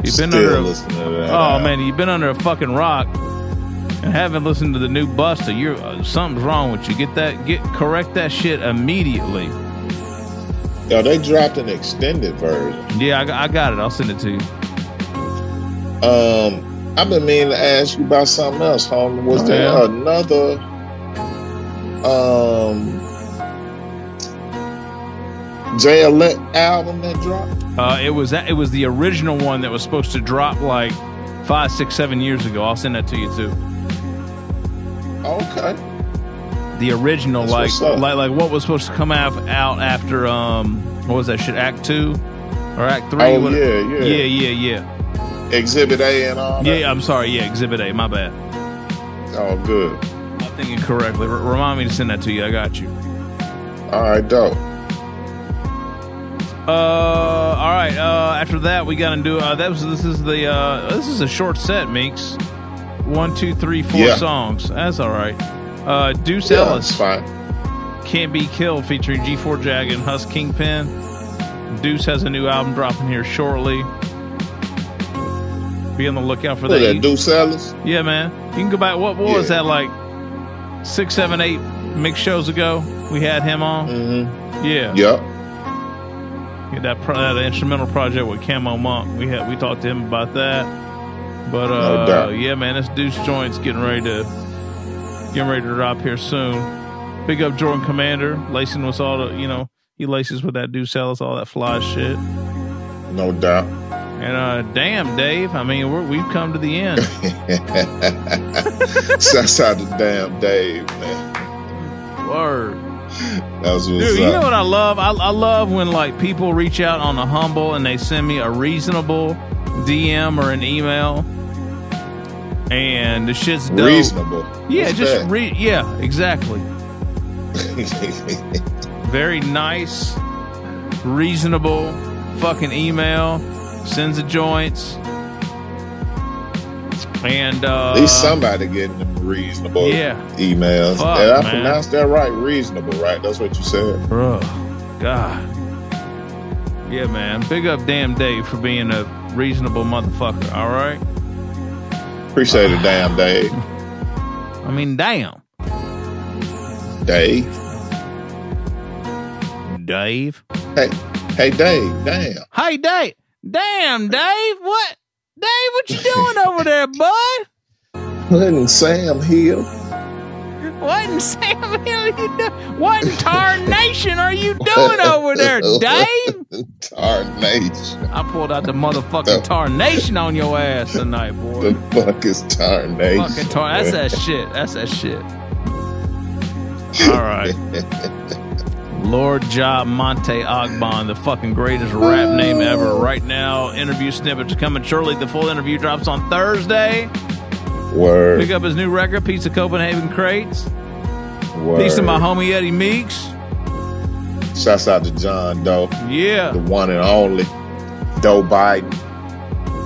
You've been you've been under a fucking rock and haven't listened to the new Busta. You're something's wrong with you. Correct that shit immediately. Yo, they dropped an extended version. Yeah, I got it. I'll send it to you. I've been meaning to ask you about something else, homie. Was there another JLEC album that dropped? It was the original one that was supposed to drop like 5, 6, 7 years ago. I'll send that to you too. Okay. The original, like what was supposed to come out after what was that shit? Act 2 or Act 3? Oh yeah. Exhibit A and all. Yeah, I'm sorry. Yeah, Exhibit A. My bad. Oh, good. I'm thinking correctly. Remind me to send that to you. I got you. All right, dope. Alright, after that we got into this is a short set, Meeks. 1, 2, 3, 4 songs. That's alright. Deuce Ellis, Can't Be Killed featuring G4 Jag and Huss Kingpin. Deuce has a new album dropping here shortly. Be on the lookout for that. Deuce Ellis? Yeah, man. You can go back. What was that, like 6, 7, 8 mixed shows ago? We had him on. Mm-hmm. Yeah. Yep. That instrumental project with Camo Monk, we talked to him about that. But yeah, man, this Deuce joint's getting ready to drop here soon. Big up Jordan Commander, lacing with all the he laces with that Deuce Ellis, all that fly shit. No doubt. And damn, Dave, I mean, we've come to the end. Shouts out to damn Dave, man. Word. That was what's Dude, up. You know what I love? I love when, like, people reach out on the humble and they send me a reasonable DM or an email. And the shit's dope. Reasonable. Yeah, what's just, yeah, exactly. Very nice, reasonable fucking email. Sends the joints. And at least somebody getting them reasonable emails. Fuck, and I pronounced that right, reasonable, right? That's what you said. Bro, God. Yeah, man. Big up damn Dave for being a reasonable motherfucker, all right? Appreciate it, damn Dave. I mean, damn. Dave. Dave. Hey, Dave, damn. Hey, Dave. Damn, Dave, what? Dave, what you doing over there, bud? What in Sam Hill you doing? What in tarnation are you doing over there, Dave? Tarnation. I pulled out the motherfucking tarnation on your ass tonight, boy. The fuck is tarnation? Fucking tarnation. That's that shit. That's that shit. All right. Lord Jah-Monte Ogbon, the fucking greatest rap name ever. Right now, interview snippets are coming shortly. The full interview drops on Thursday. Word. Pick up his new record, Piece of Copenhagen Crates. Word. Piece of my homie Eddie Meeks. Shouts out to John Doe. Yeah. The one and only Doe Biden.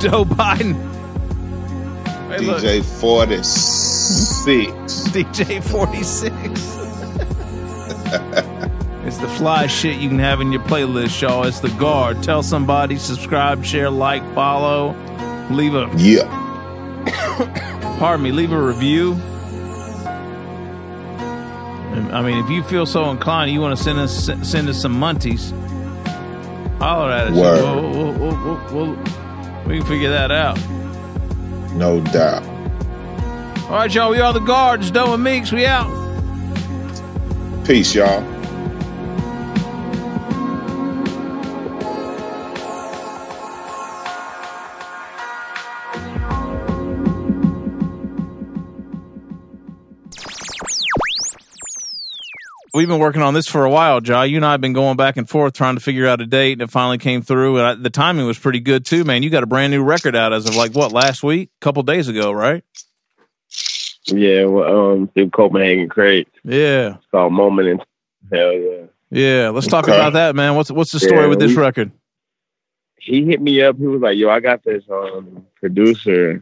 Doe Biden. Hey, DJ look. 46. DJ 46. It's the fly shit you can have in your playlist, y'all. It's The Guard. Tell somebody, subscribe, share, like, follow. Leave a... Yeah. Pardon me. Leave a review. I mean, if you feel so inclined, you want to send us some munties, holler at us. We can figure that out. No doubt. All right, y'all. We are The Guards. Doe and Meeks. We out. Peace, y'all. We've been working on this for a while, Jai. You and I have been going back and forth trying to figure out a date, and it finally came through. And the timing was pretty good, too, man. You got a brand new record out as of, like, what, last week? A couple days ago, right? Yeah, well, through Copenhagen Crate. Yeah. It's called Moment in Hell, yeah. Yeah, let's talk about that, man. What's the story with this record? He hit me up. He was like, yo, I got this producer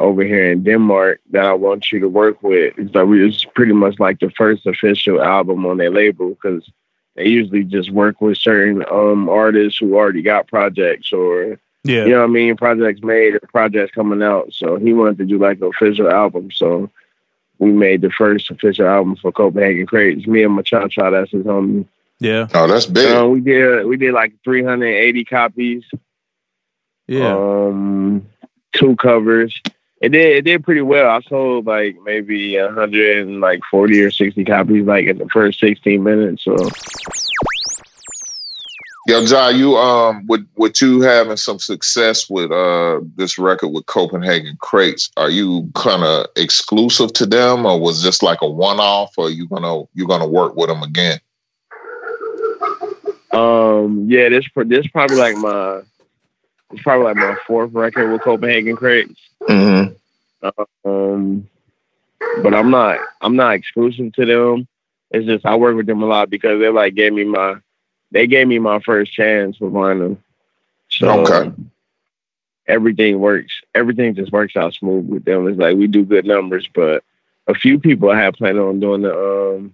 over here in Denmark that I want you to work with. It's like it's pretty much like the first official album on their label, because they usually just work with certain artists who already got projects, or you know what I mean, projects made or projects coming out. So he wanted to do like an official album. So we made the first official album for Copenhagen Crate. It's me and Machacha, that's his homie. Yeah. Oh, that's big. We did like 380 copies. Yeah. Two covers. It did pretty well. I sold like maybe 140 or 60 copies like in the first 16 minutes. So, yo, Jai, you with you having some success with this record with Copenhagen Crates, are you kind of exclusive to them, or was this like a one off, or are you gonna work with them again? Yeah, this probably like my. It's probably like my fourth record with Copenhagen Crates. Mm-hmm. But I'm not exclusive to them. It's just I work with them a lot because they like gave me my first chance with vinyl. So everything works. Everything just works out smooth with them. It's like we do good numbers, but a few people I had planned on doing the.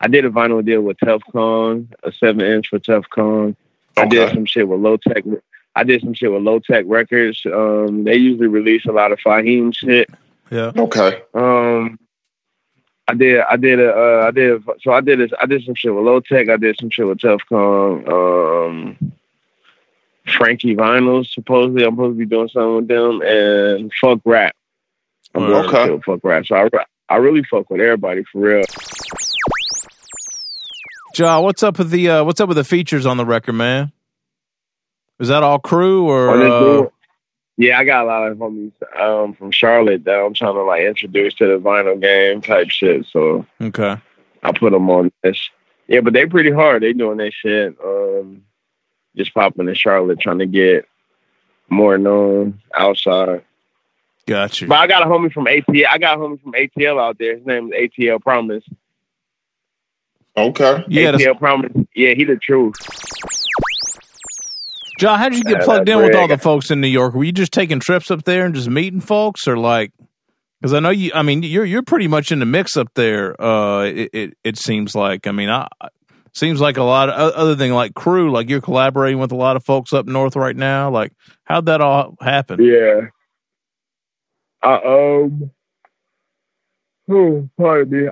I did a vinyl deal with Tuffcon, a 7-inch for Tuffcon. Okay. I did some shit with Low Tech Records. They usually release a lot of Fahim shit. Yeah. Okay. I did some shit with Low Tech. I did some shit with Tuffcon. Frankie Vinyls. Supposedly, I'm supposed to be doing something with them, and Fuck Rap. I'm doing Fuck Rap. So I really fuck with everybody for real. Ja, what's up with the features on the record, man? Is that all crew or? Yeah, I got a lot of homies from Charlotte that I'm trying to like introduce to the vinyl game type shit. So okay, I put them on this. Yeah, but they pretty hard. They doing their shit. Just popping in Charlotte, trying to get more known outside. Got you. But I got a homie from ATL. I got a homie from ATL out there. His name is ATL Promise. Okay. Yeah, ATL Promise. Yeah, he the truth. John, how did you get plugged in with all the folks in New York? Were you just taking trips up there and just meeting folks, or like? Because I know you. I mean, you're pretty much in the mix up there. It seems like. I mean, seems like a lot of other thing like crew. Like you're collaborating with a lot of folks up north right now. Like, how'd that all happen? Yeah. Pardon me.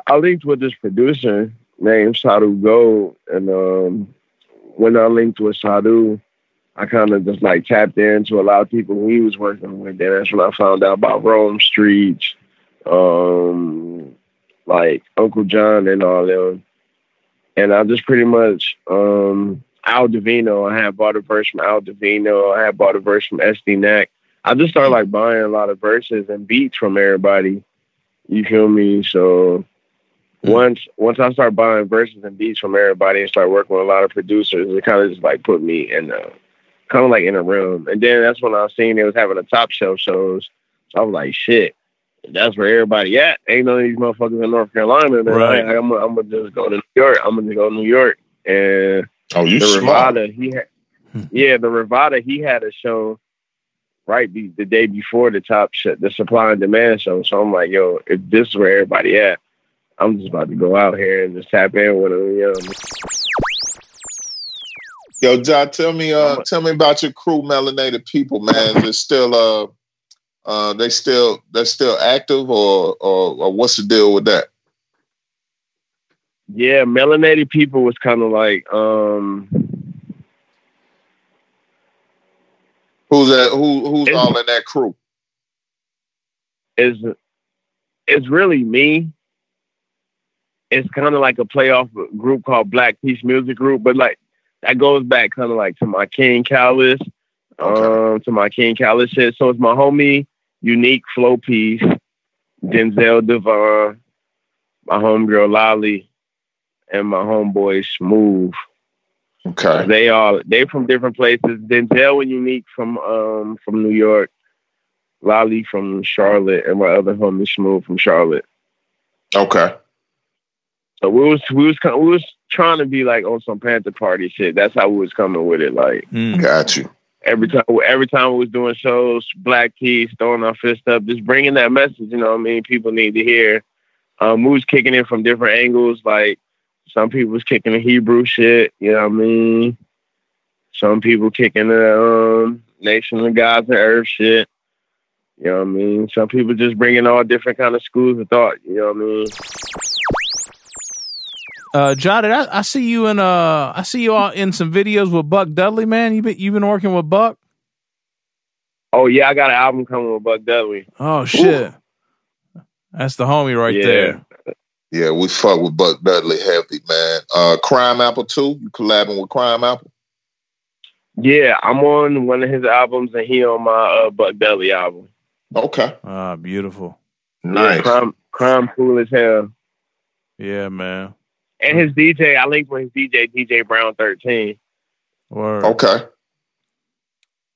I linked with this producer named Sadhu Gold, and when I linked with Sadhu, I kind of just like tapped into a lot of people he was working with. Then that's when I found out about Rome Streets, like Uncle John and all them. And I just pretty much, Al Divino, I had bought a verse from Al Divino. I had bought a verse from SD Knack. I just started like buying a lot of verses and beats from everybody. You feel me? So once I start buying verses and beats from everybody and start working with a lot of producers, it kind of just like put me in the, kind of like in a room. And then that's when I seen they was having the Top Shelf shows. So I was like, shit, that's where everybody at. Ain't none of these motherfuckers in North Carolina. Man. Right. Like, I'm going to just go to New York. I'm going to go to New York. And the Rivada, he had a show right the day before the Top Shelf, the Supply and Demand show. So I'm like, yo, if this is where everybody at, I'm just about to go out here and just tap in with them, you know. Yo, John, tell me about your crew, Melanated People, man. Is still they're still active, or what's the deal with that? Yeah, Melanated People was kind of like who's all in that crew? It's really me. It's kind of like a playoff group called Black Peace Music Group, but like. That goes back kind of like to my King Callis, shit. So it's my homie, Unique Flow Piece, Denzel Devon, my homegirl Lolly, and my homeboy Smooth. Okay. They from different places. Denzel and Unique from New York, Lolly from Charlotte, and my other homie Smooth from Charlotte. Okay. So we was trying to be like on some Panther Party shit. That's how we was coming with it. Like, got you. Every time we was doing shows, Black Keys, throwing our fist up, just bringing that message. You know what I mean? People need to hear. We was kicking it from different angles. Like some people was kicking the Hebrew shit. You know what I mean? Some people kicking the Nation of Gods and Earth shit. You know what I mean? Some people just bringing all different kind of schools of thought. You know what I mean? Jotted, I see you in all in some videos with Buck Dudley, man. You've been working with Buck? Oh yeah, I got an album coming with Buck Dudley. Oh shit. Ooh. That's the homie right there. Yeah, we fuck with Buck Dudley heavy, man. Crime Apple too. You collabing with Crime Apple? Yeah, I'm on one of his albums and he on my Buck Dudley album. Okay. Ah, beautiful. Nice. Yeah, crime cool as hell. Yeah, man. And his DJ, I linked with his DJ Brown 13. Word. Okay.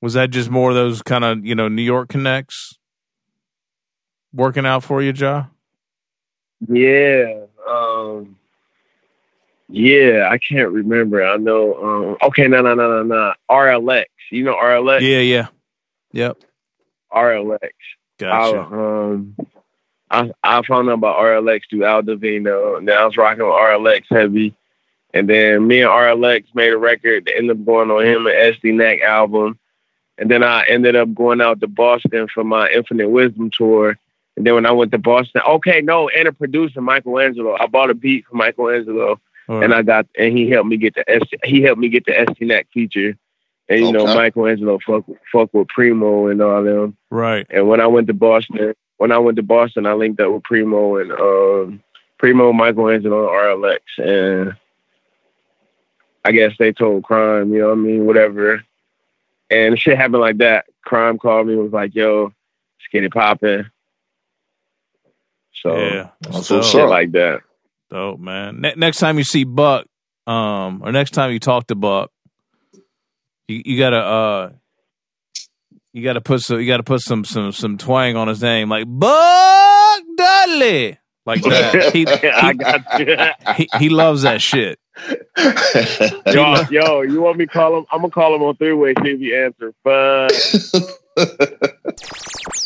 Was that just more of those kind of, you know, New York connects working out for you, Ja? Yeah. Yeah, I can't remember. I know. No. RLX. You know RLX? Yeah. Yep. RLX. Gotcha. I found out about RLX through Al Divino, and then I was rocking with RLX heavy. And then me and RLX made a record that ended up going on him, an SD Knack album. And then I ended up going out to Boston for my Infinite Wisdom tour. And then when I went to Boston, and a producer, Michael Angelo. I bought a beat from Michael Angelo, and he helped me get the SD Knack feature. And you know, Michael Angelo fuck with Primo and all them. Right. And when I went to Boston. I linked up with Primo and Michael Angelo, RLX, and I guess they told Crime, you know what I mean, whatever. And shit happened like that. Crime called me and was like, yo, just get it popping. So, yeah, so shit like that. Dope, man. Next time you see Buck, or next time you talk to Buck, you gotta put some twang on his name, like Buck Dudley, like that. I got you. He loves that shit. yo, you want me to call him? I'm gonna call him on three-way, see if he answers. But